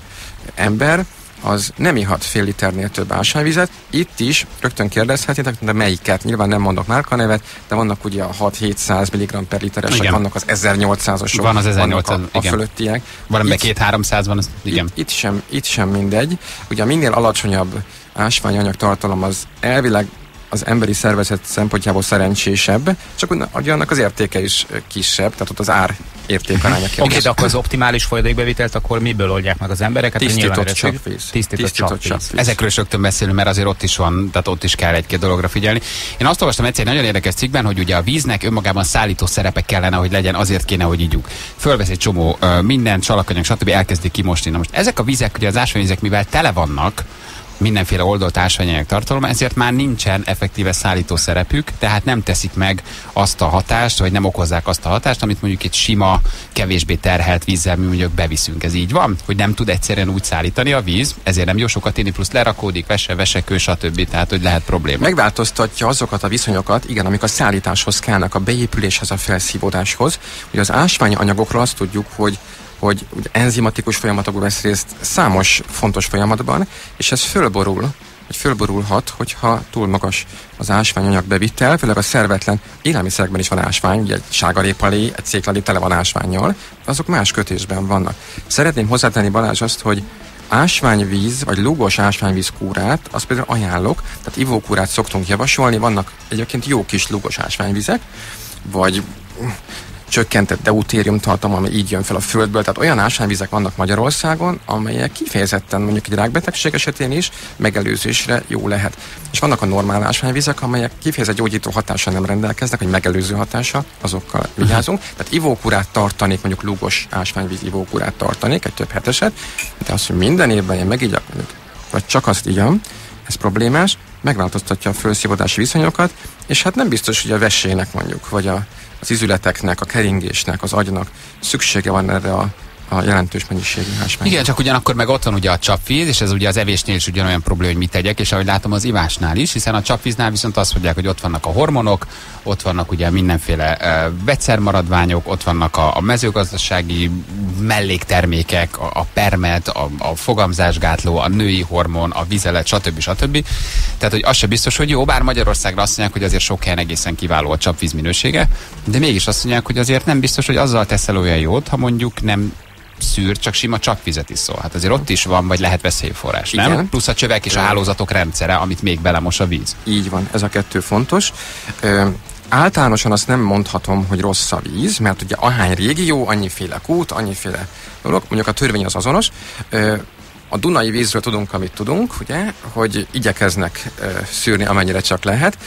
ember az nem ihat fél liternél több ásványvizet. Itt is rögtön kérdezhetnétek, de melyiket? Nyilván nem mondok márkanevet, de vannak ugye a 6-700 mg per literesek, igen. Vannak az 1800-osok, van az 1800, a fölöttiek. Valamiben 2-300 van, az, igen. Itt sem mindegy. Ugye minél alacsonyabb ásványanyag tartalom az elvileg az emberi szervezet szempontjából szerencsésebb, csak ugye annak az értéke is kisebb, tehát ott az ár értékaránya kérdés. Oké, de akkor az optimális folyadékbevitelt akkor miből oldják meg az embereket? Tisztított csapvíz. Tisztított csapvíz. Ezekről is rögtön beszélünk, mert azért ott is van, tehát ott is kell egy-két dologra figyelni. Én azt olvastam egyszer egy nagyon érdekes cikkben, hogy ugye a víznek önmagában szállító szerepe kellene, hogy legyen, azért kéne, hogy ígyjuk. Fölvesz egy csomó minden, csalakanyag, stb. Elkezdik kimosni. Na most ezek a vizek, ugye az ásványvizek, mivel tele vannak mindenféle oldott ásványanyag tartalma, ezért már nincsen effektíve szállító szerepük, tehát nem teszik meg azt a hatást, vagy nem okozzák azt a hatást, amit mondjuk egy sima, kevésbé terhelt vízzel mi mondjuk beviszünk. Ez így van, hogy nem tud egyszerűen úgy szállítani a víz, ezért nem jó sokat inni, plusz lerakódik, vesekő, stb. Tehát, hogy lehet probléma. Megváltoztatja azokat a viszonyokat, igen, amik a szállításhoz kellnek, a beépüléshez, a felszívódáshoz. Ugye az ásványanyagokról azt tudjuk, hogy enzimatikus folyamatokban vesz részt számos fontos folyamatban, és ez fölborul, vagy fölborulhat, hogyha túl magas az ásványanyag bevitel, főleg a szervetlen élelmiszerekben is van ásvány, ugye egy sárgarépalé, egy céklali tele van ásvánnyal, azok más kötésben vannak. Szeretném hozzátenni, Balázs, azt, hogy ásványvíz, vagy lúgos ásványvízkúrát, azt például ajánlok, tehát ivókúrát szoktunk javasolni, vannak egyébként jó kis lúgos ásványvizek, vagy csökkentett deutérium tartalma, ami így jön fel a földből. Tehát olyan ásványvizek vannak Magyarországon, amelyek kifejezetten mondjuk egy rákbetegség esetén is megelőzésre jó lehet. És vannak a normál ásványvizek, amelyek kifejezett gyógyító hatással nem rendelkeznek, vagy megelőző hatása, azokkal vigyázunk. Tehát ivókurát tartanék, mondjuk lúgos ásványvíz ivókurát tartanék, egy több heteset, de az, hogy minden évben én megígyak, vagy csak azt igyam, ez problémás, megváltoztatja a fölszívódási viszonyokat, és hát nem biztos, hogy a vesének mondjuk, vagy az izületeknek, a keringésnek, az agynak szüksége van erre a jelentős mennyiségű ásványra. Igen, csak ugyanakkor meg ott van ugye a csapvíz, és ez ugye az evésnél is ugyanolyan probléma, hogy mit tegyek, és ahogy látom az ivásnál is, hiszen a csapvíznál viszont azt mondják, hogy ott vannak a hormonok, ott vannak ugye mindenféle vegyszermaradványok, ott vannak a mezőgazdasági melléktermékek, a permet, a fogamzásgátló, a női hormon, a vizelet, stb. Tehát, hogy az sem biztos, hogy jó, bár Magyarországra azt mondják, hogy azért sok helyen egészen kiváló a csapvíz minősége, de mégis azt mondják, hogy azért nem biztos, hogy azzal teszel olyan jót, ha mondjuk nem szűr, csak sima csapvizet iszol. Hát azért ott is van, vagy lehet veszélyforrás, nem? Igen. Plusz a csövek és a hálózatok rendszere, amit még belemos a víz. Így van, ez a kettő fontos. Általánosan azt nem mondhatom, hogy rossz a víz, mert ugye ahány régió, annyiféle kút, annyiféle dolog, mondjuk a törvény az azonos. A Dunai vízről tudunk, amit tudunk, ugye, hogy igyekeznek szűrni, amennyire csak lehet.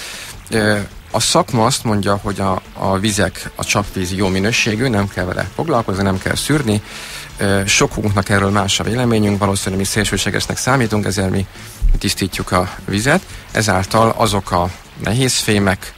A szakma azt mondja, hogy a vizek, a csapvíz jó minőségű, nem kell vele foglalkozni, nem kell szűrni. Sokunknak erről más a véleményünk, valószínűleg mi szélsőségesnek számítunk, ezért mi tisztítjuk a vizet. Ezáltal azok a nehéz fémek,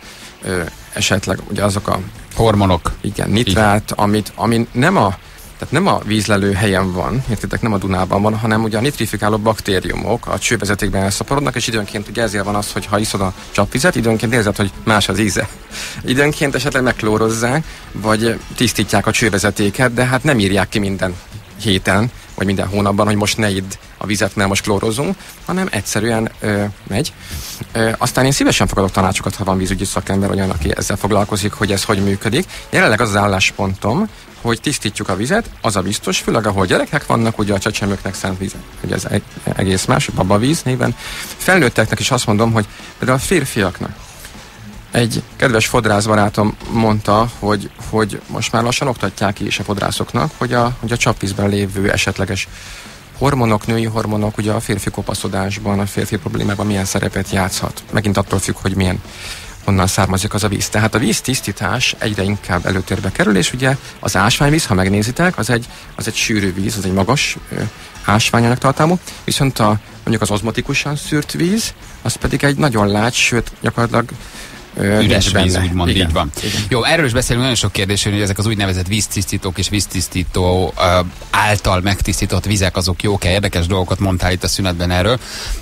esetleg ugye azok a hormonok. Igen, nitrát, ami nem a, tehát nem a vízlelő helyen van, értitek, nem a Dunában van, hanem ugye a nitrifikáló baktériumok a csővezetékben elszaporodnak, és időnként ugye ezért van az, hogy ha iszod a csapvizet, időnként érzed, hogy más az íze. Időnként esetleg megklórozzák, vagy tisztítják a csővezetéket, de hát nem írják ki minden héten, vagy minden hónapban, hogy most ne idd a vizet, mert most klórozunk, hanem egyszerűen megy. Aztán én szívesen fogadok tanácsokat, ha van vízügyi szakember olyan, aki ezzel foglalkozik, hogy ez hogy működik. Jelenleg az álláspontom, hogy tisztítjuk a vizet, az a biztos, főleg ahol gyerekek vannak, ugye a csecsemőknek szánt vizet, ugye ez egész más, babavíz néven. Felnőtteknek is azt mondom, hogy például a férfiaknak. Egy kedves fodrászbarátom mondta, hogy most már lassan oktatják ki is a fodrászoknak, hogy a csapvízben lévő esetleges hormonok, női hormonok ugye a férfi kopaszodásban, a férfi problémában milyen szerepet játszhat. Megint attól függ, hogy milyen honnan származik az a víz. Tehát a víztisztítás egyre inkább előtérbe kerül, és ugye az ásványvíz, ha megnézitek, az egy sűrű víz, az egy magas ásványanyag tartalmú, viszont mondjuk az ozmotikusan szűrt víz, az pedig egy nagyon lágy, sőt gyakorlatilag üres víz, úgymond. Igen. Így van. Igen. Jó, erről is beszélünk nagyon sok kérdésről, hogy ezek az úgynevezett víztisztítók és víztisztító által megtisztított vizek, azok jók-e? Érdekes dolgokat mondtál itt a szünetben erről.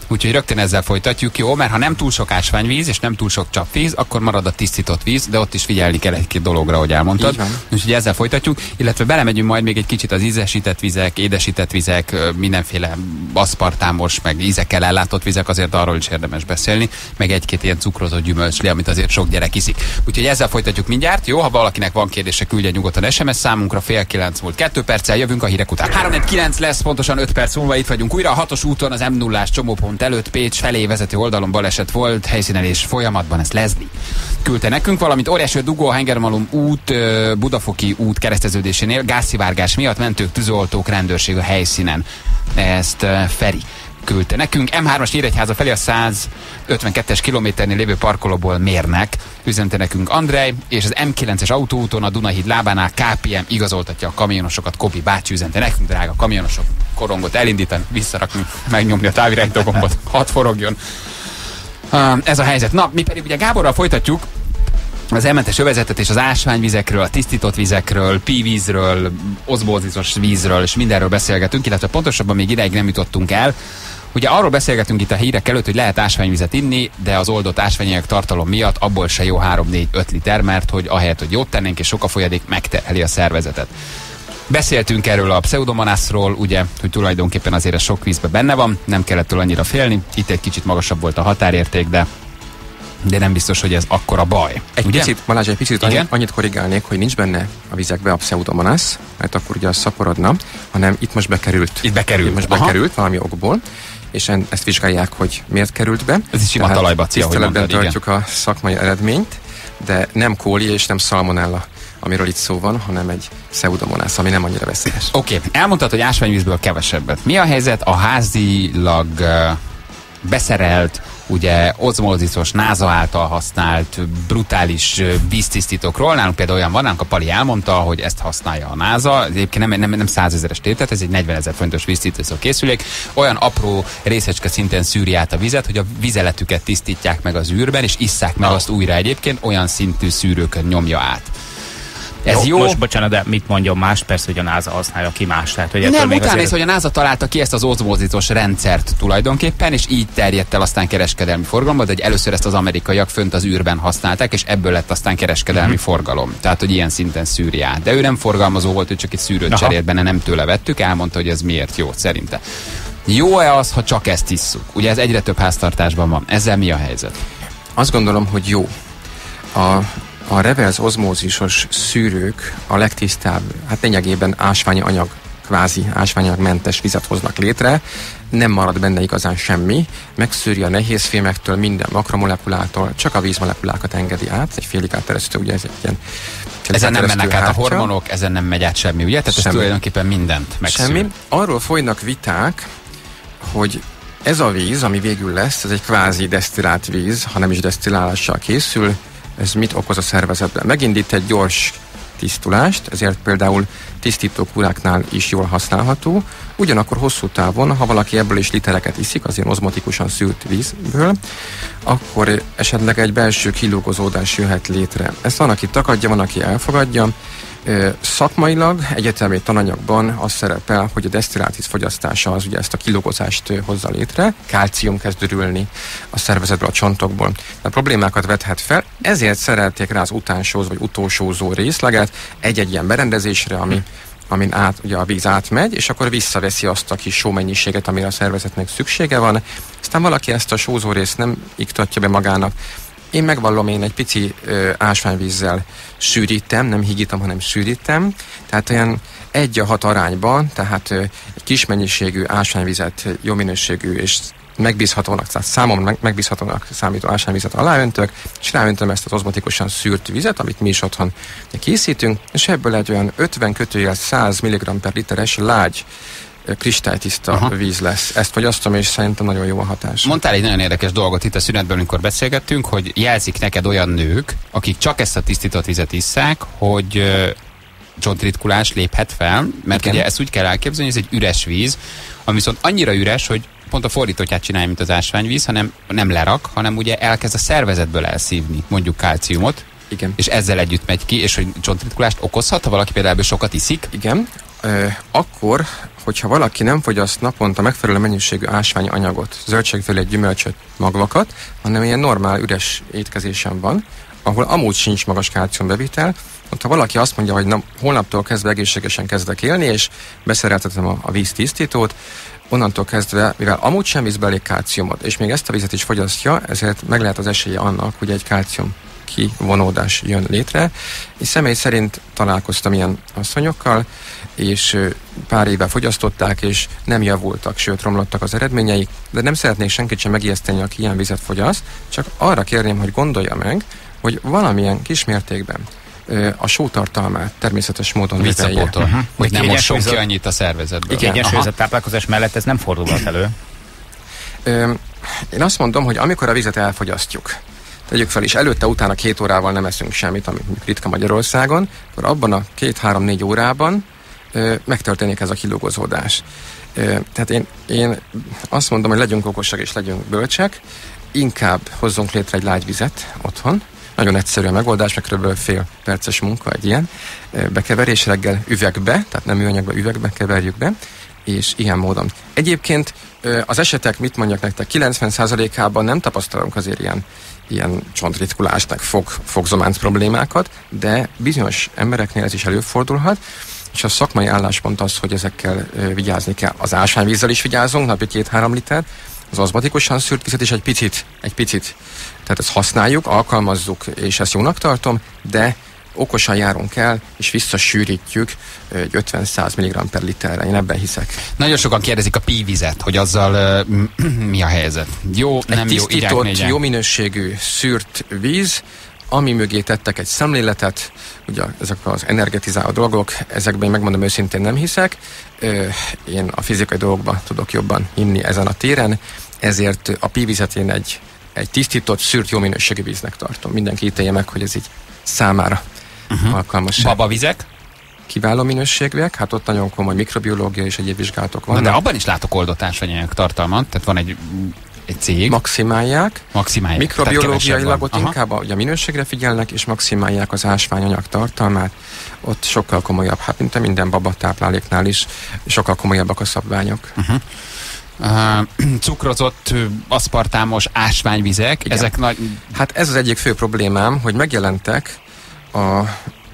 Úgyhogy rögtön ezzel folytatjuk, jó? Mert ha nem túl sok ásványvíz és nem túl sok csapvíz, akkor marad a tisztított víz, de ott is figyelni kell egy-két dologra, hogy elmondtad. Úgyhogy ezzel folytatjuk, illetve belemegyünk majd még egy kicsit az ízesített vizek, édesített vizek, mindenféle aszpartámos, meg ízekkel ellátott vizek, azért arról is érdemes beszélni, meg egy-két ilyen cukrozott gyümölcslé, amit azért sok gyerek iszik. Úgyhogy ezzel folytatjuk mindjárt, jó? Ha valakinek van kérdése, küldje nyugodtan SMS számunkra, 8:30 volt. 2 perccel jövünk a hírek után. 3:49 lesz, pontosan 5 perc múlva itt vagyunk újra. A 6-os úton az M0-as csomópont előtt Pécs felé vezető oldalon baleset volt, helyszínelés folyamatban, ezt Leslie küldte nekünk, valamint Óriáső dugó a Hengermalom út, Budafoki út kereszteződésénél gázszivárgás miatt mentők, tűzoltók, rendőrség a helyszínen. Ezt Feri küldte nekünk. M3-as Nyíregyháza felé a 152-es kilométernél lévő parkolóból mérnek, üzente nekünk Andrej, és az M9-es autóúton a Dunahíd lábánál KPM igazoltatja a kamionosokat, Kobi bácsi üzente nekünk, drága kamionosok, korongot elindítani, visszarakni, megnyomni a távirányító gombot, hadd forogjon. Ez a helyzet. Na, mi pedig ugye Gáborral folytatjuk az M7-es övezetet és az ásványvizekről, a tisztított vizekről, pívízről, ozmózisos vízről, és mindenről beszélgetünk, illetve pontosabban még ideig nem jutottunk el. Ugye arról beszélgetünk itt a hírek előtt, hogy lehet ásványvizet inni, de az oldott ásványanyag tartalom miatt abból se jó 3-4-5 liter, mert hogy ahelyett, hogy jót tennénk, és sok a folyadék, megterheli a szervezetet. Beszéltünk erről a pseudomonászról, ugye, hogy tulajdonképpen azért sok vízben benne van, nem kellett tőle annyira félni, itt egy kicsit magasabb volt a határérték, de nem biztos, hogy ez akkora baj. Balázs, egy picit annyit korrigálnék, hogy nincs benne a vizekbe a pseudomonász, mert akkor ugye az szaporodna, hanem itt most bekerült. Itt most bekerült valami okból, és ezt vizsgálják, hogy miért került be. Ez is sima talajbaccia, ahogy mondtad, igen. Tiszteletben tartjuk a szakmai eredményt, de nem kólia és nem szalmonella, amiről itt szó van, hanem egy pseudomonász, ami nem annyira veszélyes. Oké. Elmondtad, hogy ásványvízből kevesebbet. Mi a helyzet a házilag beszerelt, ugye ozmózisos, NASA által használt brutális víztisztítókról? Nálunk például olyan van, a Pali elmondta, hogy ezt használja a NASA, egyébként nem 100 000-es tétet, ez egy 40 000 fontos víztisztító készülék, olyan apró részecske szinten szűri át a vizet, hogy a vizeletüket tisztítják meg az űrben, és isszák meg azt újra, egyébként olyan szintű szűrőkön nyomja át. Ez jó? Most bocsánat, de mit mondjon más? Persze, hogy a NASA használja ki más. Tehát, hogy nem, utána azért... hogy a NASA találta ki ezt az ozmózitos rendszert tulajdonképpen, és így terjedt el aztán kereskedelmi forgalomba, de először ezt az amerikaiak fönt az űrben használták, és ebből lett aztán kereskedelmi forgalom. Tehát, hogy ilyen szinten szűri át. De ő nem forgalmazó volt, ő csak egy szűrőt cserélt benne, nem tőle vettük, elmondta, hogy ez miért jó szerinte. Jó-e az, ha csak ezt isszuk? Ugye ez egyre több háztartásban van. Ezzel mi a helyzet? Azt gondolom, hogy jó. A reverz ozmózisos szűrők a legtisztább, hát lényegében ásványanyag, kvázi ásványanyagmentes vizet hoznak létre, nem marad benne igazán semmi, megszűri a nehézfémektől, minden makromolekulától, csak a vízmolekulákat engedi át, egy félig átteresztő, ugye ez egy ilyen... Ezen nem mennek át a hormonok, ezen nem megy át semmi, ugye? Tehát ez tulajdonképpen mindent megszűr. Semmi. Arról folynak viták, hogy ez a víz, ami végül lesz, ez egy kvázi desztillált víz, ha nem is desztillálással készül, ez mit okoz a szervezetben? Megindít egy gyors tisztulást, ezért például tisztítókúráknál is jól használható. Ugyanakkor hosszú távon, ha valaki ebből is litereket iszik, az ilyen ozmotikusan szűrt vízből, akkor esetleg egy belső kilúgozódás jöhet létre. Ezt van, aki takadja, van, aki elfogadja. Szakmailag, egyetemi tananyagban az szerepel, hogy a desztillált víz fogyasztása az ugye ezt a kilógozást hozza létre, kálcium kezd dürülni a szervezetből, a csontokból. De problémákat vethet fel, ezért szerelték rá az utánsózó vagy utósózó részleget egy-egy ilyen berendezésre, amin át, ugye a víz átmegy, és akkor visszaveszi azt a kis sómennyiséget, amire a szervezetnek szüksége van. Aztán valaki ezt a sózó részt nem iktatja be magának. Én megvallom, én egy pici ásványvízzel sűrítem, nem higítom, hanem sűrítem. Tehát olyan 1:6 arányban, tehát egy kis mennyiségű ásványvizet, jó minőségű és megbízhatónak, tehát számomra megbízhatónak számító ásványvizet aláöntök, és ráöntöm ezt az ozmotikusan szűrt vizet, amit mi is otthon készítünk, és ebből egy olyan 50-100 mg per literes lágy, kristálytiszta víz lesz. Ezt fogyasztom, és szerintem nagyon jó a hatás. Mondtál egy nagyon érdekes dolgot itt a szünetben, amikor beszélgettünk, hogy jelzik neked olyan nők, akik csak ezt a tisztított vizet isszák, hogy csontritkulás léphet fel, mert ugye ezt úgy kell elképzelni, hogy ez egy üres víz, ami viszont annyira üres, hogy pont a fordítottját csinálja, mint az ásványvíz, hanem nem lerak, hanem ugye elkezd a szervezetből elszívni, mondjuk kálciumot, és ezzel együtt megy ki, és hogy csontritkulást okozhat, ha valaki például sokat iszik. Igen. Akkor, hogyha valaki nem fogyaszt naponta megfelelő mennyiségű ásványanyagot, zöldségfélét, gyümölcsöt, magvakat, hanem ilyen normál üres étkezésen van, ahol amúgy sincs magas kálciumbevitel, ott ha valaki azt mondja, hogy na, holnaptól kezdve egészségesen kezdek élni, és beszereltetem a víztisztítót, onnantól kezdve, mivel amúgy sem visz belé kálciumot, és még ezt a vizet is fogyasztja, ezért meg lehet az esélye annak, hogy egy kálcium kivonódás jön létre. És személy szerint találkoztam ilyen asszonyokkal, és pár éve fogyasztották, és nem javultak, sőt romlottak az eredményeik, de nem szeretnék senkit sem megijeszteni, aki ilyen vizet fogyaszt, csak arra kérném, hogy gondolja meg, hogy valamilyen kismértékben a sótartalmát természetes módon vizelje. Hogy nem mosson ki annyit a szervezetből. Igen, egyensúlyozott táplálkozás mellett ez nem fordulhat elő. Én azt mondom, hogy amikor a vizet elfogyasztjuk, tegyük fel, és előtte-utána 2 órával nem eszünk semmit, ami ritka Magyarországon, akkor abban a 2-3-4 órában megtörténik ez a kilógozódás. Tehát én azt mondom, hogy legyünk okosak és legyünk bölcsek, inkább hozzunk létre egy lágy vizet otthon. Nagyon egyszerű a megoldás, meg kb. Fél perces munka egy ilyen bekeverés reggel üvegbe, tehát nem műanyagba, üvegbe keverjük be, és ilyen módon. Egyébként az esetek, mit mondjak nektek, 90%-ában nem tapasztalunk azért ilyen csontritkulást, meg fogzománc problémákat, de bizonyos embereknél ez is előfordulhat, és a szakmai álláspont az, hogy ezekkel vigyázni kell. Az ásványvízzel is vigyázunk, napi 2-3 liter, az ozmatikusan szűrt vizet is egy picit. Tehát ezt használjuk, alkalmazzuk, és ezt jónak tartom, de okosan járunk el, és visszasűrítjük 50-100 mg per literre. Én ebben hiszek. Nagyon sokan kérdezik a pívizet, hogy azzal mi a helyzet. Jó, egy nem jó, tisztított, jó minőségű szűrt víz, ami mögé tettek egy szemléletet, ugye ezek az energetizáló dolgok, ezekben megmondom őszintén nem hiszek. Én a fizikai dolgokban tudok jobban hinni ezen a téren, ezért a pívizet én egy tisztított, szűrt, jó minőségű víznek tartom. Mindenki ítélje meg, hogy ez így számára alkalmas. Babavizek? Kiváló minőségűek, hát ott nagyon komoly mikrobiológia és egyéb vizsgálatok vannak. De abban is látok oldott ásványanyag tartalmat, tehát van egy cég. Maximálják. Mikrobiológiailag ott inkább a minőségre figyelnek, és maximálják az ásványanyag tartalmát. Ott sokkal komolyabb, hát mint minden babatápláléknál is, sokkal komolyabbak a szabványok. Cukrozott, aszpartámos ásványvizek, ezek nagy... Hát ez az egyik fő problémám, hogy megjelentek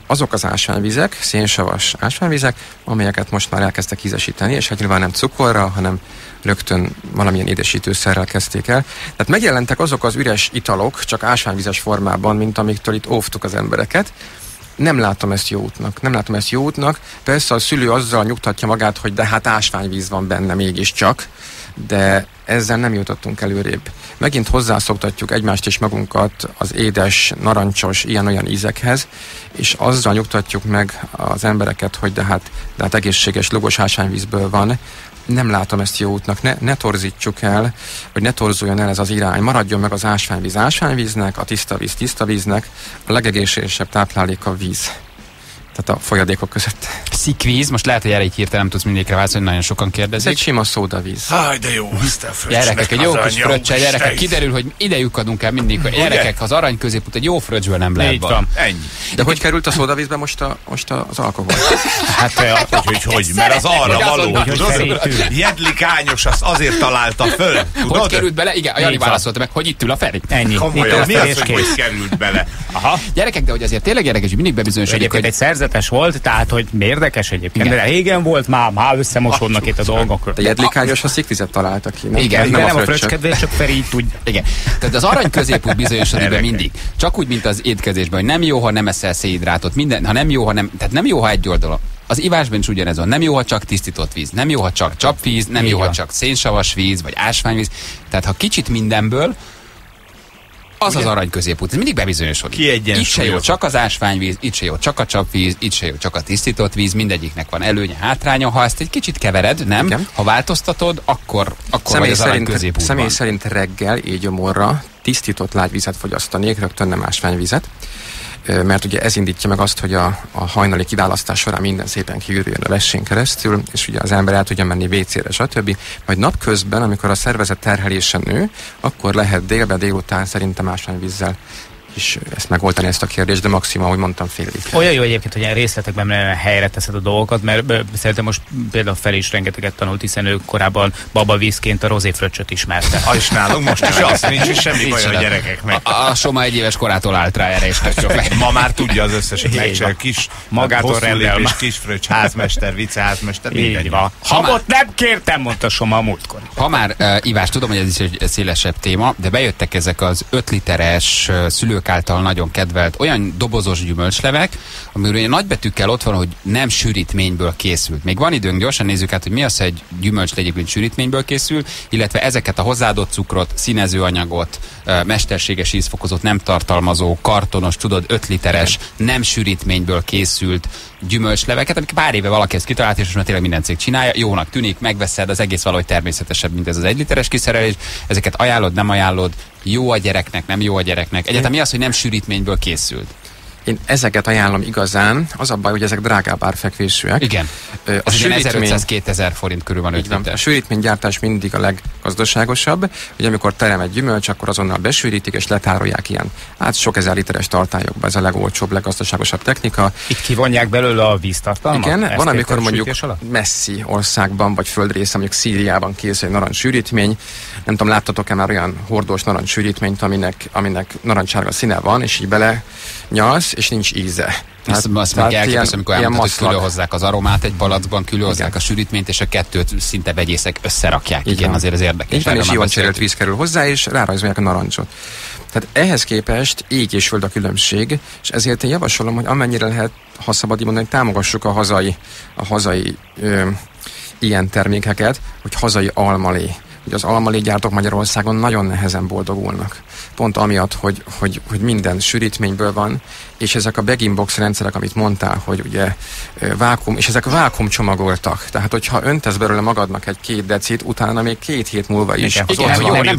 azok az ásványvizek, szénsavas ásványvizek, amelyeket most már elkezdtek ízesíteni, és hát nyilván nem cukorral, hanem rögtön valamilyen édesítőszerrel kezdték el. Tehát megjelentek azok az üres italok, csak ásványvizes formában, mint amiktől itt óvtuk az embereket. Nem látom ezt jó útnak. Persze a szülő azzal nyugtatja magát, hogy de hát ásványvíz van benne mégiscsak, de ezzel nem jutottunk előrébb. Megint hozzászoktatjuk egymást és magunkat az édes, narancsos, ilyen-olyan ízekhez, és azzal nyugtatjuk meg az embereket, hogy de hát egészséges, logos ásványvízből van. Nem látom ezt jó útnak. Ne torzítsuk el, vagy ne torzuljon el ez az irány. Maradjon meg az ásványvíz ásványvíznek, a tiszta víz tiszta víznek, a legegészségesebb táplálék a víz. Tehát a folyadékok között. Szikvíz, most lehet, hogy erre így hirtelen nem tudsz mindegyikre válaszolni, nagyon sokan kérdezik. Egy sima szódavíz. Háj, de jó, aztán fröccsnek gyerekek, egy jó kis fröccsel, gyerekek, kiderül, hogy ide lyukadunk el mindig, hogy gyerekek, az arany középút egy jó fröccsből nem lehet van. Ennyi. De hogy került a szódavízbe most az alkohol? Hát, hogy mert az arra való, jedlikányos, azt azért találta föl. Hogy került bele? Igen, a Jani válaszolta meg, hogy itt ül a Feri. Ennyi. Mi az, hogy került bele? Gyerekek, de hogy azért tényleg érdekes, mindig bebizonyosodik, hogy egy volt, tehát hogy érdekes egyébként. Igen. De régen volt, már összemosodnak itt a dolgok. A jedlikányos a szikvizet találtak ki. Nem? Igen, nem a fröcskedvés, csak Feri így tudja. Igen. Tehát az arany középút bizonyosodik be mindig. Csak úgy, mint az étkezésben, hogy nem jó, ha nem eszel szénhidrátot, minden, ha nem jó, ha nem, tehát nem jó, ha egy oldalon. Az ivásban is ugyanez van. Nem jó, ha csak tisztított víz, nem jó, ha csak csapvíz, nem jó, ha csak szénsavas víz, vagy ásványvíz. Tehát ha kicsit mindenből, az ugye? Az arany középút, ez mindig bebizonyosodik. Itt se jó csak az ásványvíz, itt se jó csak a csapvíz, itt se jó csak a tisztított víz, mindegyiknek van előnye, hátránya, ha ezt egy kicsit kevered, nem? Igen. Ha változtatod, akkor személy vagy az arany középút. Személy szerint reggel így gyomorra tisztított lágyvizet fogyasztanék, rögtön nem ásványvizet, mert ugye ez indítja meg azt, hogy a hajnali kiválasztás során minden szépen kiürüljön a lessén keresztül, és ugye az ember el tudja menni vécére, stb. Majd napközben, amikor a szervezet terhelése nő, akkor lehet délután szerintem ásványvízzel is ezt megoldani ezt a kérdést, de maximum, ahogy mondtam, félig. Olyan jó egyébként, hogy ilyen részletekben helyre teszed a dolgokat, mert szerintem most például Feri is rengeteget tanult, hiszen ő korábban babavízként a rozéfröccsöt ismerte. Ha is nálunk most is azt nincs, és semmi baj a gyerekeknek. A Soma 1 éves korától állt rá erre, és ma már tudja az összeset, megcsinál kis magától rendel, kis fröccs, házmester, viceházmester, mindegy. Hamot nem kértem, mondta Soma a múltkor. Ha már ivás, tudom, hogy ez is egy szélesebb téma, de bejöttek ezek az 5 literes szülők által nagyon kedvelt olyan dobozos gyümölcslevek, amiről ugye nagybetűkkel ott van, hogy nem sűrítményből készült. Még van időnk, gyorsan nézzük át, hogy mi az, egy gyümölcsle egyébként sűrítményből készül, illetve ezeket a hozzáadott cukrot, színezőanyagot, mesterséges ízfokozót nem tartalmazó, kartonos, tudod, 5 literes, nem sűrítményből készült gyümölcsleveket, amik pár éve valaki ezt kitalált, és most már tényleg minden cég csinálja, jónak tűnik, megveszed, az egész valahogy természetesebb, mint ez az 1 literes kiszerelés. Ezeket ajánlod, nem ajánlod, jó a gyereknek, nem jó a gyereknek. Egyáltalán mi az, hogy nem sűrítményből készült? Én ezeket ajánlom igazán. Az a baj, hogy ezek drágább árfekvésűek. Igen. A sűrítmény... 1500-2000 forint körül van 5 liter. A sűrítménygyártás mindig a leggazdaságosabb, hogy amikor terem egy gyümölcs, akkor azonnal besűrítik és letárolják ilyen. Hát sok ezer literes tartályokba, ez a legolcsóbb, leggazdaságosabb technika. Itt kivonják belőle a víztartalmat? Igen, ezt van, amikor mondjuk messzi országban vagy földrész, mondjuk Szíriában készül egy narancssűrítmény. Nem tudom, láttatok-e már olyan hordós narancssűrítményt, aminek narancsárga színe van, és így bele nyalsz, és nincs íze. Azt meg elképesztő, amikor elmondtad, hogy különhozzák az aromát egy palacban, különhozzák a sűrítményt, és a kettőt szinte vegyészek összerakják. Igen, azért az érdekes. És jól cserélt víz kerül hozzá, és rárajzolják a narancsot. Tehát ehhez képest ég és föld a különbség, és ezért én javasolom, hogy amennyire lehet, ha szabad így mondani, támogassuk a hazai ilyen termékeket, hogy hazai almalé. Hogy az almalégyártók Magyarországon nagyon nehezen boldogulnak. Pont amiatt, hogy minden sűrítményből van, és ezek a bagging box rendszerek, amit mondtál, hogy ugye vákum, és ezek vákum csomagoltak. Tehát, hogyha öntesz belőle magadnak egy 2 decit, utána még 2 hét múlva is. Nem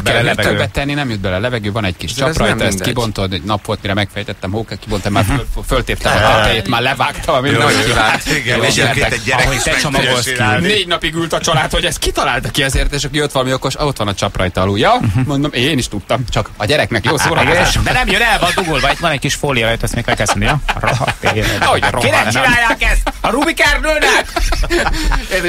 kell többet tenni, nem jut bele levegő, van egy kis csap rajta, ezt kibontod, egy nap volt, mire megfejtettem, kibontam, már föltéptem a tárkájét, már levágtam, amit nagyon kívánt. Ahogy te csomagolsz ki. 4 napig ült a család, hogy ezt kitalálta ki ezért, és aki jött valami okos, ott van a csap rajta alul. Ja, mondom, én is tudtam, csak a gyereknek jó szórakozás. De nem jön el, van dugulva, itt van egy kis fólia rajta, ezt még kell kezdeni, ja? Kinek csinálják ezt? A Rubik Ernőnek?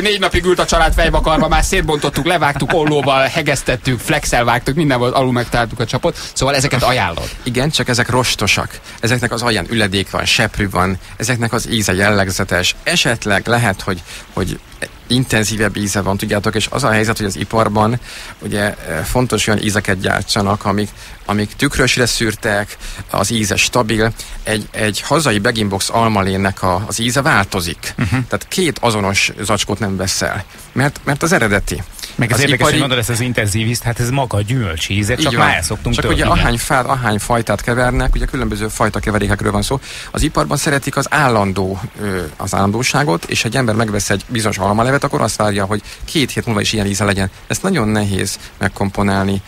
4 napig ült a család fejvakarba, már szétbontottuk, levágtuk, ollóval hegesztettük, flexel vágtuk, mindenhol alul megtaláltuk a csapot. Szóval ezeket ajánlod. Igen, csak ezek rostosak. Ezeknek az alján üledék van, seprű van, ezeknek az íze jellegzetes. Esetleg lehet, hogy intenzívebb íze van, tudjátok, és az a helyzet, hogy az iparban ugye fontos olyan ízeket gyártsanak, amik tükrösre szűrtek, az íze stabil. Egy hazai bagging box almalénnek az íze változik. Tehát 2 azonos zacskót nem veszel, mert az eredeti. Meg az érdekes, hogy mondod, ezt az intenzív ízt, hát ez maga a gyümölcsi íze, csak már elszoktunk tőle. Csak ugye ahány fát, ahány fajtát kevernek, ugye különböző fajta keverékekről van szó. Az iparban szeretik az állandóságot, és egy ember megvesz egy bizonyos almalevet, akkor azt várja, hogy 2 hét múlva is ilyen íze legyen. Ezt nagyon nehéz megkomponálni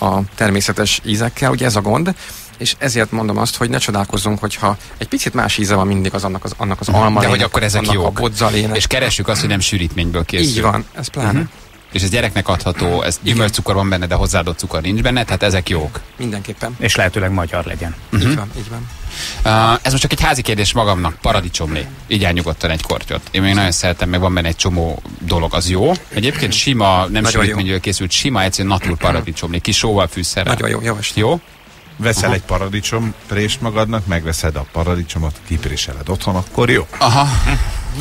a természetes ízekkel, ugye ez a gond. és ezért mondom azt, hogy ne csodálkozzunk, hogyha egy picit más íze van mindig az annak az almalének. De hogy akkor ezek jók. A bodzalének. És keressük azt, hogy nem sűrítményből készül. Így van, ez pláne. És ez gyereknek adható, ez gyümölcscukor van benne, de hozzáadott cukor nincs benne, tehát ezek jók. Mindenképpen. És lehetőleg magyar legyen. Így van, így van. Ez most csak egy házi kérdés magamnak, paradicsomlé. Így áll nyugodtan egy kortyot. Én még nagyon szeretem, meg van benne egy csomó dolog, az jó. Egyébként sima, nem sűrítményből készült, sima, egyszerűen natur paradicsomlé, kis sóval fűszerrel. Nagyon jó, javaslat. Jó? Veszel egy paradicsomprést magadnak, megveszed a paradicsomot, kipréseled otthon, akkor jó. Aha.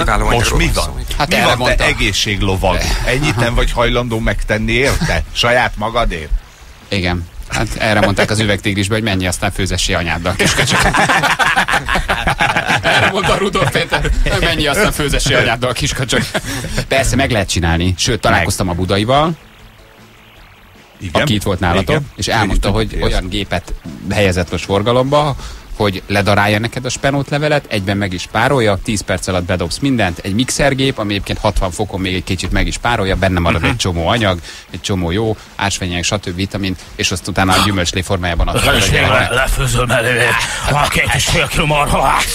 Na, most mi van? Hát mi van, te egészséglovag? Ennyit nem vagy hajlandó megtenni érte? Saját magadért? Igen. Hát erre mondták az üvegtigrisbe, hogy mennyi, aztán főzessi anyáddal, kiskacsa. Erre mondta Rudolf Péter, hogy mennyi, aztán főzessi anyáddal, kiskacsa. Persze, meg lehet csinálni. Sőt, találkoztam a budaival, igen, aki itt volt nálatok, igen, és elmondta, hogy olyan gépet helyezett a forgalomba, hogy ledarálja neked a spenótlevelet, egyben meg is párolja, 10 perc alatt bedobsz mindent, egy mixergép, ami egyébként 60 fokon még egy kicsit meg is párolja, benne marad egy csomó anyag, egy csomó jó, ásványanyag, stb. Vitamin, és azt utána a gyümölcslé formájában adod. Lefőzöm előre, a 2,5 kg marhahát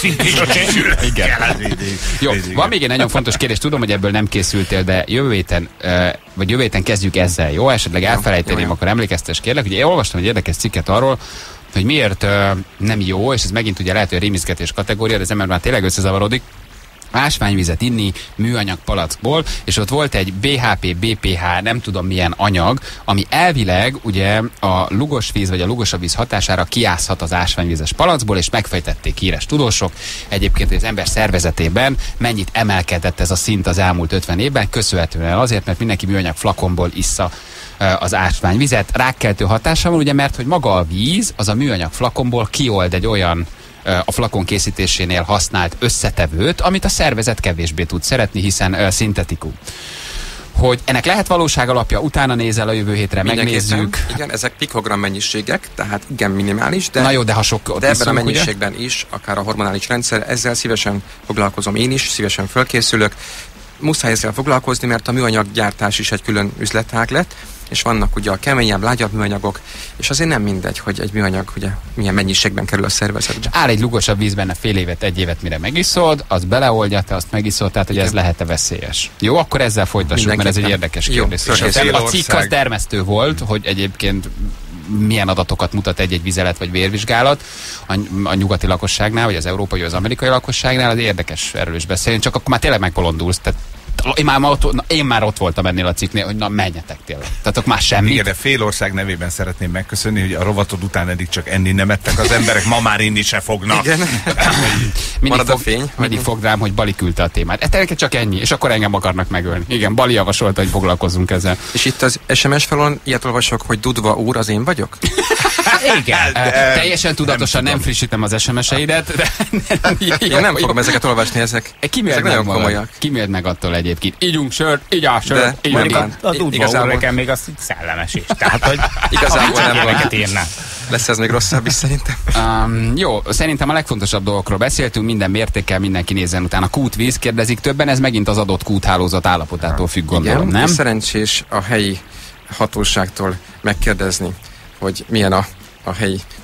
Jó, van még egy nagyon fontos kérdés, tudom, hogy ebből nem készültél, de jövő héten kezdjük ezzel, jó? Esetleg elfelejteném, akkor emlékeztes kérlek, ugye én olvastam egy érdekes cikket arról, hogy miért nem jó, és ez megint ugye lehet, hogy a rémizgetés kategória, de az ember már tényleg összezavarodik, ásványvizet inni műanyag palackból, és ott volt egy BHP, BPH, nem tudom milyen anyag, ami elvileg ugye a lugos víz vagy a lugosabb víz hatására kiászhat az ásványvizes palackból, és megfejtették híres tudósok egyébként, hogy az ember szervezetében mennyit emelkedett ez a szint az elmúlt 50 évben, köszönhetően azért, mert mindenki műanyag flakonból issza az ásványvizet. Rákkeltő hatása van, ugye, mert hogy maga a víz, az a műanyag flakonból kiold egy olyan a flakon készítésénél használt összetevőt, amit a szervezet kevésbé tud szeretni, hiszen szintetikum. Hogy ennek lehet valóság alapja, utána nézel a jövő hétre, megnézzük. Igen, ezek pikogram mennyiségek, tehát igen minimális, de, na jó, de, ha sok, de ebben a mennyiségben ugye? Is, akár a hormonális rendszer, ezzel szívesen foglalkozom én is, szívesen fölkészülök. Muszáj ezzel foglalkozni, mert a műanyaggyártás is egy külön üzletág lett, és vannak ugye a keményebb, lágyabb műanyagok, és azért nem mindegy, hogy egy műanyag ugye milyen mennyiségben kerül a szervezetbe. Áll egy lugosabb víz benne fél évet, egy évet, mire megiszod, az beleoldja, te azt megiszod, tehát hogy igen, ez lehet-e veszélyes. Jó, akkor ezzel folytassuk, mert ez egy érdekes kérdés. Jó, a cikk az dermesztő volt, hogy egyébként milyen adatokat mutat egy-egy vizelet vagy vérvizsgálat a nyugati lakosságnál, vagy az európai, vagy az amerikai lakosságnál, az érdekes erről is beszélni, csak akkor már tényleg megbolondulsz. Tehát én már ott voltam ennél a cikknél, hogy na menjetek tényleg. Tehát már semmi. Igen, de fél ország nevében szeretném megköszönni, hogy a rovatod után eddig csak enni nem ettek az emberek, ma már inni se fognak. Igen. Mindig fog rám, hogy Bali küldte a témát. Ettől csak ennyi, és akkor engem akarnak megölni. Igen, Bali javasolta, hogy foglalkozzunk ezzel. És itt az SMS falon ilyet olvasok, hogy Dudva úr, az én vagyok? Igen. Teljesen tudatosan nem frissítem az SMS-eidet. Nem fogom ezeket olvasni, ezek nagyon komolyak. Kimért meg attól egyébként. Ígyunk sört, így a sört, így a Dudva úröken még az szellemes is. Tehát, hogy igazából nem van. Lesz ez még rosszabb is szerintem. Jó, szerintem a legfontosabb dolgokról beszéltünk, minden mértékkel mindenki nézzen utána. Kútvíz, kérdezik többen, ez megint az adott kúthálózat állapotától függ, gondolom, igen, nem? Szerencsés a helyi hatóságtól megkérdezni, hogy milyen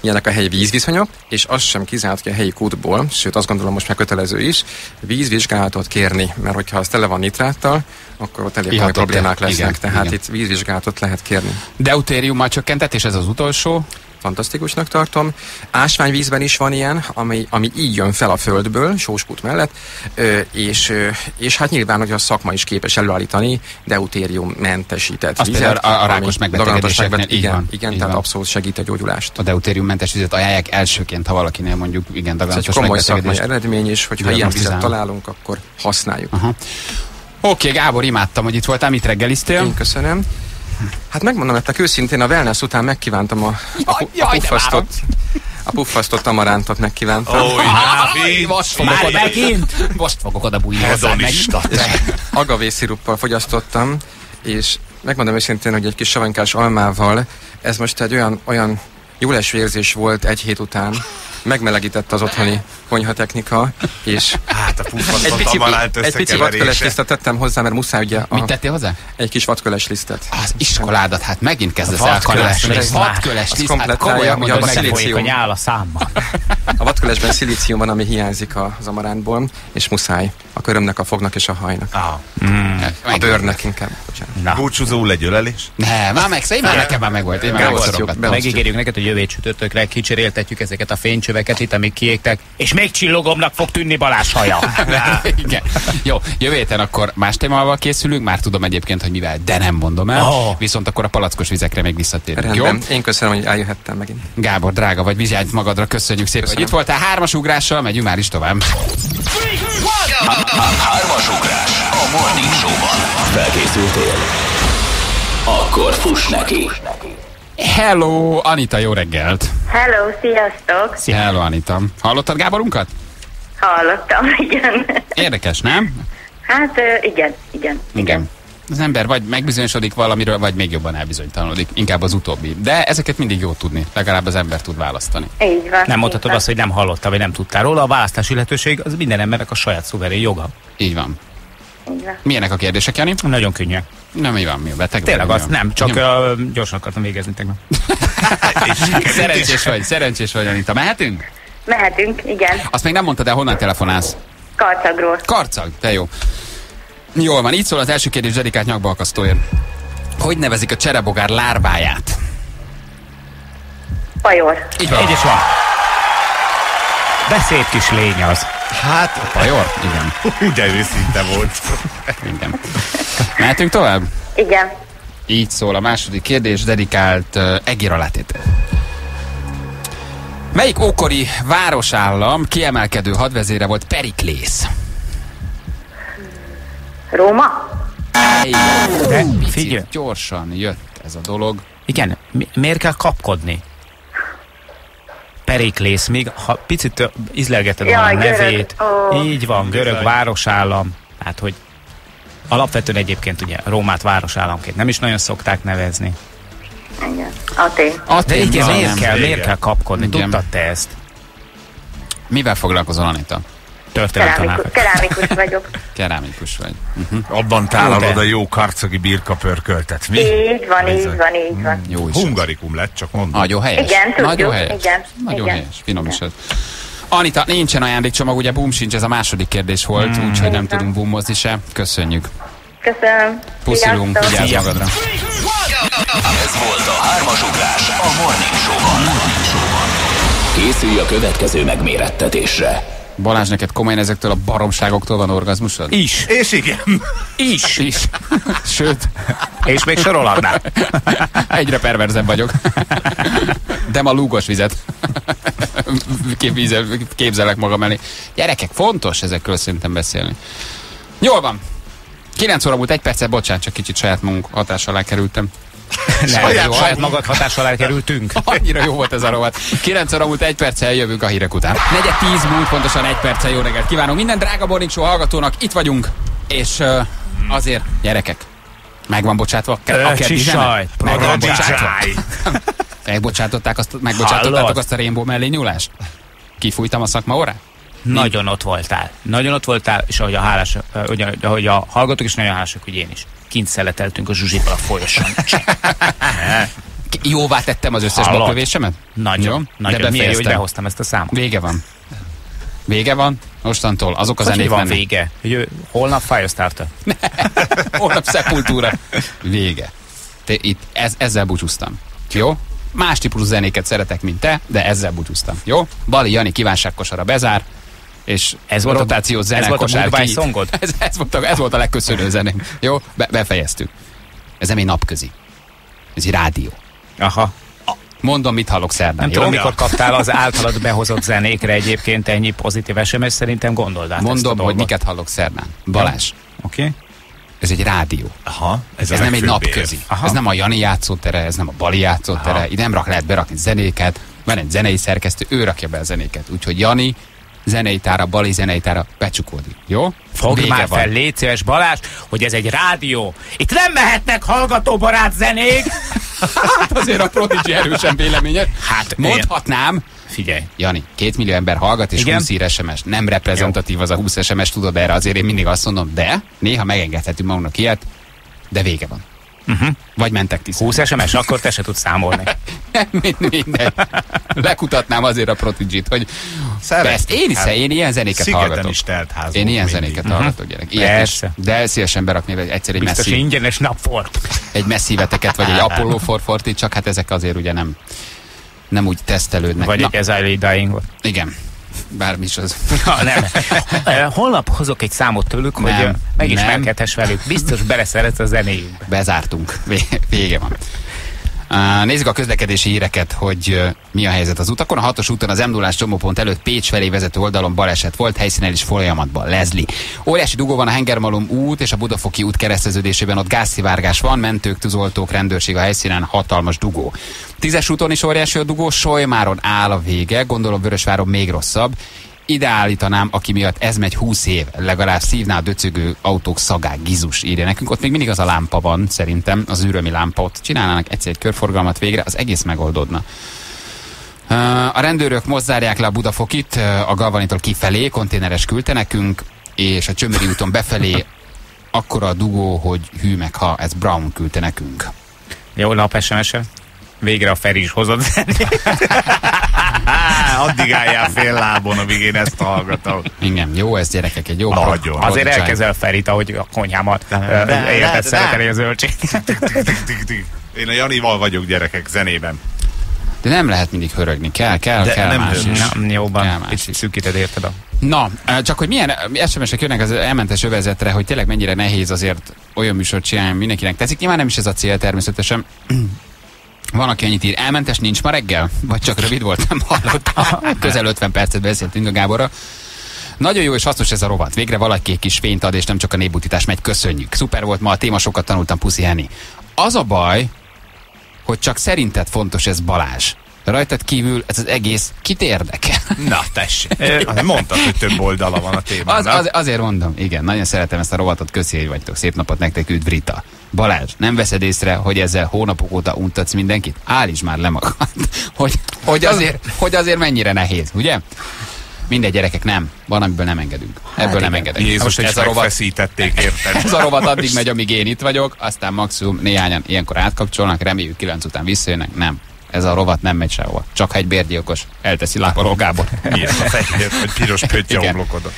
milyenek a helyi vízviszonyok, és az sem kizárt, hogy a helyi kútból, sőt azt gondolom most már kötelező is, vízvizsgálatot kérni, mert hogyha az tele van nitráttal, akkor ott elég problémák lesznek, tehát itt vízvizsgálatot lehet kérni. Deutériummal csökkentetés, ez az utolsó. Fantasztikusnak tartom. Ásványvízben is van ilyen, ami így jön fel a földből, Sóskút mellett, és hát nyilván, hogy a szakma is képes előállítani deutérium mentesített vizet. A rákos megbetegedéseknél igen, tehát abszolút segít a gyógyulást. A deutérium mentes vizet ajánlják elsőként, ha valakinél mondjuk igen daganatos megbetegedés. Ez egy komoly szakmai eredmény is, hogyha ilyen vizet találunk, akkor használjuk. Oké, Gábor, imádtam, hogy itt voltál, mit reggeliztél? Én köszönöm. Hát megmondom nektek őszintén, a wellness után megkívántam a puffasztott tamarántot megkívántam. Most fogok oda bújni hozzá megint. Agavésziruppal fogyasztottam, és megmondom őszintén, hogy egy kis savanykás almával, ez most egy olyan jóleső érzés volt egy hét után, megmelegített az otthoni konyhatechnika, és hát a egy pici vadköles lisztet tettem hozzá, mert muszáj ugye... Mit tettél hozzá? Egy kis vadköles lisztet. Az iskoládat, hát megint kezdesz el kanálni. Vadköles liszt, hát komolyan mondod, hogy megfolyik a nyál a számmal. A vadkölesben szilícium van, ami hiányzik az amarántból, és muszáj a körömnek, a fognak és a hajnak. A bőrnek inkább. Búcsúzó legyölelés? Ne, már megszél, már nekem már megvolt. Én már megígérjük neked, hogy jövő csütörtökre kicseréltetjük ezeket a fénycsöveket itt, amik kiégtek, és még csillogomnak fog tűnni Balázs haja. Igen. Jó, jövő héten akkor más témával készülünk, már tudom egyébként, hogy mivel, de nem mondom el. Oh. Viszont akkor a palackos vizekre még visszatérünk. Jó? Én köszönöm, hogy eljöhettem megint. Gábor, drága vagy, vigyázz magadra, köszönjük szépen, hogy itt voltál. Hármas ugrással megyünk már is tovább. Hármas ugrás a Morning Show-ban. Felkészültél? Akkor fuss neki. Hello, Anita, jó reggelt! Hello, sziasztok! Szia. Hello, Anita. Hallottad Gáborunkat? Hallottam, igen. Érdekes, nem? Hát, igen. Az ember vagy megbizonyosodik valamiről, vagy még jobban elbizonytalanodik. Inkább az utóbbi. De ezeket mindig jó tudni. Legalább az ember tud választani. Így van. Nem mondhatod azt, hogy nem hallottál, vagy nem tudtál róla. A választási lehetőség az minden embernek a saját szuverén joga. Így van. Milyenek a kérdések, Jani? Nagyon könnyű. Nem, így van, mi a beteg? Tényleg az, nem, csak gyorsan akartam végezni tegnap. Szerencsés vagy, Anita. Mehetünk? Mehetünk, igen. Azt még nem mondtad el, honnan telefonálsz? Karcagról. Karcag, te jó. Jól van, így szól az első kérdés Zserikát nyakba akasztóért. Hogy nevezik a cserebogár lárváját? Pajor. Így van. Így is van. Beszéd kis lény az. Hát, a pajor? Igen. De őszinte volt. Igen. Mehetünk tovább? Igen. Így szól a második kérdés, dedikált egér alátétel. Melyik ókori városállam kiemelkedő hadvezére volt Periklész? Róma? De figyelj, gyorsan jött ez a dolog. Igen, miért kell kapkodni? Periklész, még ha picit izlergeted a nevét. Oh. Így van, görög városállam. Hát, hogy alapvetően egyébként ugye Rómát városállamként nem is nagyon szokták nevezni. Igen, Atén. De miért kell kapkodni? Igen. Tudtad te ezt? Mivel foglalkozol, Anita? Kerámikus vagyok. Kerámikus vagy. Abban tálalod a jó karcagi birkapörköltet, mi? Így van. Jó is. Hungarikum lett, csak mondom. Nagyon helyes. Igen, nagyon helyes. Finom is ez. Anita, nincsen ajándékcsomag, ugye boom sincs, ez a második kérdés volt, úgyhogy nem tudunk boomozni se. Köszönjük. Köszönöm. Puszilunk, vigyázz magadra. Ez volt a hármas ugrás a Morning Show-ban. Készülj a következő megmérettetésre. Balázs, neked komolyan ezektől a baromságoktól van orgazmusod? Is. És igen. Is. Sőt. És még sorolhatnál. Egyre perverzebb vagyok. De ma lúgos vizet képzelek magam elé. Gyerekek, fontos ezekről szerintem beszélni. Jól van. 9 óra múlt 1 perccel, bocsánat, csak kicsit saját magunk hatás alá kerültem. Saját magad hatás alá kerültünk. Annyira jó volt ez a rovat. 9 óra múlt 1 perccel, jövünk a hírek után. 4:10 múlt, pontosan 1 perccel. Jó reggelt kívánunk minden drága Morning Show hallgatónak. Itt vagyunk, és azért, gyerekek, meg van bocsátva a kedvizene. Meg van bocsátva. Megbocsátottátok azt a Rainbow mellé nyúlást? Kifújtam a szakma órát? Nagyon ott voltál, és ahogy ahogy a hallgatók is nagyon hálásak, hogy én is. Kint szeleteltünk a Zsuzsival a folyosan. Jóvá tettem az összes bekövésemet? Nagyon. De miért, hogy behoztam ezt a számot? Vége van. Mostantól azok az zenék van vége. Holnap Firestarter. Holnap Sepultura. Vége. Ezzel búcsúztam. Jó? Más típusú zenéket szeretek, mint te, de ezzel búcsúztam. Jó? Bali Jani kívánságkosara bezár, és ez volt a rotációs zenekosár. Ez volt a legköszönő zeném. Jó? Befejeztük. Ez nem egy napközi. Ez egy rádió. Aha. Mondom, mit hallok szerdán. Nem tudom, mikor kaptál az általad behozott zenékre egyébként ennyi pozitív SMS, szerintem gondold át. Mondom, hogy miket hallok szerdán. Balázs. Oké. Ez egy rádió. Aha, ez nem egy napközi. Ez nem a Jani játszótere, ez nem a Bali játszótere. Aha. Itt nem lehet berakni zenéket. Van egy zenei szerkesztő, ő rakja be a zenéket. Úgyhogy Jani zeneitára, Bali zeneitára becsukódik. Jó? Fogd már fel, légy szíves, Balázs, hogy ez egy rádió. Itt nem mehetnek hallgatóbarát zenék. Hát azért a Prodigy erősen véleményed. Hát mondhatnám, Figyelj, Jani, 2 millió ember hallgat, és igen? 20 ír SMS. Nem reprezentatív az a 20 SMS, tudod, erre azért én mindig azt mondom, de néha megengedhetünk magunknak ilyet, de vége van. Vagy mentek 10. 20 SMS, akkor te se tudsz számolni. Mindegy. Lekutatnám azért a Prodigy-t, hogy ezt én hiszem, én ilyen zenéket hallgatok. Én ilyen zenéket hallgatok, gyerek. De szívesen beraknél egyszer egy messzi... Biztos ingyenes napfort. Egy messziveteket, vagy egy Apollo forfortit, csak hát ezek azért ugye nem úgy tesztelődnek. Vagy egy Ezali Dyingot. Igen. Bármi is az. Nem. Holnap hozok egy számot tőlük, nem, hogy megismerkedhess velük. Biztos beleszeretsz a zenéjükbe. Bezártunk. Vége van. Nézzük a közlekedési híreket, hogy mi a helyzet az utakon. A 6-os úton az M0-as csomópont előtt Pécs felé vezető oldalon baleset volt, helyszínen is folyamatban lezli. Óriási dugó van a Hengermalom út és a Budafoki út kereszteződésében, ott gázszivárgás van, mentők, tűzoltók, rendőrség a helyszínen, hatalmas dugó. 10-es úton is óriási a dugó, Solymáron áll a vége, gondolom Vörösváron még rosszabb. Ide állítanám, aki miatt ez megy 20 év, legalább szívnál döcögő autók szagát, gizus, írja nekünk. Ott még mindig az a lámpa van, szerintem, az űrömi lámpa, ott csinálnának egyszer egy körforgalmat végre, az egész megoldódna. A rendőrök most zárják le a Budafokit, a Galvanitól kifelé, konténeres küldte nekünk, és a Csömöri úton befelé akkora a dugó, hogy hű meg ha, ez Brown küldte nekünk. Jó nap, SMS-e. Végre a Feri is hozott zenét. Addig álljál fél lábon, amíg én ezt hallgatom. Igen, jó ez gyerekek, egy jó nagyon. Azért elkezdel Ferit, ahogy a konyhámat érted szeretelni a zöldséget. Én a Janival vagyok gyerekek zenében. De nem lehet mindig hörögni, kell más is. Jóban, kicsit szűkíted, érted a... Na, csak hogy milyen SMS-ek jönnek az elmentes övezetre, hogy tényleg mennyire nehéz azért olyan műsort csinálni, mindenkinek tetszik. Nyilván nem is ez a cél természetesen. Van, aki annyit ír, elmentes nincs ma reggel? Vagy csak rövid volt, nem hallottam. Közel 50 percet beszéltünk a Gáborra. Nagyon jó és hasznos ez a rovat. Végre valaki kis fényt ad, és nem csak a népbutítás megy. Köszönjük. Szuper volt ma a téma, sokat tanultam, puszi Henni. Az a baj, hogy csak szerinted fontos ez, Balázs. Rajtad kívül ez az egész kit érdekel? Na tessék. Mondtad, hogy több oldala van a témának. Azért mondom, igen, nagyon szeretem ezt a rovatot, köszi, hogy vagytok. Szép napot nektek, üdv Rita. Balázs, nem veszed észre, hogy ezzel hónapok óta untatsz mindenkit? Állíts már le magad, hogy azért mennyire nehéz, ugye? Mindegy, gyerekek, nem. Van, amiből nem engedünk. Hát ebből nem engedünk. Jézus, ez a rovat, érted. Ez a rovat addig megy, amíg én itt vagyok, aztán maximum néhányan ilyenkor átkapcsolnak, reméljük 9 után visszajönnek, nem. Ez a rovat nem megy sehova. Csak ha egy bérgyilkos elteszi lábaló Gábor. Milyen a fehér, vagy piros pötty homlokodon.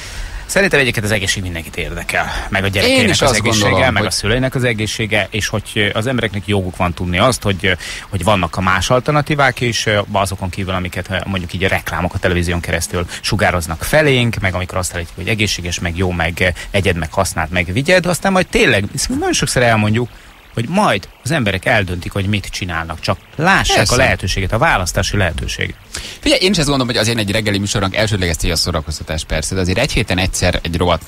Szerintem egyébként az egészség mindenkit érdekel. Meg a gyerekeinek az egészsége, gondolom, meg a szüleinek az egészsége, és hogy az embereknek joguk van tudni azt, hogy vannak a más alternatívák is, azokon kívül, amiket mondjuk így a reklámok a televízión keresztül sugároznak felénk, meg amikor azt állítjuk, hogy egészséges, meg jó, meg egyed, meg használd, meg vigyed, aztán majd tényleg, nagyon sokszor elmondjuk, hogy majd az emberek eldöntik, hogy mit csinálnak, csak lássák a lehetőséget, a választási lehetőséget. Figyelj, én is ezt gondolom, hogy azért egy reggeli műsornak elsődleges célja a szórakoztatás, persze, de azért egy héten egyszer egy rovat,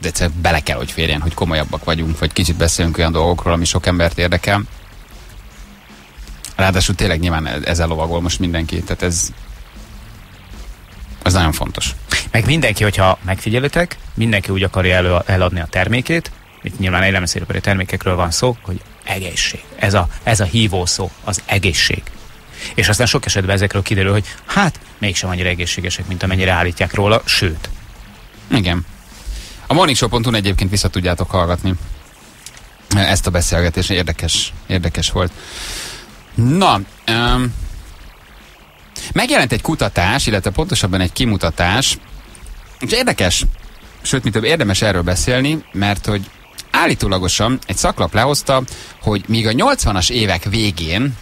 de egyszer bele kell, hogy férjen, hogy komolyabbak vagyunk, vagy kicsit beszélünk olyan dolgokról, ami sok embert érdekel. Ráadásul tényleg nyilván ezzel lovagol most mindenki, tehát ez nagyon fontos. Meg mindenki, hogyha megfigyelitek, mindenki úgy akarja eladni a termékét. Itt nyilván élelmiszeripari termékekről van szó, hogy egészség. Ez a hívó szó, az egészség. És aztán sok esetben ezekről kiderül, hogy hát mégsem annyira egészségesek, mint amennyire állítják róla, sőt. Igen. A morningshow.hu-n egyébként vissza tudjátok hallgatni ezt a beszélgetést, érdekes volt. Na, megjelent egy kutatás, illetve pontosabban egy kimutatás, és érdekes, sőt, mi több érdemes erről beszélni, mert hogy állítólagosan egy szaklap lehozta, hogy míg a 80-as évek végén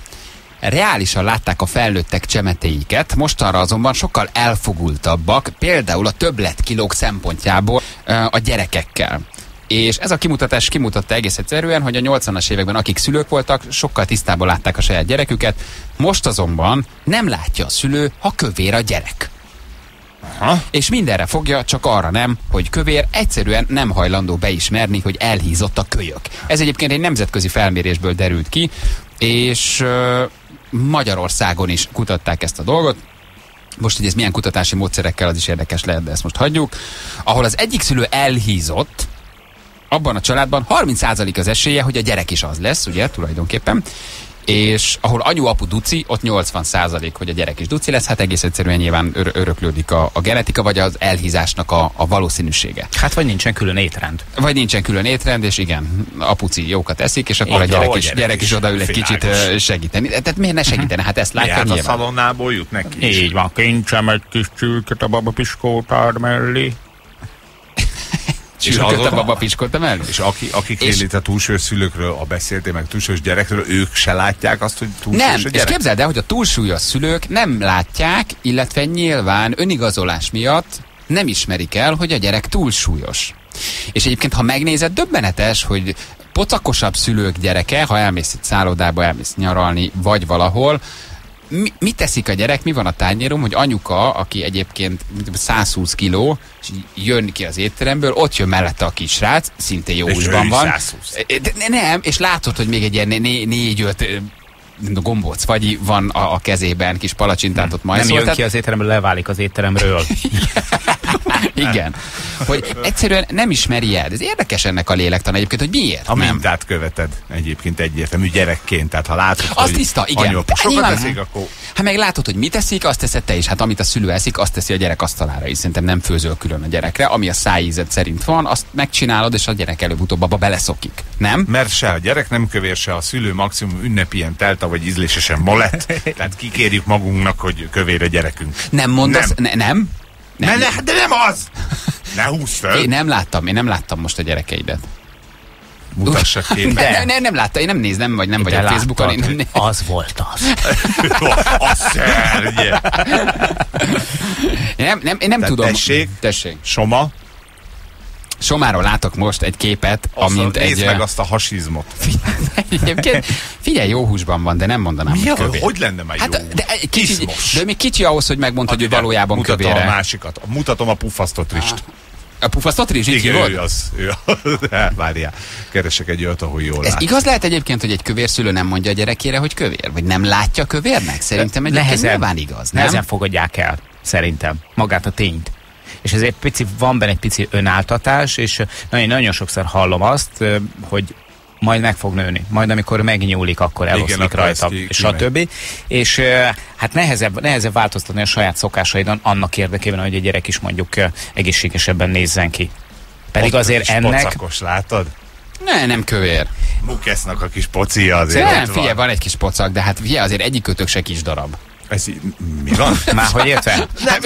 reálisan látták a felnőttek csemetéiket, mostanra azonban sokkal elfogultabbak, például a többletkilók szempontjából a gyerekekkel. És ez a kimutatás kimutatta egész egyszerűen, hogy a 80-as években akik szülők voltak, sokkal tisztában látták a saját gyereküket, most azonban nem látja a szülő, ha kövér a gyerek. Aha. És mindenre fogja, csak arra nem, hogy kövér, egyszerűen nem hajlandó beismerni, hogy elhízott a kölyök. Ez egyébként egy nemzetközi felmérésből derült ki, és Magyarországon is kutatták ezt a dolgot. Most, hogy ez milyen kutatási módszerekkel, az is érdekes lehet, de ezt most hagyjuk. Ahol az egyik szülő elhízott, abban a családban 30% az esélye, hogy a gyerek is az lesz, ugye, tulajdonképpen. és ahol anyu-apu duci, ott 80% hogy a gyerek is duci lesz, hát egész egyszerűen nyilván öröklődik a genetika, vagy az elhízásnak a valószínűsége. Hát vagy nincsen külön étrend. Vagy nincsen külön étrend, és igen, apuci jókat eszik, és akkor a gyerek is odaül egy kicsit segíteni. Tehát miért ne segítene? Hát ezt látja nyilván. A szalonnából jut neki is. Így van, kincsem egy kis csülköt a babapiskótár mellé. És aki kérdít a túlsős szülőkről, a beszéltél meg túlsős gyerekről, ők se látják azt, hogy túlsős a gyerek. És képzeld el, hogy a túlsúlyos szülők nem látják, illetve nyilván önigazolás miatt nem ismerik el, hogy a gyerek túlsúlyos. És egyébként, ha megnézed, döbbenetes, hogy pocakosabb szülők gyereke, ha elmész itt szállodába, elmész nyaralni, vagy valahol, mit teszik a gyerek, mi van a tányérom, hogy anyuka, aki egyébként 120 kiló, jön ki az étteremből, ott jön mellette a kisrác, szintén jó húsban van. De nem, és látod, hogy még egy ilyen 4-5 gombóc vagy van a kezében, kis palacsintát ott majd. Nem jön ki az étteremből, leválik az étteremről. Igen. Hogy egyszerűen nem ismeri el. Ez érdekes ennek a lélektana egyébként, hogy miért. A mintát követed egyébként egyértelmű gyerekként. Tehát ha látod, azt tiszta, igen. Sokat eszik, akkor... Hát meg látod, hogy mit eszik, azt teszed te is. Hát amit a szülő eszik, azt teszi a gyerek asztalára is. Szerintem nem főzöl külön a gyerekre. Ami a szájízed szerint van, azt megcsinálod, és a gyerek előbb-utóbb abba beleszokik. Nem? Mert se a gyerek nem kövér, se a szülő, maximum ünnepien telta, vagy ízlésesen malett. Tehát kikérjük magunknak, hogy kövér a gyerekünk. Nem mondasz, nem? Nem. De nem az! Ne húzz fel! Én nem láttam most a gyerekeidet. Mutassak képet. Nem láttam, én nem nézem, vagy nem vagyok Facebookon. Az volt az. A szernye! Én nem tudom. Tessék. Soma. Somáról látok most egy képet, amint egy... Nézd meg azt a hasizmot. Figyelj, jó húsban van, de nem mondanám, hogy kövér. Hogy lenne már jó hús? De még kicsi ahhoz, hogy megmond, hogy ő valójában kövére. Mutatom a másikat. Mutatom a puffasztott rist. A puffasztott rizs? Igen, ő az. Várjál, keresek egy olyat, ahol jól lát. Ez igaz lehet egyébként, hogy egy kövér szülő nem mondja a gyerekére, hogy kövér? Vagy nem látja kövérnek? Szerintem egyébként nyilván igaz, nem? Nehezen fogadják el, szerintem, magát a tényt. És ezért van benne egy pici önáltatás, és nagyon sokszor hallom azt, hogy majd meg fog nőni, majd amikor megnyúlik, akkor eloszlik rajta, stb. És hát nehezebb változtatni a saját szokásaidon annak érdekében, hogy egy gyerek is mondjuk egészségesebben nézzen ki. Pedig ott azért ennek... Pocakos, látod? Nem kövér. Mukesznak a kis pocia azért. Nem, figyelj, van egy kis pocak, de hát figyelj, azért egyikötök se kis darab. Mi van? Már hogy értve? Nem,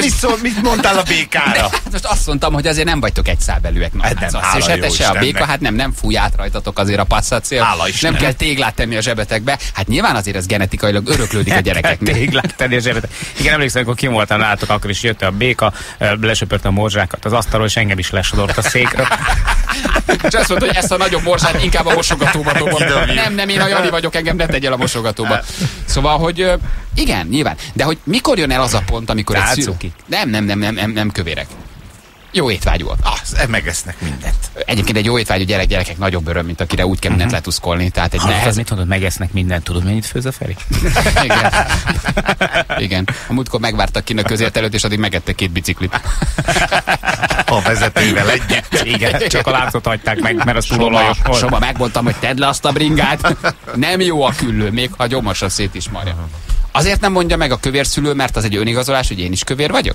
mit mondtál a békára? Hát most azt mondtam, hogy azért nem vagytok egyszábelőek. És hát se a béka, hát nem fúj át rajtatok azért a passzacél. Nem kell téglát tenni a zsebetekbe. Hát nyilván azért ez genetikailag öröklődik a gyerekeknek. Téglát tenni a zsebetekbe. Igen, emlékszem, amikor kim voltam, látok, akkor is jött a béka, lesöpört a morzsákat az asztalról, és engem is lesodort a székről. És azt mondta, hogy ezt a nagyobb morzsát inkább a mosogatóba dobom. Nem, én a Jani vagyok, engem ne tegyél a mosogatóba. Szóval, hogy igen, nyilván. De hogy mikor jön el az a pont, amikor egy szülő... Nem kövérek. Jó étvágyúak. Megesznek mindent. Egyébként egy jó étvágyú gyerekek nagyobb öröm, mint akire úgy kell mindent letuszkolni. Tehát egy mit mondod, megesznek mindent. Tudod, mennyit főz a Feri? Igen. A múltkor megvártak kint a közért előtt, és addig megettek 2 biciklit. A vezetővel egyet. Igen, csak a láncot hagyták meg, mert az túl olajos volt. Soha megmondtam, hogy tedd le azt a bringát. Nem jó a küllő, még ha gyomorsan szét is marja. Azért nem mondja meg a kövér szülő, mert az egy önigazolás, hogy én is kövér vagyok?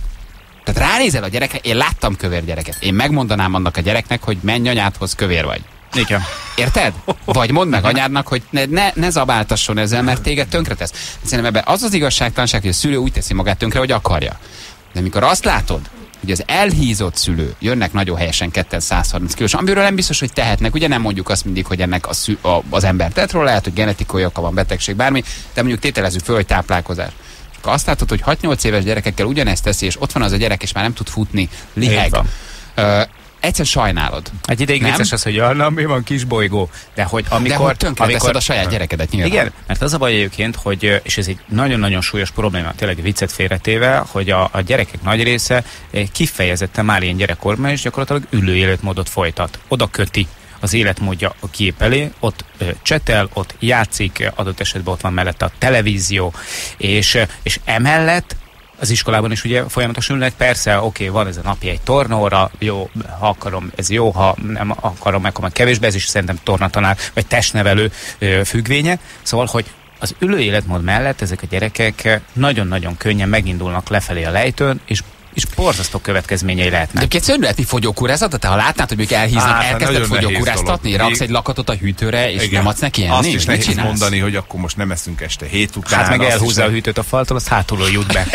Tehát ránézel a gyerekre, én láttam kövér gyereket. Én megmondanám annak a gyereknek, hogy menj anyádhoz, kövér vagy. Igen. Érted? Vagy mondd meg anyádnak, hogy ne zabáltasson ezzel, mert téged tönkretesz. Szerintem ebben az igazságtalanság, hogy a szülő úgy teszi magát tönkre, hogy akarja. De mikor azt látod, hogy az elhízott szülő, jönnek nagyon helyesen ketten 130 kilós, amiről nem biztos, hogy tehetnek, ugye nem mondjuk azt mindig, hogy ennek az ember tett róla, lehet, hogy genetikai oka van, betegség, bármi, de mondjuk tételezzük föl, hogy táplálkozás. És akkor azt látod, hogy 6-8 éves gyerekekkel ugyanezt teszi, és ott van az a gyerek, és már nem tud futni, liheg. Egyszer sajnálod. Egy ideig vicces az, hogy anna, mi van, kisbolygó. De hogy amikor a saját gyerekedet nyilván. Igen, mert az a baj egyébként, hogy, és ez egy nagyon-nagyon súlyos probléma, tényleg viccet félretéve, hogy a gyerekek nagy része kifejezetten már ilyen gyerekkorban is gyakorlatilag ülő életmódot folytat. Oda köti az életmódja a gép elé, ott csetel, ott játszik, adott esetben ott van mellette a televízió, és emellett az iskolában is ugye folyamatosan ülnek, persze, oké, van ez a napi egy tornaóra, jó, ha akarom, ez jó, ha nem akarom, akkor meg kevésbé, ez is szerintem tornatanár, vagy testnevelő függvénye, szóval, hogy az ülő életmód mellett ezek a gyerekek nagyon-nagyon könnyen megindulnak lefelé a lejtőn, és borzasztó következményei lehetnek. De egyszerűen lehetni fogyókúrázat? Tehát ha látnád, hogy ők elhíznak, elkezded fogyókúráztatni, raksz egy lakatot a hűtőre, és igen, nem adsz neki enni? Azt is nehéz mondani, hogy akkor most nem eszünk este 7 után. Hát meg elhúzza a hűtőt a faltól, az hátulról jut be.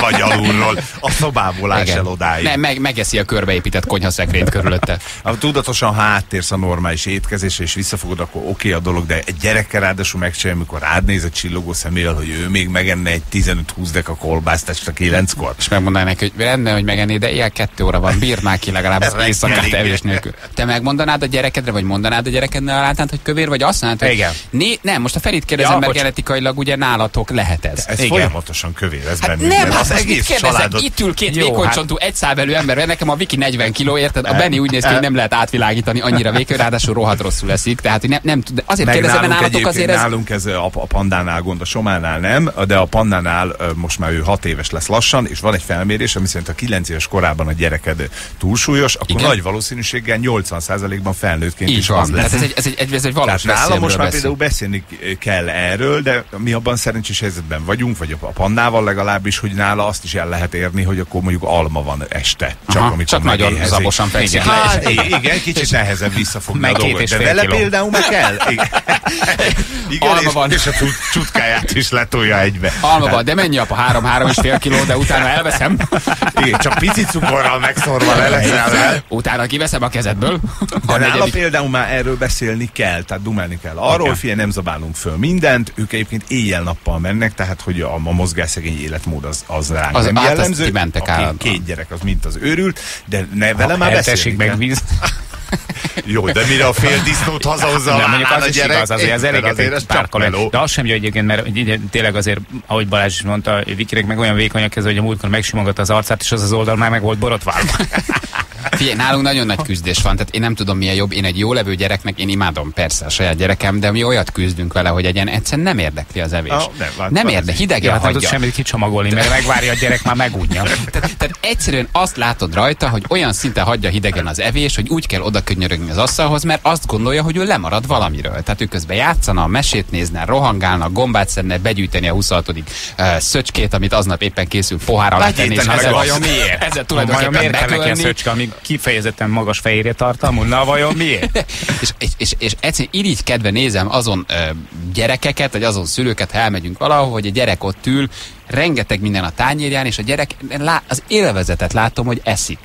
Vagy alulról, a szobából áll el odáig. Nem, megeszi a körbeépített konyhaszekrényt körülötte. Ha tudatosan háttérsz a normális étkezésre, és visszafogod, akkor oké a dolog, de egy gyerekkel ráadásul megcsinálja, amikor rád néz a csillogó szemével, hogy ő még megenne egy 15-20 deka kolbászt este 9-kor. És megmondaná neki, hogy lenne, hogy megenné, de ilyen 2 óra van, bírnál ki legalább az éjszakát evés nélkül. Te megmondanád a gyerekedre, vagy mondanád a gyerekednél, látnád, hogy kövér, vagy azt mondnád, hogy... Nem, most a Ferit kérdezem, ja, mert genetikailag ugye nálatok lehet ez. Ez igen. Folyamatosan kövér, ez bennünk. Hát nem, hát az egész családot... Itt ül két vékonycsontú, egy szávelő ember, mert nekem a Viki 40 kiló, érted? A Benni úgy néz ki, hogy nem lehet átvilágítani annyira vékony, ráadásul rohadt rosszul eszik, tehát hogy nem tud. Azért kérdezem, mert nálatok azért ez... Nálunk ez a pandánál gond, a sománál nem, de a pandánál most már ő 6 éves lesz lassan, és van egy felmérés, ami szerint a 9 éves korában a gyereked túlsúlyos, akkor igen, nagy valószínűséggel 80%-ban felnőttként így is van. Az lesz. Tehát ez egy valós veszély. Nála most már például beszélni kell erről, de mi abban szerencsés helyzetben vagyunk, vagy a Pannával legalábbis, hogy nála azt is el lehet érni, hogy akkor mondjuk alma van este. Csak aha, amikor csak nagyon zabosan fekszik. Igen, kicsit nehezebb visszafogni a dolgot. De vele például meg kell. Igen, és a csutkáját is letolja egybe. Alma van, de mennyi apa? 3-3,5 kiló, de utána elveszem. Igen, csak pici cukorral megszorva lelezel. Utána kiveszem a kezedből. De nála például már erről beszélni kell, tehát dumálni kell. Arról figyelj, nem zabálunk föl mindent, ők egyébként éjjel-nappal mennek, tehát hogy a mozgásszegény életmód az ránk nem jellemző. A két gyerek az mint az őrült, de ne vele már beszélni kell. Jó, de mire a fél disznót hazahozza a vállán a gyerek? Igaz, azért az eléget egy pár kaló. De az sem jó egyébként, mert tényleg azért, ahogy Balázs is mondta, Vikirek meg olyan vékony a keze, hogy a múltkor megsimogatta az arcát, és az oldal már meg volt borotválva. Figyelj, nálunk nagyon nagy küzdés van, tehát én nem tudom, mi a jobb. Én egy jó levő gyereknek, én imádom persze a saját gyerekem, de mi olyat küzdünk vele, hogy egyszerűen nem érdekli az evés. Nem érdekli, hidegen hagyja. Nem tudod semmit kicsomagolni, mert megvárja a gyerek, már megújja. Tehát egyszerűen azt látod rajta, hogy olyan szinten hagyja hidegen az evés, hogy úgy kell oda könyörögni az asztalhoz, mert azt gondolja, hogy ő lemarad valamiről. Tehát ő közben játszana, a mesét nézne, rohangálna, gombát szedne, begyűjteni a 26. szöcskét, amit aznap éppen készül pohárra tenni. Ez tulajdonképpen megölni. Kifejezetten magas fehérje tartalmú, na vajon miért? és egyszerűen irigykedve nézem azon gyerekeket, vagy azon szülőket, ha elmegyünk valahol, hogy a gyerek ott ül, rengeteg minden a tányérján, és a gyerek, az élvezetet látom, hogy eszik.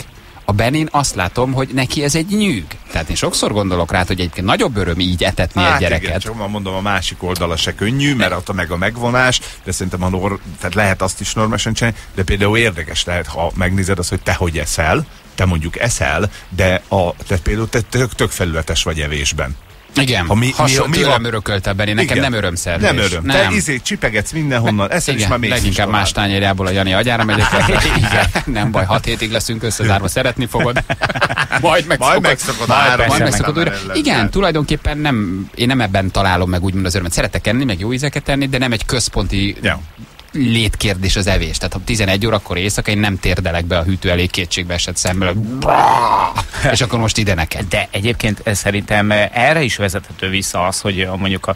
A Benin azt látom, hogy neki ez egy nyűg. Tehát én sokszor gondolok rá, hogy egyébként nagyobb öröm így etetni egy gyereket. Igen, csak mondom, a másik oldala se könnyű, mert ott meg a megvonás, de szerintem tehát lehet azt is normálisan csinálni, de például érdekes lehet, ha megnézed azt, hogy te hogy eszel, te mondjuk eszel, de például te tök felületes vagy evésben. Igen, tőlem örökölte Beni, nekem igen, nem örömszervés. Nem öröm, nem. Te csipegetsz mindenhonnan, eszel is már még leginkább más tányérjából a Jani agyára megyek. Nem baj, 6 hétig leszünk összezárva, szeretni fogod. Majd megszokod újra. Igen, tulajdonképpen én nem ebben találom meg úgymond az örömet. Szeretek enni, meg jó ízeket enni, de nem egy központi... létkérdés az evés. Tehát ha 11 órakor éjszaka, én nem térdelek be a hűtő elé kétségbe esett szemmel, és akkor most ide neked. De egyébként szerintem erre is vezethető vissza az, hogy mondjuk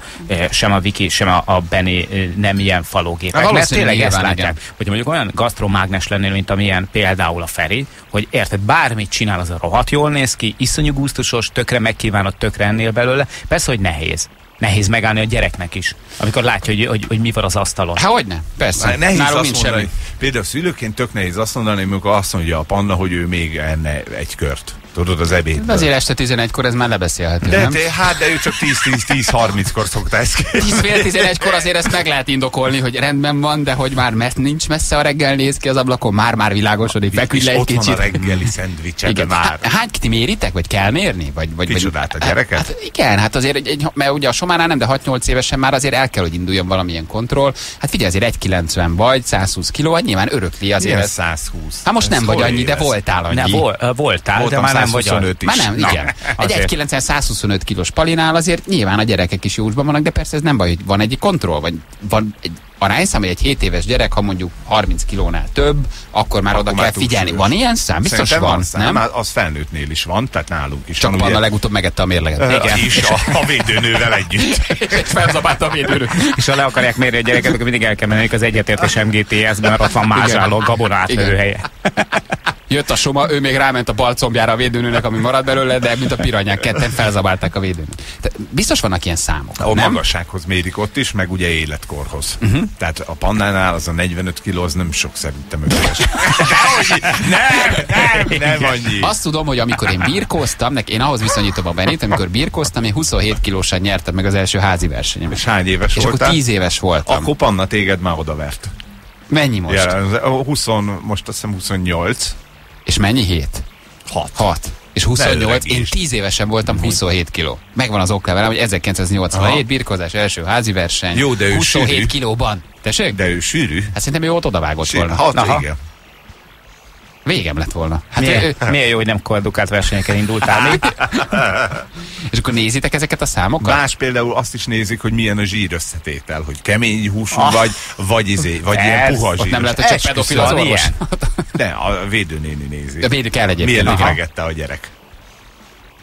sem a Viki, sem a Benni nem ilyen falógépek. Mert tényleg ezt látják, hogy mondjuk olyan gasztromágnes lennél, mint amilyen például a Feri, hogy érted, bármit csinál, az a rohadt jól néz ki, iszonyú gusztusos, tökre megkívánod, tökre ennél belőle. Persze, hogy nehéz. Nehéz megállni a gyereknek is, amikor látja, hogy mi van az asztalon. Há, hogyne? Persze. Nehéz azt mondani. Például szülőként tök nehéz azt mondani, amikor azt mondja a Panna, hogy ő még enne egy kört. Tudod, az ebéd. Azért este 11-kor ez már lebeszélhető, nem? De ő csak 10-30-kor szokta ezt kérni. 10-11-kor azért ezt meg lehet indokolni, hogy rendben van, de hogy már nincs messze a reggel, néz ki az ablakon, már világosodik, feküdj le egy kicsit. Ott van a reggeli szendvicsed már. Hány kit méritek, vagy kell mérni? Kicsodát a gyereket? Hát igen, hát azért, mert ugye a Sománál nem, de 6-8 évesen már azért el kell, hogy induljon valamilyen kontroll. Hát figyelj, azért 1,90 vagy, 120 kiló, hát nyilván örökli azért. 120. Hát most nem vagy annyi, de voltál annyi. Voltál, de már 25 is. Már nem, igen. Egy 125 kilós palinál azért nyilván a gyerekek is jósban vannak, de persze ez nem baj, hogy van egy kontroll, vagy van egy arányszám, hogy egy 7 éves gyerek, ha mondjuk 30 kilónál több, akkor már oda kell figyelni. Van ilyen szám? Biztos van, nem? Az felnőttnél is van, tehát nálunk is. Csak van, a legutóbb megette a mérleget. És a védőnővel együtt. együtt. És felzabálta a védőröt. És ha le akarják mérni a gyereket, akkor mindig el kell menni az egyetértés MGTS-ben, mert ott van mázsáló gabonátlőhelye. Jött a soma, ő még ráment a bal combjára a védőnőnek, ami maradt belőle, de mint a piranyák ketten felzabálták a védőnőt. Biztos vannak ilyen számok, a nem? Magassághoz mérik ott is, meg ugye életkorhoz. Tehát a pannánál az a 45 kiló, az nem sok szerintem ötös. Nem annyi. Azt tudom, hogy amikor én birkóztam, én ahhoz viszonyítom a Benét, amikor birkóztam, én 27 kilósan nyertem meg az első házi versenyem. És hány éves voltál? És akkor 10 éves voltam. Akkor Panna téged már odavert. Mennyi most? Ja, 20, most azt hiszem 28. És mennyi? 7? 6. És 28, én 10 évesen voltam, 27 kiló. Megvan az oklevelem, hogy 1987, aha, birkozás, első házi verseny. Jó, de ő 27 sűrű kilóban. Tessék? De ő sűrű. Hát szerintem ő ott odavágott volna. Igen. Végem lett volna. Hát milyen jó, hogy nem kordukált versenyeken indultál még. És akkor nézitek ezeket a számokat? Más például azt is nézik, hogy milyen a zsír összetétel, hogy kemény húsú vagy ilyen puha zsír. Ott nem lehet, hogy csak pedofil az orvos. Ne, a védőnéni nézi. A védő kell egyébként. Mielőtt megette a gyerek.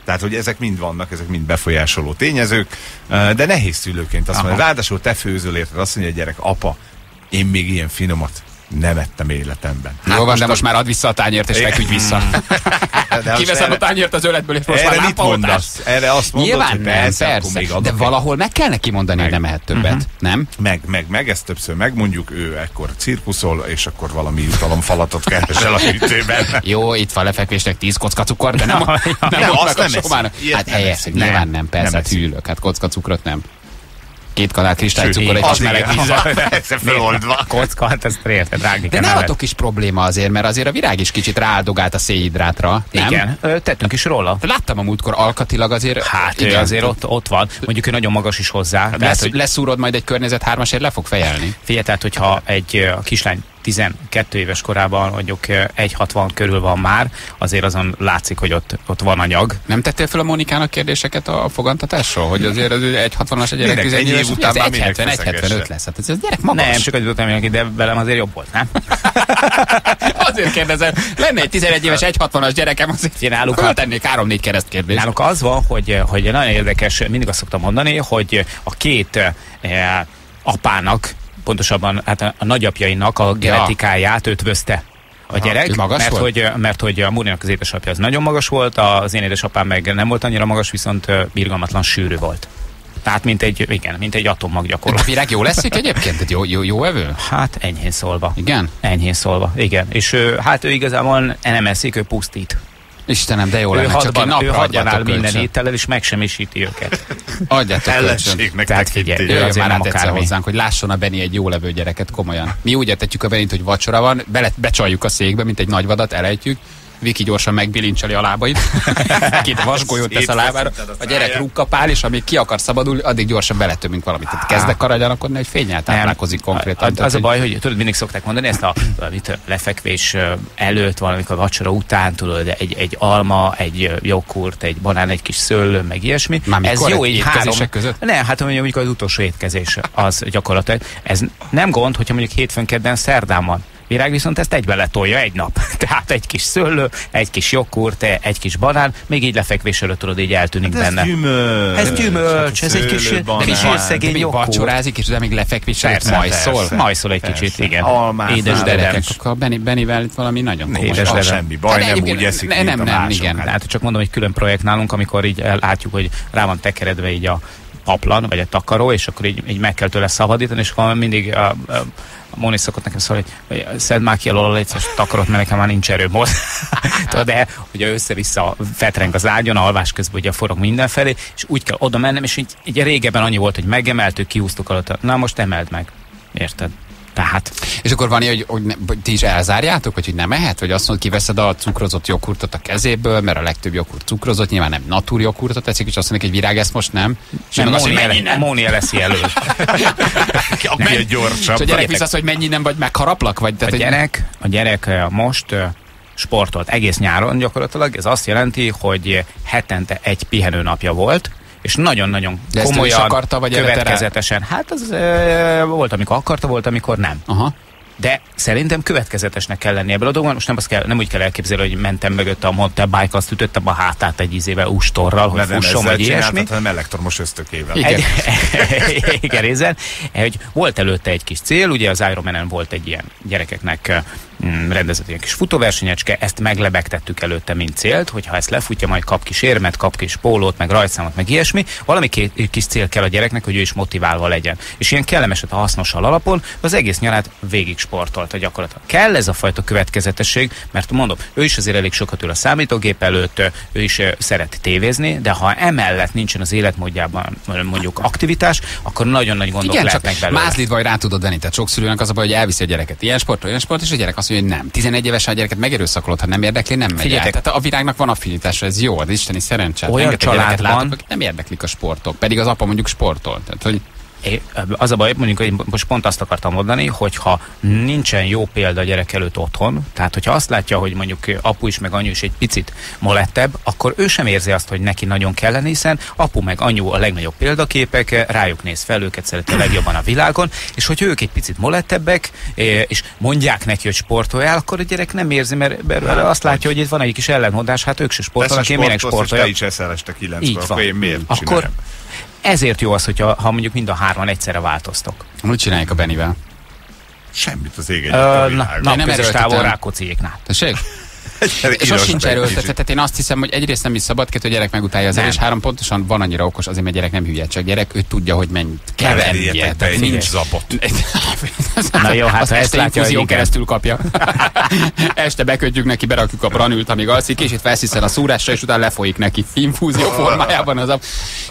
Tehát, hogy ezek mind vannak, ezek mind befolyásoló tényezők, de nehéz szülőként azt mondja. Ráadásul te főzöl, érted, azt mondja a gyerek, apa, én még ilyen finomat nem ettem életemben. Hát jó van, de most már add vissza a tányért, és feküdj vissza. Kiveszed a tányért az öletből, és most már lámpaoltás. Erre azt mondod, nyilván hogy nem, persze, de valahol meg kell neki mondani, hogy nem ehet többet, nem? Meg, ezt többször megmondjuk, ő ekkor cirkuszol, és akkor valami jutalomfalatot keresel a hűtőben. Jó, itt van lefekvésnek 10 kocka cukor, de nem azt nem eszik. Hát helyes, nyilván nem, persze, hűlök, hát kocka cukrot nem. 2 kanál kristálycukor, egy kis meleg vízzel. Kocka, hát ezt érted, rágni kell. De nálatok is probléma azért, mert azért a virág is kicsit rááldogált a szénhidrátra, nem? Igen, tettünk is róla. Láttam a múltkor alkatilag azért. Hát igen, azért ott van. Mondjuk ő nagyon magas is hozzá. Leszúrod majd egy környezet 3-asért, le fog fejelni. Figyelj, tehát hogyha egy kislány 12 éves korában mondjuk 1,60 körül van már, azért azon látszik, hogy ott van anyag. Nem tettél fel a Mónikának kérdéseket a fogantatásról? Hogy azért az 1,60-as a gyerek 11 év után már 1,75 lesz. Hát ez gyerek magas. Nem, csak az mindenki, de velem azért jobb volt, nem? Azért kérdezem, lenne egy 11 éves 1,60-as gyerekem, azért én álluk, ha tennék 3-4 keresztkérdést. Náluk az van, hogy nagyon érdekes, mindig azt szoktam mondani, hogy a két apának, pontosabban hát a nagyapjainak a genetikáját ötvözte a gyerek, mert hogy a Mórinak az édesapja az nagyon magas volt, az én édesapám meg nem volt annyira magas, viszont birgalmatlan sűrű volt. Tehát mint egy atommag gyakorlatilag. A virág jó leszik egyébként? Jó evő? Hát enyhén szólva. Igen? Enyhén szólva, igen. És ő igazából nem eszik, ő pusztít. Istenem, de jó lenne, csak egy napra adjátok minden étellel, és megsemmisíti őket. Adjátok kölcsön. Tehát figyelj, jöjjön már át egyszer hozzánk, hogy lásson a Beni egy jólevő gyereket, komolyan. Mi úgy etetjük a Benit, hogy vacsora van, becsaljuk a székbe, mint egy nagy vadat, elejtjük, Viki gyorsan megbilincseli a lábait, két vasgolyót tesz a lábára, a gyerek rúgkapál, és amíg ki akar szabadulni, addig gyorsan beletömünk valamit. Tehát kezdek karagyanakodni, hogy fényel táplálkozik konkrétan. Az a baj, hogy tudod, mindig szokták mondani ezt a lefekvés előtt, valamikor vacsora után, tudod, egy alma, egy joghurt, egy banán, egy kis szőlő, meg ilyesmi. Ez jó így étkezések között? Nem, hát mondjuk az utolsó étkezés az gyakorlatilag. Ez nem gond, hogyha mondjuk hétfőn, kedden, szerdán van. Virág viszont ezt egybe letolja egy nap. Tehát egy kis szőlő, egy kis joghurt, egy kis banán, még így lefekvés előtt tudod, így eltűnik benne. Ez gyümölcs. Ez gyümölcs, ez egy kis szegény joghurt. Vacsorázik, és de még lefekvés előtt majszol. Majszol egy kicsit, igen. Édes gyerekek. A Benivel itt valami nagyon komoly. Édes level. Semmi baj, nem úgy eszik, nem, igen. Hát csak mondom, hogy külön projekt nálunk, amikor így látjuk, hogy rá van tekeredve így a paplan, vagy a takaró, és akkor így meg kell tőle szabadítani, és akkor mindig a Móni szokott nekem szólni, hogy szedd már ki alól a létszás takarot, mert nekem már nincs erőm most. De ugye össze-vissza fetreng az ágyon, alvás közben ugye forog mindenfelé, és úgy kell oda mennem, és így régebben annyi volt, hogy megemeltük, kihúztuk alatt, na most emeld meg. Érted? Tehát. És akkor van ilyen, hogy ti is elzárjátok, hogy nem ehet? Vagy azt mondod, kiveszed a cukrozott joghurtot a kezéből, mert a legtöbb joghurt cukrozott, nyilván nem natúr joghurtot eszik, és azt mondják, hogy virág ezt most nem. Móni eleszi elő. Aki egy gyorsabb. És a gyerek vissza, hogy mennyi nem, vagy megharaplak? Vagy, tehát a gyerek most sportolt egész nyáron gyakorlatilag, ez azt jelenti, hogy hetente egy pihenőnapja volt, és nagyon-nagyon komolyan, akarta, vagy következetesen. Hát az volt, amikor akarta, volt, amikor nem. Aha. De szerintem következetesnek kell lenni ebből a dolgon. Most nem úgy kell elképzelni, hogy mentem mögött a mountainbike, azt ütöttem a hátát egy ízével ústorral, hogy fusson, vagy ilyesmi. Nem elektromos ösztökével. Igen, ézen. Volt előtte egy kis cél, ugye az Ironman-en volt egy ilyen gyerekeknek rendezett ilyen kis futóversenyecske, ezt meglebegtettük előtte, mint célt, hogy ha ezt lefutja, majd kap kis érmet, kap kis pólót, meg rajtszámot, meg ilyesmi. Valami kis cél kell a gyereknek, hogy ő is motiválva legyen. És ilyen kellemeset a hasznossal alapon az egész nyarát végig sportolta gyakorlatilag. Kell ez a fajta következetesség, mert mondom, ő is azért elég sokat ül a számítógép előtt, ő is szeret tévézni, de ha emellett nincsen az életmódjában mondjuk aktivitás, akkor nagyon nagy gondok lehetnek belőle. Mázlid vagy rá tudod venni, tehát sok szülőnek az a baj, hogy elviszi a gyereket ilyen sport, és a gyerek azt mondja, hogy nem. 11 évesen a gyereket megerőszakolod, ha nem érdekli, nem megy el. Tehát a világnak van affinitása, ez jó, de isteni szerencse. Olyan családban nem érdeklik a sportok, pedig az apa mondjuk sportol. Tehát, hogy az a baj, mondjuk, hogy most pont azt akartam mondani, hogyha nincsen jó példa a gyerek előtt otthon, tehát hogyha azt látja, hogy mondjuk apu is meg anyu is egy picit molettebb, akkor ő sem érzi azt, hogy neki nagyon kellene, hiszen apu meg anyu a legnagyobb példaképek, rájuk néz fel, őket szereti a legjobban a világon, és hogyha ők egy picit molettebbek, és mondják neki, hogy sportoljál, akkor a gyerek nem érzi, mert azt látja, hogy itt van egy kis ellenmondás, hát ők se sportolnak, én miért sportoljak. És te is eszel este 9-kor, akkor én miért csinálom? Ezért jó az, hogyha mondjuk mind a hárman egyszerre változtok. Mit csinálják a Benivel? Semmit az ég egyet. Napközös távol Rákócziéknál. Tessék? Sos sincs erőltetett. Én azt hiszem, hogy egyrészt nem is szabad, kettő gyerek megutálja az el, és három pontosan van annyira okos, azért, mert gyerek nem hülye, csak gyerek, ő tudja, hogy mennyit kell vennie. Nincs zapot. Na jó, hát ezt infúzión keresztül kapja. Este bekötjük neki, berakjuk a branült, amíg alszik, és itt felsziszel a szúrásra, és utána lefolyik neki infúzió formájában az zap.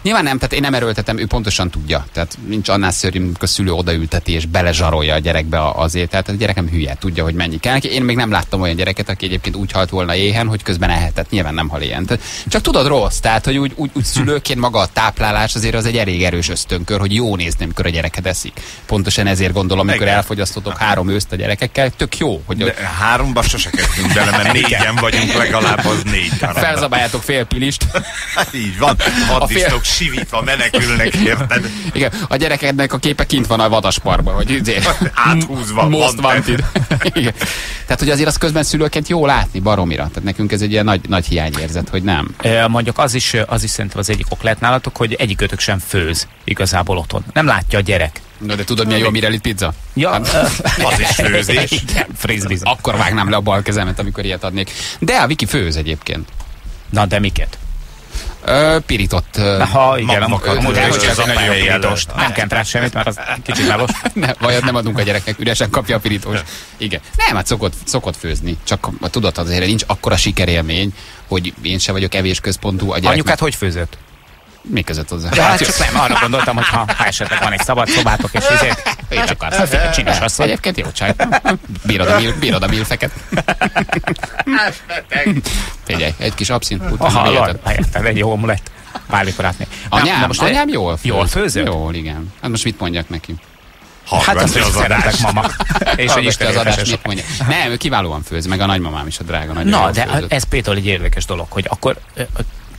Nyilván nem, tehát én nem erőltetem, ő pontosan tudja. Tehát nincs annál szörnyű, amikor a szülő odaülteti és belezsarolja a gyerekbe az ételt. A gyerek nem hülye, tudja, hogy mennyi kell. Én még nem láttam olyan gyereket, aki egyébként úgy halt volna éhen, hogy közben ehetett. Nyilván nem hal éhen. Csak tudod, rossz, tehát hogy úgy szülőként maga a táplálás azért az egy elég erős ösztönkör, hogy jó nézni, amikor a gyereket eszik. Pontosan ezért gondolom, amikor elfogyasztotok három őszt a gyerekekkel, tök jó, hogy háromba sose kezdünk bele, mert négyen vagyunk, legalább az négy. Felzabáljátok fél pilist. Így van, vaddistok sivítva menekülnek, érted? Igen, a gyerekednek a képe kint van a vadasparban, hogy áthúzva. Most van itt. Tehát, hogy azért az közben szülőként jó látni baromira. Tehát nekünk ez egy ilyen nagy hiányérzet, hogy nem. Mondjuk az is szerintem az egyik ok lett nálatok, hogy egyikőtök sem főz igazából otthon. Nem látja a gyerek. No, de tudod, milyen jó a Mirellit pizza? Ja. Az is főzés. Igen, frisbee. Akkor vágnám le a bal kezemet, amikor ilyet adnék. De a Viki főz egyébként. Na, de miket? Pirított. Ha igen, nem kent rá semmit, mert az kicsit nálos. Vajon nem adunk a gyereknek, üresen kapja a pirítóst. Igen. Nem, hát szokott főzni. Csak tudod, azért nincs akkora sikerélmény, hogy én se vagyok evésközpontú. Anyukát hogy főzött? Mi között hozzá? Hát csak nem, arra gondoltam, hogy ha esetleg van egy szabad szobátok, és ezért én akarsz, hogy csinos asszony. Egyébként jó csaj. Bírod a milfeket. Figyelj, egy kis abszint után. Hallod, helyetted egy jó omulett. Pálikorátnél. Anyám jól főzött. Jól főzött? Jól, igen. Hát most mit mondjak neki? Hát azt az adást, mama. És hogy Isten az adást mit mondja. Nem, ő kiválóan főz, meg a nagymamám is, a drága nagymamám. Na, de ez például egy érdekes dolog, hogy akkor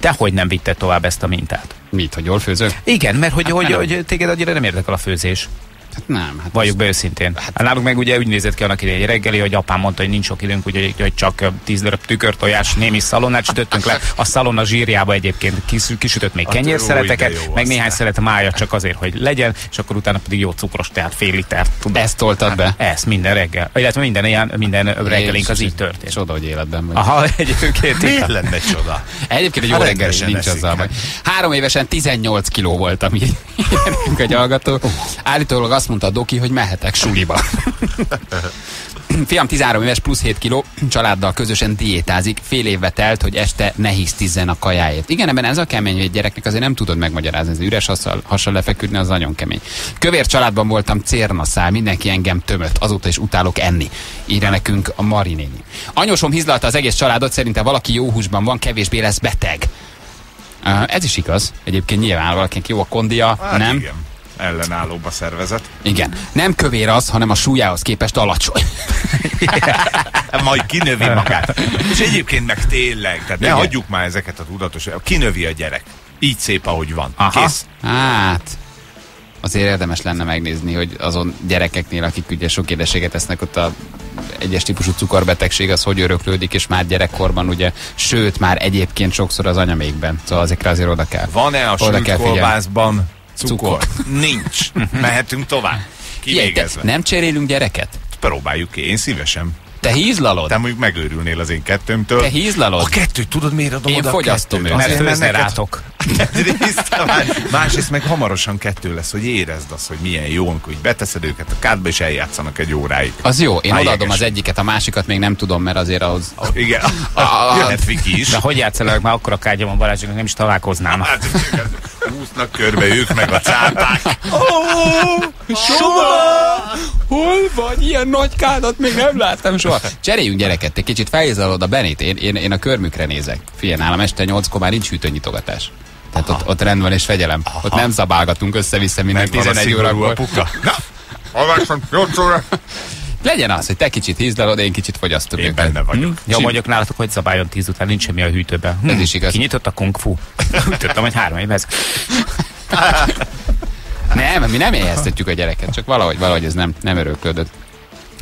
dehogy nem vitte tovább ezt a mintát. Mit, hogy jól főzök? Igen, mert hogy téged annyira nem érdekel a főzés. Hát nem. Hát valljuk be őszintén. Hát náluk meg ugye úgy nézett ki annak idején reggeli, hogy apám mondta, hogy nincs sok időnk, ugye, hogy csak 10 darab tükörtojás, némi szalonnát sütöttünk le. A szalonna zsírjába egyébként kisütött még kenyérszeleteket, meg néhány szelet mája csak azért, hogy legyen, és akkor utána pedig jó cukros, tehát fél litert. Ezt toltad be? Ezt minden reggel. Illetve minden reggelink az így történt. Csoda, hogy életben vagy. Aha, egyébként. Miért lenne csoda? Egyébként egy jó reggel nincs azzal baj. 3 évesen 18 kiló voltam, így egy hallgató. Állítólag azt mondta a doki, hogy mehetek suliba. Fiam 13 éves, plusz 7 kiló, családdal közösen diétázik, fél évbe telt, hogy este ne hisztizzen a kajáért. Igen, ebben ez a kemény, hogy egy gyereknek azért nem tudod megmagyarázni, az üres hassal lefeküdni, az nagyon kemény. Kövér családban voltam, cérnaszál, mindenki engem tömött, azóta is utálok enni. Írja nekünk a Mari néni. Anyósom hízlalta az egész családot, szerintem valaki jó húsban van, kevésbé lesz beteg. Ez is igaz, egyébként nyilván valakinek jó a kondia, hát nem? Igen. Ellenállóba szervezet. Igen. Nem kövér az, hanem a súlyához képest alacsony. Majd kinövi magát. És egyébként meg tényleg, tehát ne hagyjuk már ezeket a tudatos, kinövi a gyerek. Így szép, ahogy van. Aha. Kész. Hát. azért érdemes lenne megnézni, hogy azon gyerekeknél, akik ugye sok édeséget esznek, ott a egyes típusú cukorbetegség az hogy öröklődik, és már gyerekkorban ugye, sőt már egyébként sokszor az anyamékben. Szóval ezekre azért oda kell. Van-e a sülkolbászban cukor? Nincs. Mehetünk tovább. Kivégezve. Nem cserélünk gyereket? Próbáljuk ki, én szívesen. Te hízlalod? Te mondjuk megőrülnél az én kettőmtől. Te hízlalod? A kettőt tudod, miért adom oda a kettőt? Én fogyasztom, mert rátok. Másrészt meg hamarosan kettő lesz, hogy érezd azt, hogy milyen jó, amikor beteszed őket a kádba, és eljátszanak egy óráig. Az jó, én odaadom az egyiket, a másikat még nem tudom, mert azért az... Igen, jöhet Viki is. De hogy játszol, már akkor a kádjam a Balázsnak, nem is találkoznám. Húznak körbe ők meg a cápák. Hol vagy? Ilyen nagy kádat még nem láttam soha. Cseréljünk gyereket, te kicsit felhízlalod a Benét, én a körmükre nézek. Figyelj, nálam este 8-kor már nincs hűtőnyitogatás. Tehát ott rend van és fegyelem. Aha. Ott nem zabálgatunk össze-vissza minden 11 órakor. Na, alvászom, 8 óra. Legyen az, hogy te kicsit hízlalod, én kicsit fogyasztom. Én benne vagyok. Jó vagyok nálatok, hogy szabáljon 10 után, nincs semmi a hűtőben. Ez is igaz. Kinyitott a kung fu. Úgy tudtam, hogy 3 évhez. Nem, mi nem éheztetjük a gyereket, csak valahogy ez nem öröklődött.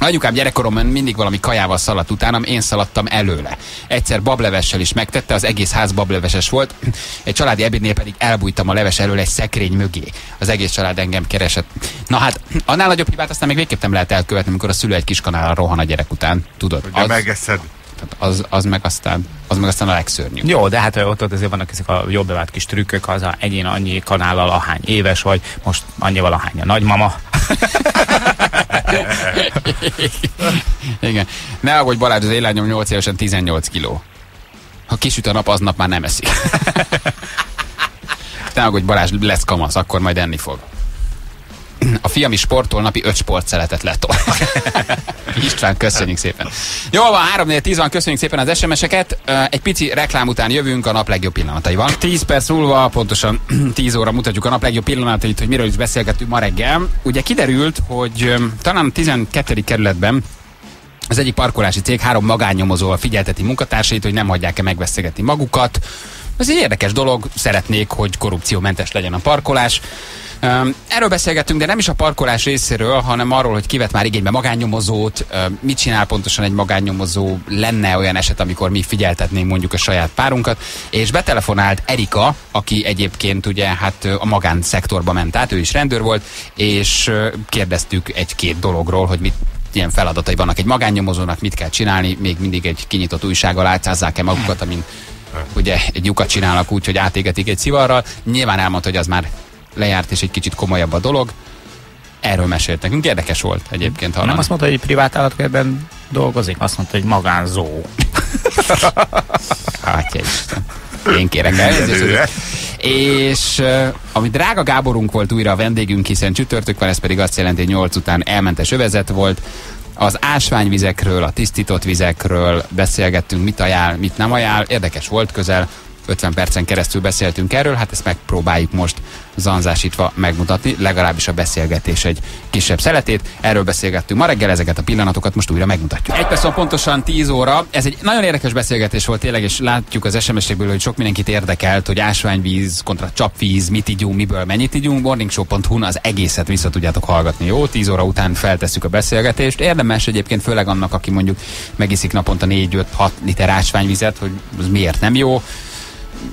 Anyukám gyerekkoromban mindig valami kajával szaladt utánam, én szaladtam előle. Egyszer bablevessel is megtette, az egész ház bableveses volt, egy családi ebédnél pedig elbújtam a leves elől egy szekrény mögé. Az egész család engem keresett. Na hát, annál nagyobb hibát aztán még végképp nem lehet elkövetni, amikor a szülő egy kiskanállal rohan a gyerek után. Tudod? Ugye megeszed. Az meg aztán a legszörnyűbb. Jó, de hát ott azért vannak ezek a jobb bevált kis trükkök, az a egyén annyi kanállal, ahány éves vagy, most annyival ahány a nagymama. Igen. Ne aggódj Balázs, az én 8 évesen 18 kiló. Ha kisüt a nap, aznap már nem eszik. Ne aggódj Balázs, lesz kamasz, akkor majd enni fog. A fiam is sportol, napi 5 sportszeletet letol. István, köszönjük szépen. Jól van, 3-4-10 van, köszönjük szépen az SMS-eket. Egy pici reklám után jövünk a nap legjobb pillanataival. 10 perc múlva, pontosan 10 óra mutatjuk a nap legjobb pillanatait, hogy miről is beszélgetünk ma reggel. Ugye kiderült, hogy talán a 12. kerületben az egyik parkolási cég 3 magánnyomozóval figyelteti munkatársait, hogy nem hagyják-e megvesztegetni magukat. Ez egy érdekes dolog, szeretnék, hogy korrupciómentes legyen a parkolás. Erről beszélgettünk, de nem is a parkolás részéről, hanem arról, hogy kivet már igénybe magánnyomozót, mit csinál pontosan egy magánnyomozó, lenne olyan eset, amikor mi figyeltetnénk mondjuk a saját párunkat, és betelefonált Erika, aki egyébként ugye hát a magánszektorba ment át, ő is rendőr volt, és kérdeztük egy-két dologról, hogy mit ilyen feladatai vannak egy magánnyomozónak, mit kell csinálni, még mindig egy kinyitott újsággal átszázzák-e magukat, amin ugye egy lyukat csinálnak úgy, hogy átégetik egy szivarral. Nyilván elmondta, hogy az már lejárt, és egy kicsit komolyabb a dolog. Erről mesélt nekünk. Érdekes volt egyébként hallani. Nem azt mondta, hogy egy privát állatkertben dolgozik, azt mondta, hogy magánzó. Hát, Isten. Én kérek elnézést. És ami drága Gáborunk volt újra a vendégünk, hiszen csütörtök van, ez pedig azt jelenti, hogy 8 után elmentes övezet volt. Az ásványvizekről, a tisztított vizekről beszélgettünk, mit ajánl, mit nem ajánl. Érdekes volt, közel 50 percen keresztül beszéltünk erről, hát ezt megpróbáljuk most zanzásítva megmutatni, legalábbis a beszélgetés egy kisebb szeletét. Erről beszélgettünk ma reggel, ezeket a pillanatokat most újra megmutatjuk. 1 perc pontosan 10 óra. Ez egy nagyon érdekes beszélgetés volt tényleg, és látjuk az SMS-ekből, hogy sok mindenkit érdekelt, hogy ásványvíz kontra csapvíz, mit igyunk, miből mennyit igyunk. Morningshow.hu-n az egészet vissza tudjátok hallgatni. Jó, 10 óra után feltesszük a beszélgetést. Érdemes egyébként főleg annak, aki mondjuk megiszik naponta 4-5-6 liter ásványvizet, hogy az miért nem jó.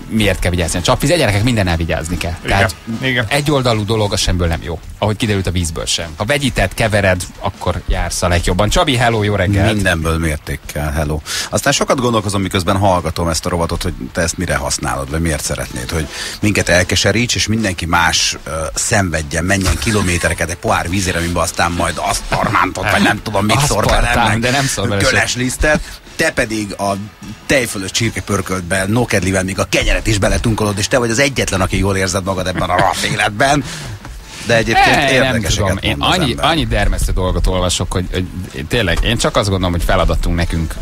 Miért kell vigyázni a csapvíz? Gyerekek, mindennel vigyázni kell. Igen, tehát igen. Egyoldalú dolog az semből nem jó. Ahogy kiderült, a vízből sem. Ha vegyített, kevered, akkor jársz a legjobban. Csabi, hello, jó reggelt! Mindenből mértékkel, hello. Aztán sokat gondolkozom, miközben hallgatom ezt a rovatot, hogy te ezt mire használod, vagy miért szeretnéd, hogy minket elkeseríts, és mindenki más szenvedjen, menjen kilométereket egy pohár vízére, amiben aztán majd azt tarmántott, vagy nem tudom, mit szor bele, de nem szor bele köles lisztet. Te pedig a tejfölös csirkepörköltbe, nokedlivel még a kenyeret is beletunkolod, és te vagy az egyetlen, aki jól érzed magad ebben a raf életben. De egyébként érdekeseket én annyi dermesztő dolgot olvasok, hogy tényleg én csak azt gondolom, hogy feladatunk nekünk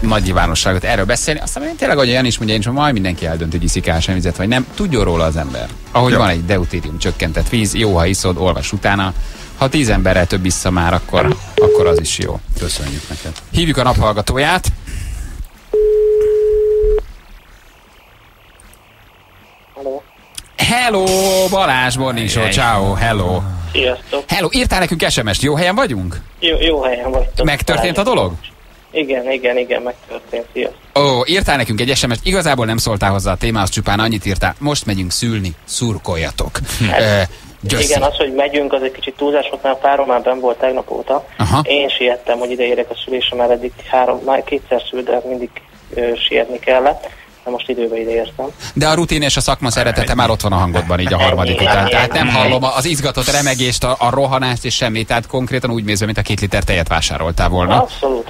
nagy nyilvánosságot erről beszélni. Aztán én tényleg, hogy olyan is mondja, én csak majd mindenki eldönt, hogy iszik ásványvizet, vagy nem. Tudjon róla az ember. Ahogy jó. Van egy deutérium csökkentett víz, jó, ha iszod, olvas utána. Ha 10 emberrel több vissza már, akkor az is jó. Köszönjük neked. Hívjuk a naphallgatóját. Hello, Balázs, morning show, ciao, hello. Sziasztok. Hello, írtál nekünk SMS-t, jó helyen vagyunk? Jó helyen vagytok. Megtörtént a dolog? Igen, megtörtént, sziasztok. Ó, írtál nekünk egy SMS-t, igazából nem szóltál hozzá a témához, csupán annyit írtál, most megyünk szülni, szurkoljatok. Gyösszi. Igen, az, hogy megyünk, az egy kicsit túlzás volt, mert a párom már benn volt tegnap óta. Aha. Én siettem, hogy ide érek a szülésre, mert eddig már kétszer szült, de mindig sietni kellett. De most időben ide értem. De a rutin és a szakma szeretete már ott van a hangodban, így a harmadik után. Tehát nem hallom az izgatott remegést, a rohanást és semmit. Tehát konkrétan úgy nézve, mint a 2 liter tejet vásároltál volna. Abszolút,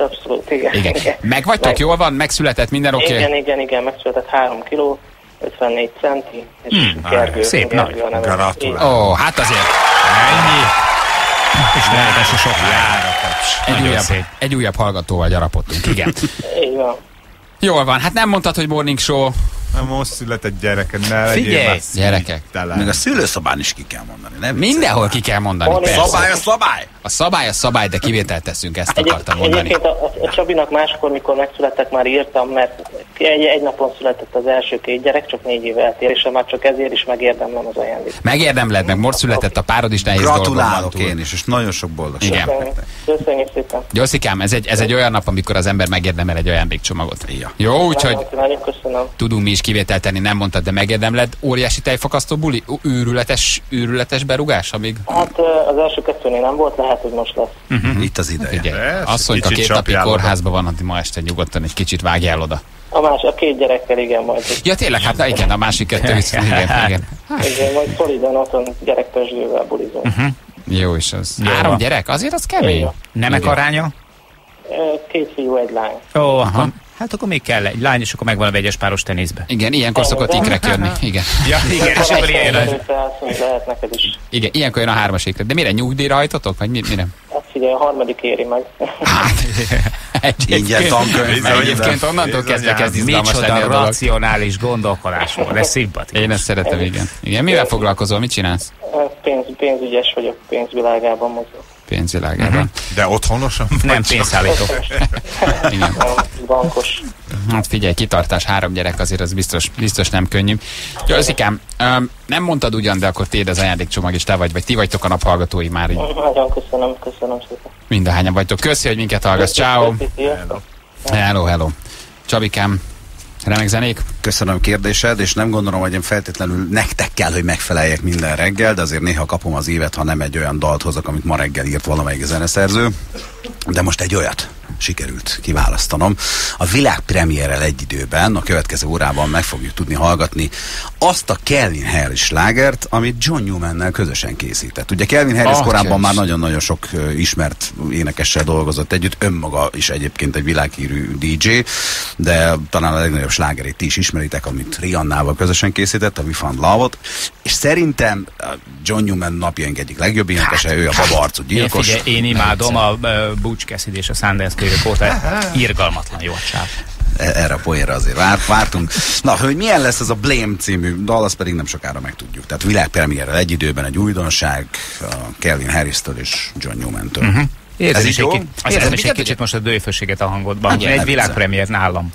igen. Megvagytok, jól van? Megszületett minden oké? Igen, megszületett 3 kiló. 54 centi, és Gergő. Szép, na, gratulál. Ó, hát azért ennyi. És ráadásul sok járatos. Egy újabb hallgatóval gyarapodtunk, igen. Így van. Jól van, hát nem mondtad, hogy morning show. Nem, most született gyereked, ne legyél már gyerekek. Meg a szülőszobán is ki kell mondani, nem? Mindenhol ki kell mondani, persze. Szabály a szabály! A szabály a szabály, de kivételt teszünk, ezt akartam mondani. Egyébként a Csabinak máskor, mikor megszülettek, már írtam, mert egy napon született az első 2 gyerek, csak 4 év eltérése, már csak ezért is megérdemlem az ajándékot. Megérdemled, meg most született a párod is, nehéz dolgom. Gratulálok én is, és nagyon sok boldogság. Köszönjük szépen. Gyorszikám, ez egy olyan nap, amikor az ember megérdemel egy ajándékcsomagot. Jó, úgyhogy tudunk mi is kivételt tenni, nem mondtad, de megérdemled. Óriási tejfakasztó buli, őrületes berugás, amíg. Hát az első 2-nél nem volt, lehet, hogy most lesz. Itt az ideje. Asszonyka 2 napig kórházban van, addig ma este nyugodtan egy kicsit vágjál oda. A 2 gyerekkel, igen, majd. Ja, tényleg, hát igen, a másik 2 viszont, igen. Igen, majd szolidan otthon gyerekpesdővel bulizom. Jó is az. 3 gyerek? Azért az kemény. Nemek aránya? 2 fiú, 1 lány. Ó, hát akkor még kell egy lány, és akkor megvan a vegyes páros teniszbe. Igen, ilyenkor szokott ikrek jönni. Igen. Ja, igen, és akkor lehet neked is. Igen, ilyenkor jön a 3-as ikre. De mire, nyugdíjra hajtotok, vagy mire? Hát figyelj, a 3. éri meg. Hát, egyébként onnantól kezdve kezd izgalmas lenni a dolog. Micsoda racionális gondolkodás volt, ez szimpatikus. Én ezt szeretem, igen. Mivel foglalkozol, mit csinálsz? Pénzügyes vagyok, pénzvilágában mozog. Pénzvilágában. De otthonosan? Nem, pénzszállító. Igen. Bankos. Hát figyelj, kitartás, 3 gyerek azért, az biztos nem könnyű. Győzikám, nem mondtad ugyan, de akkor téd az ajándékcsomag is te vagy ti vagytok a naphallgatói már. Nagyon köszönöm szépen. Mindahányan vagytok. Köszi, hogy minket hallgatsz. Ciao. Hello. Csabikám, remek zenék. Köszönöm kérdésed, és nem gondolom, hogy én feltétlenül nektek kell, hogy megfeleljek minden reggel, de azért néha kapom az évet, ha nem egy olyan dalt hozok, amit ma reggel írt valamelyik zeneszerző. De most egy olyat sikerült kiválasztanom. A világpremierrel egy időben, a következő órában meg fogjuk tudni hallgatni azt a Calvin Harris slágert, amit John Newman-nel közösen készített. Ugye Calvin Harris korábban már nagyon-nagyon sok ismert énekessel dolgozott együtt, önmaga is egyébként egy világhírű DJ, de talán a legnagyobb slágerét ti is ismeritek, amit Rihannával közösen készített, a We Found Love-ot, és szerintem John Newman napjaink egyik legjobb énekese, ő a babaarcú gyilkos. Én imádom a Butch Cassidy és a Sundance Kid óta, irgalmatlan jó csáv. Erre a poénra azért vártunk. Na, hogy milyen lesz ez a Blame című dal, azt pedig nem sokára megtudjuk. Tehát világpremierrel egy időben egy újdonság a Calvin Harris-től és John Newman-től. Ez is jó? Érzem is egy kicsit most a dőfőséget a hangodban. Egy világpremier nálam.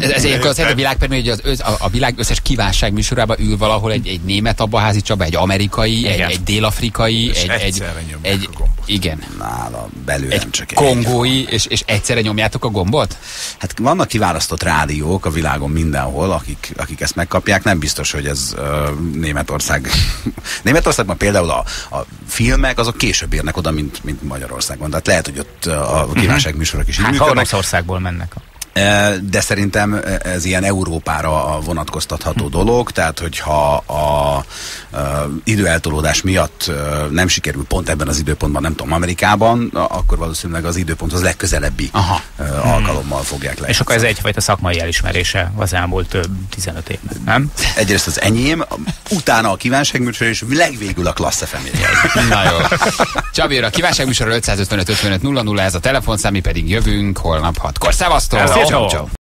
Ezért az a világpremier, hogy a világ összes kívánság műsorában ül valahol egy német abbaházi Csaba, egy amerikai, egy délafrikai, egy igen. Nála belőlem egy csak egy kongói, és egyszerre nyomjátok a gombot? Hát vannak kiválasztott rádiók a világon mindenhol, akik ezt megkapják. Nem biztos, hogy ez Németország. Németországban például a filmek azok később érnek oda, mint Magyarországon. Tehát lehet, hogy ott a kívánság műsorok is így működnek. Hát Oroszországból mennek. De szerintem ez ilyen Európára vonatkoztatható dolog, tehát hogyha a időeltolódás miatt nem sikerül pont ebben az időpontban, nem tudom, Amerikában, akkor valószínűleg az időponthoz legközelebbi alkalommal fogják le. És akkor ez egyfajta szakmai elismerése az elmúlt több 15 évben, nem? Egyrészt az enyém, utána a kívánságműsor, és legvégül a Klassz FM. Na jó. Csabira, a kívánságműsor 555 55 00, ez a telefonszámi, pedig jövünk holnap 6-kor. Szevasztok! Ciao.